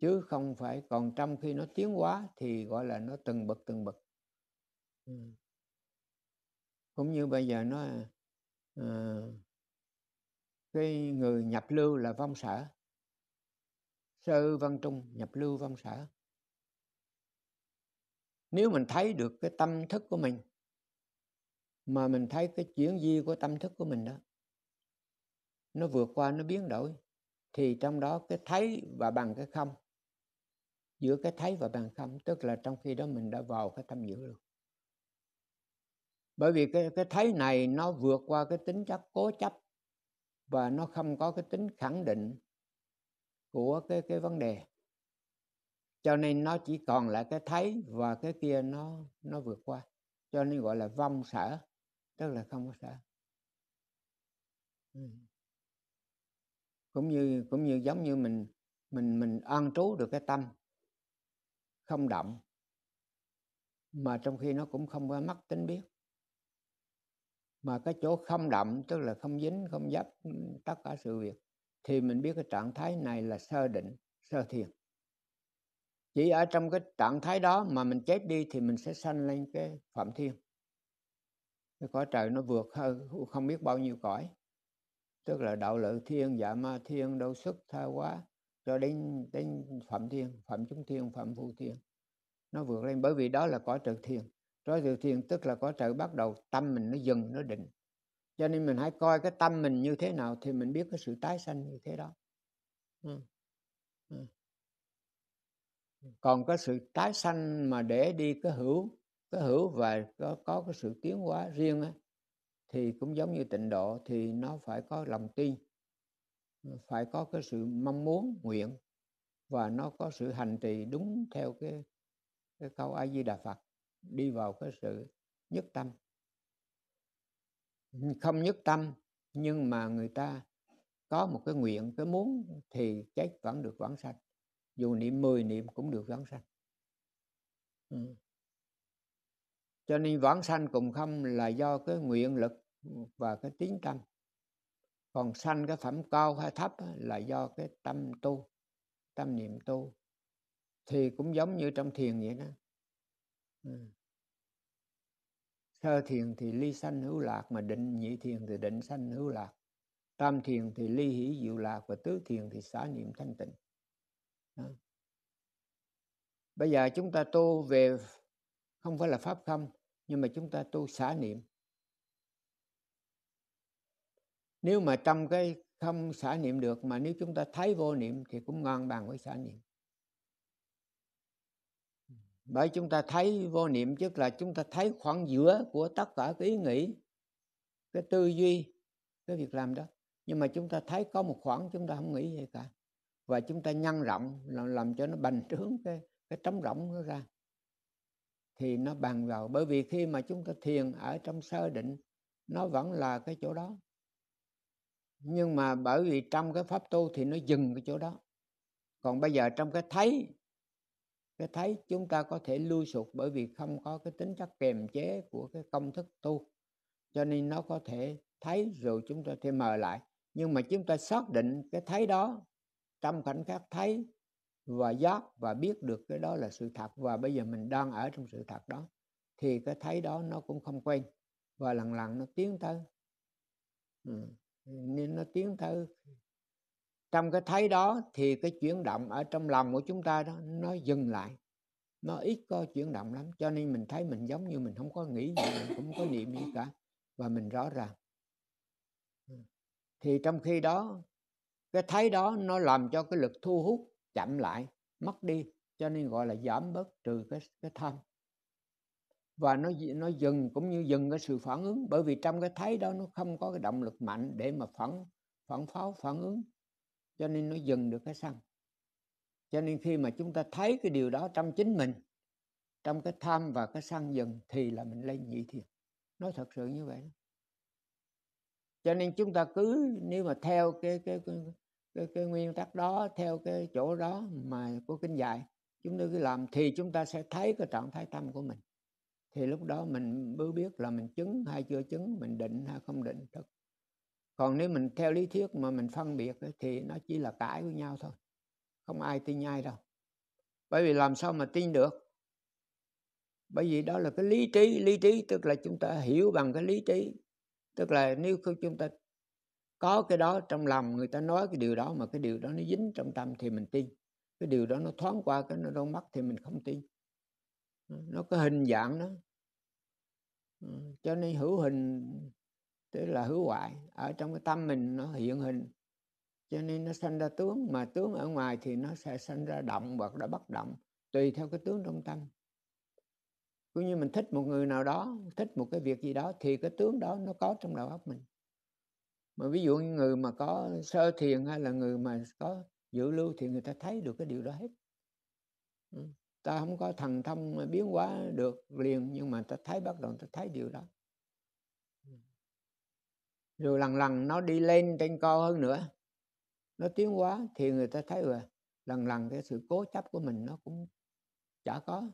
Chứ không phải còn trong khi nó tiến hóa thì gọi là nó từng bậc từng bậc. Ừ. Cũng như bây giờ nó à, cái người nhập lưu là vong sở. Sơ văn trung, nhập lưu vong sở. Nếu mình thấy được cái tâm thức của mình, mà mình thấy cái chuyển di của tâm thức của mình đó, nó vượt qua, nó biến đổi, thì trong đó cái thấy và bằng cái không, giữa cái thấy và bằng không, tức là trong khi đó mình đã vào cái tâm dữ luôn. Bởi vì cái, cái thấy này nó vượt qua cái tính chất cố chấp, và nó không có cái tính khẳng định của cái, cái vấn đề. Cho nên nó chỉ còn lại cái thấy, và cái kia nó, nó vượt qua. Cho nên gọi là vong sở, tức là không có sở. Ừ. Cũng như, cũng như giống như mình mình mình an trú được cái tâm không động, mà trong khi nó cũng không có mắc tính biết. Mà cái chỗ không động tức là không dính, không dấp tất cả sự việc, thì mình biết cái trạng thái này là sơ định, sơ thiền. Chỉ ở trong cái trạng thái đó mà mình chết đi thì mình sẽ sanh lên cái phạm thiên. Cái cõi trời nó vượt hơn không biết bao nhiêu cõi. Tức là đạo lự thiên, dạ ma thiên, đâu xuất, tha hóa, cho đến, đến phạm thiên, phạm chúng thiên, phạm phu thiên. Nó vượt lên, bởi vì đó là cõi trời thiền. Cõi trời thiền tức là cõi trời bắt đầu tâm mình nó dừng, nó định. Cho nên mình hãy coi cái tâm mình như thế nào thì mình biết cái sự tái sanh như thế đó. Ừ. Ừ. Còn cái sự tái sanh mà để đi cái hữu, cái hữu và có, có cái sự tiến hóa riêng á, thì cũng giống như tịnh độ, thì nó phải có lòng tin, phải có cái sự mong muốn, nguyện, và nó có sự hành trì đúng theo cái, cái câu A Di Đà Phật, đi vào cái sự nhất tâm. Không nhất tâm, nhưng mà người ta có một cái nguyện, cái muốn, thì chết vẫn được vãng sanh. Dù niệm mười niệm cũng được vãng sanh. Ừ. Cho nên vãng sanh cùng không là do cái nguyện lực và cái tín tâm. Còn sanh cái phẩm cao hay thấp là do cái tâm tu, tâm niệm tu. Thì cũng giống như trong thiền vậy đó. Ừ. Sơ thiền thì ly sanh hữu lạc, mà định nhị thiền thì định sanh hữu lạc. tam thiền thì ly hỷ diệu lạc, và tứ thiền thì xả niệm thanh tịnh. Đó. Bây giờ chúng ta tu về không phải là pháp không, nhưng mà chúng ta tu xả niệm. Nếu mà trong cái không xả niệm được, mà nếu chúng ta thấy vô niệm thì cũng ngang bằng với xả niệm. Bởi chúng ta thấy vô niệm tức là chúng ta thấy khoảng giữa của tất cả cái ý nghĩ, cái tư duy, cái việc làm đó. Nhưng mà chúng ta thấy có một khoảng chúng ta không nghĩ gì cả. Và chúng ta nhân rộng, làm cho nó bành trướng cái, cái trống rỗng nó ra. Thì nó bàn vào, bởi vì khi mà chúng ta thiền ở trong sơ định, nó vẫn là cái chỗ đó. Nhưng mà bởi vì trong cái pháp tu thì nó dừng cái chỗ đó. Còn bây giờ trong cái thấy, cái thấy chúng ta có thể lui sụt, bởi vì không có cái tính chất kềm chế của cái công thức tu. Cho nên nó có thể thấy rồi chúng ta thêm mờ lại. Nhưng mà chúng ta xác định cái thấy đó, trong khoảnh khắc thấy và giác và biết được cái đó là sự thật, và bây giờ mình đang ở trong sự thật đó, thì cái thấy đó nó cũng không quen, và lần lần nó tiến tới. Ừ. Nên nó tiến tới. Trong cái thấy đó thì cái chuyển động ở trong lòng của chúng ta đó nó dừng lại, nó ít có chuyển động lắm. Cho nên mình thấy mình giống như mình không có nghĩ gì, mình cũng có niệm gì cả, và mình rõ ràng. Thì trong khi đó cái thấy đó nó làm cho cái lực thu hút chậm lại, mất đi, cho nên gọi là giảm bớt, trừ cái, cái tham. Và nó, nó dừng, cũng như dừng cái sự phản ứng, bởi vì trong cái thấy đó nó không có cái động lực mạnh để mà phản, phản pháo, phản ứng. Cho nên nó dừng được cái sân. Cho nên khi mà chúng ta thấy cái điều đó trong chính mình, trong cái tham và cái sân dừng, thì là mình lên nhị thiền. Nói thật sự như vậy. Cho nên chúng ta cứ, nếu mà theo cái, cái, cái, cái, cái nguyên tắc đó, theo cái chỗ đó mà của kinh dạy, chúng ta cứ làm thì chúng ta sẽ thấy cái trạng thái tâm của mình. Thì lúc đó mình mới biết là mình chứng hay chưa chứng, mình định hay không định thật. Còn nếu mình theo lý thuyết mà mình phân biệt ấy, thì nó chỉ là cãi với nhau thôi. Không ai tin ai đâu. Bởi vì làm sao mà tin được? Bởi vì đó là cái lý trí. Lý trí tức là chúng ta hiểu bằng cái lý trí. Tức là nếu chúng ta có cái đó trong lòng, người ta nói cái điều đó mà cái điều đó nó dính trong tâm thì mình tin. Cái điều đó nó thoáng qua, cái nó đâu mất thì mình không tin. Nó có hình dạng đó. Cho nên hữu hình tức là hữu ngoại, ở trong cái tâm mình nó hiện hình, cho nên nó sanh ra tướng, mà tướng ở ngoài thì nó sẽ sanh ra động hoặc là bất động, tùy theo cái tướng trong tâm. Cũng như mình thích một người nào đó, thích một cái việc gì đó, thì cái tướng đó nó có trong đầu óc mình. Mà ví dụ như người mà có sơ thiền hay là người mà có dự lưu thì người ta thấy được cái điều đó hết. Ta không có thần thông mà biến hóa được liền, nhưng mà ta thấy, bắt đầu ta thấy điều đó. Rồi lần lần nó đi lên trên cao hơn nữa, nó tiến hóa thì người ta thấy rồi, lần lần cái sự cố chấp của mình nó cũng chả có.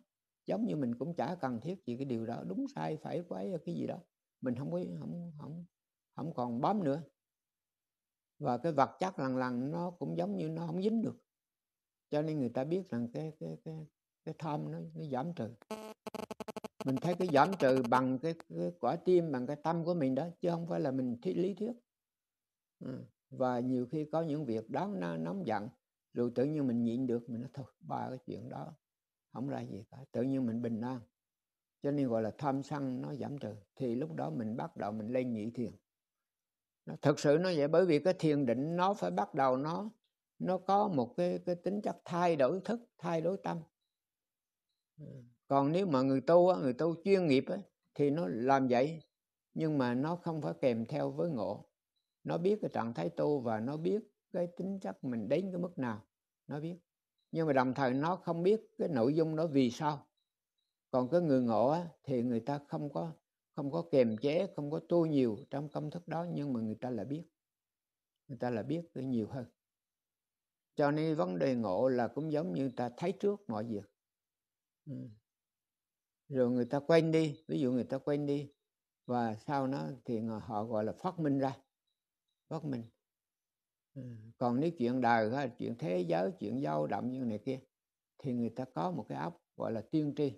Giống như mình cũng chả cần thiết gì cái điều đó, đúng sai phải quấy cái gì đó, mình không có, không không không còn bám nữa. Và cái vật chất lần lần nó cũng giống như nó không dính được. Cho nên người ta biết rằng cái cái cái cái tham nó nó giảm trừ. Mình thấy cái giảm trừ bằng cái, cái quả tim, bằng cái tâm của mình đó, chứ không phải là mình thuyết lý thuyết. Ừ. Và nhiều khi có những việc đáng nóng giận, rồi tự nhiên mình nhịn được, mình nói thôi, ba cái chuyện đó không ra gì cả, tự nhiên mình bình an. Cho nên gọi là tham sân nó giảm trừ, thì lúc đó mình bắt đầu mình lên nhị thiền. Thực sự nó vậy, bởi vì cái thiền định nó phải bắt đầu nó nó có một cái, cái tính chất thay đổi thức, thay đổi tâm. Ừ. Còn nếu mà người tu, người tu chuyên nghiệp thì nó làm vậy, nhưng mà nó không phải kèm theo với ngộ. Nó biết cái trạng thái tu và nó biết cái tính chất mình đến cái mức nào, nó biết. Nhưng mà đồng thời nó không biết cái nội dung đó vì sao. Còn cái người ngộ thì người ta không có, không có kềm chế, không có tu nhiều trong công thức đó, nhưng mà người ta là biết. Người ta là biết cái nhiều hơn. Cho nên vấn đề ngộ là cũng giống như ta thấy trước mọi việc. Ừ. Rồi người ta quên đi, ví dụ người ta quên đi, và sau đó thì họ gọi là phát minh ra, phát minh. Ừ. Còn nếu chuyện đời hay chuyện thế giới, chuyện dao động như này kia, thì người ta có một cái óc gọi là tiên tri.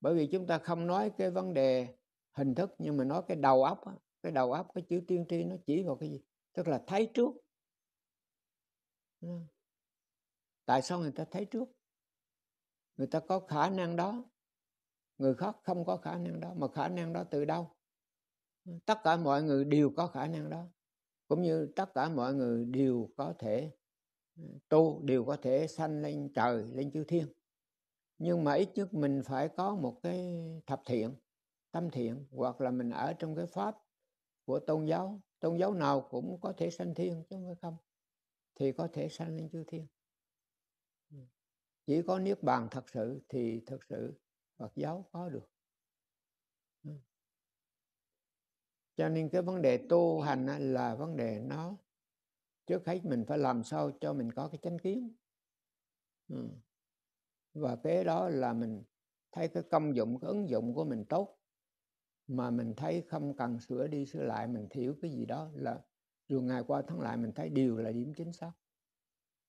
Bởi vì chúng ta không nói cái vấn đề hình thức, nhưng mà nói cái đầu óc, cái đầu óc, cái chữ tiên tri nó chỉ vào cái gì? tức là thấy trước. Tại sao người ta thấy trước? Người ta có khả năng đó, người khác không có khả năng đó. Mà khả năng đó từ đâu? Tất cả mọi người đều có khả năng đó, cũng như tất cả mọi người đều có thể tu, đều có thể sanh lên trời, lên chư thiên. Nhưng mà ít nhất mình phải có một cái thập thiện, tâm thiện, hoặc là mình ở trong cái pháp của tôn giáo. Tôn giáo nào cũng có thể sanh thiên chứ không, thì có thể sanh lên chư thiên. Chỉ có Niết Bàn thật sự thì thật sự Phật giáo có được. Cho nên cái vấn đề tu hành là vấn đề nó, trước hết mình phải làm sao cho mình có cái chánh kiến. Ừ. Và cái đó là mình thấy cái công dụng, cái ứng dụng của mình tốt, mà mình thấy không cần sửa đi sửa lại, mình thiếu cái gì đó là dù ngày qua tháng lại mình thấy điều là điểm chính xác.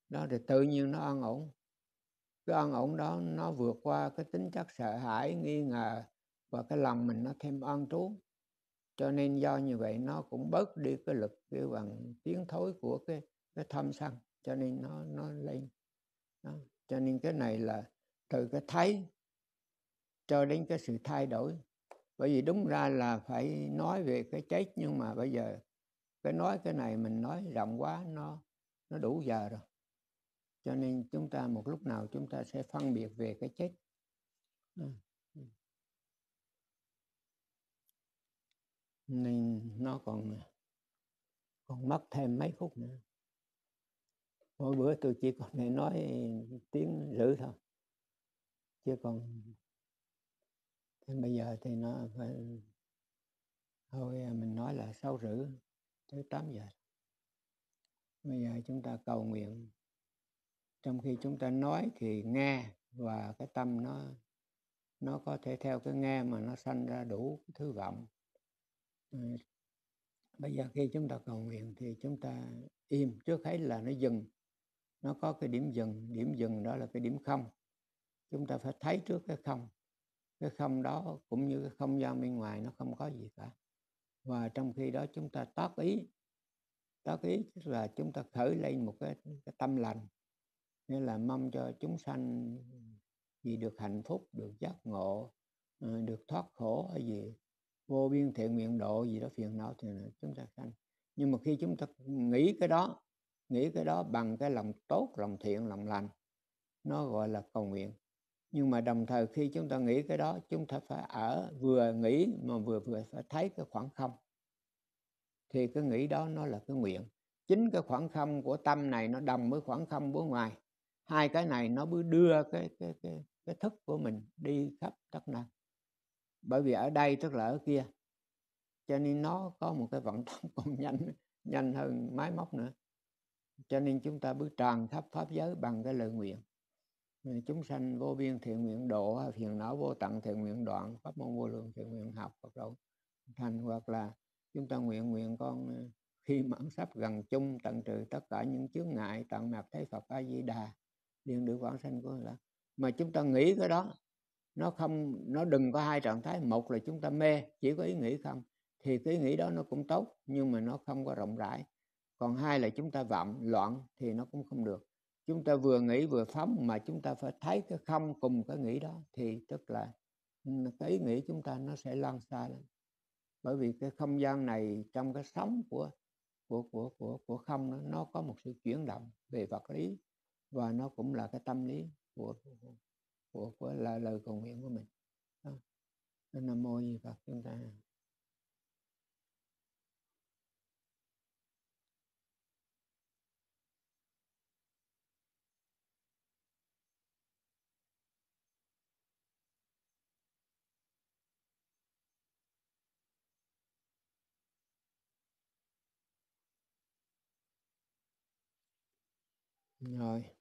Đó thì tự nhiên nó an ổn. Cái an ổn đó nó vượt qua cái tính chất sợ hãi, nghi ngờ, và cái lòng mình nó thêm an trú. Cho nên do như vậy nó cũng bớt đi cái lực kêu bằng tiến thối của cái, cái tham sân. Cho nên nó, nó lên đó. Cho nên cái này là từ cái thấy cho đến cái sự thay đổi. Bởi vì đúng ra là phải nói về cái chết, nhưng mà bây giờ cái nói cái này mình nói rộng quá, nó, nó đủ giờ rồi. Cho nên chúng ta một lúc nào chúng ta sẽ phân biệt về cái chết. Nên nó còn còn mất thêm mấy phút nữa. Mỗi bữa tôi chỉ còn để nói tiếng rưỡi thôi, chứ còn bây giờ thì nó phải thôi, mình nói là sáu rưỡi tới tám giờ. Bây giờ chúng ta cầu nguyện, trong khi chúng ta nói thì nghe, và cái tâm nó nó có thể theo cái nghe mà nó sanh ra đủ thứ vọng. Bây giờ khi chúng ta cầu nguyện thì chúng ta im, trước hết là nó dừng, nó có cái điểm dừng. Điểm dừng đó là cái điểm không. Chúng ta phải thấy trước cái không. Cái không đó cũng như cái không gian bên ngoài, nó không có gì cả. Và trong khi đó chúng ta tác ý. Tác ý tức là chúng ta khởi lên một cái, cái tâm lành, nghĩa là mong cho chúng sanh vì được hạnh phúc, được giác ngộ, được thoát khổ hay gì, vô biên thiện nguyện độ gì đó, phiền não thì chúng ta sanh. Nhưng mà khi chúng ta nghĩ cái đó, nghĩ cái đó bằng cái lòng tốt, lòng thiện, lòng lành, nó gọi là cầu nguyện. Nhưng mà đồng thời khi chúng ta nghĩ cái đó, chúng ta phải ở vừa nghĩ mà vừa vừa phải thấy cái khoảng không. Thì cái nghĩ đó nó là cái nguyện. Chính cái khoảng không của tâm này nó đồng với khoảng không của ngoài. Hai cái này nó mới đưa cái, cái, cái, cái thức của mình đi khắp tất năng. Bởi vì ở đây tức là ở kia, cho nên nó có một cái vận tốc còn nhanh nhanh hơn máy móc nữa. Cho nên chúng ta bước tràn khắp pháp giới bằng cái lời nguyện. Chúng sanh vô biên thiện nguyện độ, phiền não vô tận thiện nguyện đoạn, pháp môn vô lượng thiện nguyện học, Phật độ thành. Hoặc là chúng ta nguyện nguyện con khi mãn sắp gần chung, tận trừ tất cả những chướng ngại, tận mạt thấy Phật A Di Đà, liền được vãng sanh của người đó. Mà chúng ta nghĩ cái đó, nó không, nó đừng có hai trạng thái. Một là chúng ta mê, chỉ có ý nghĩ không, thì cái ý nghĩ đó nó cũng tốt, nhưng mà nó không có rộng rãi. Còn hai là chúng ta vọng, loạn, thì nó cũng không được. Chúng ta vừa nghĩ vừa phóng, mà chúng ta phải thấy cái không cùng cái nghĩ đó, thì tức là cái ý nghĩ chúng ta nó sẽ lan xa lắm. Bởi vì cái không gian này, trong cái sóng của của của của của không đó, nó có một sự chuyển động về vật lý, và nó cũng là cái tâm lý của của, của, của là lời cầu nguyện của mình. Nam Mô A Di Đà Phật. Chúng ta rồi.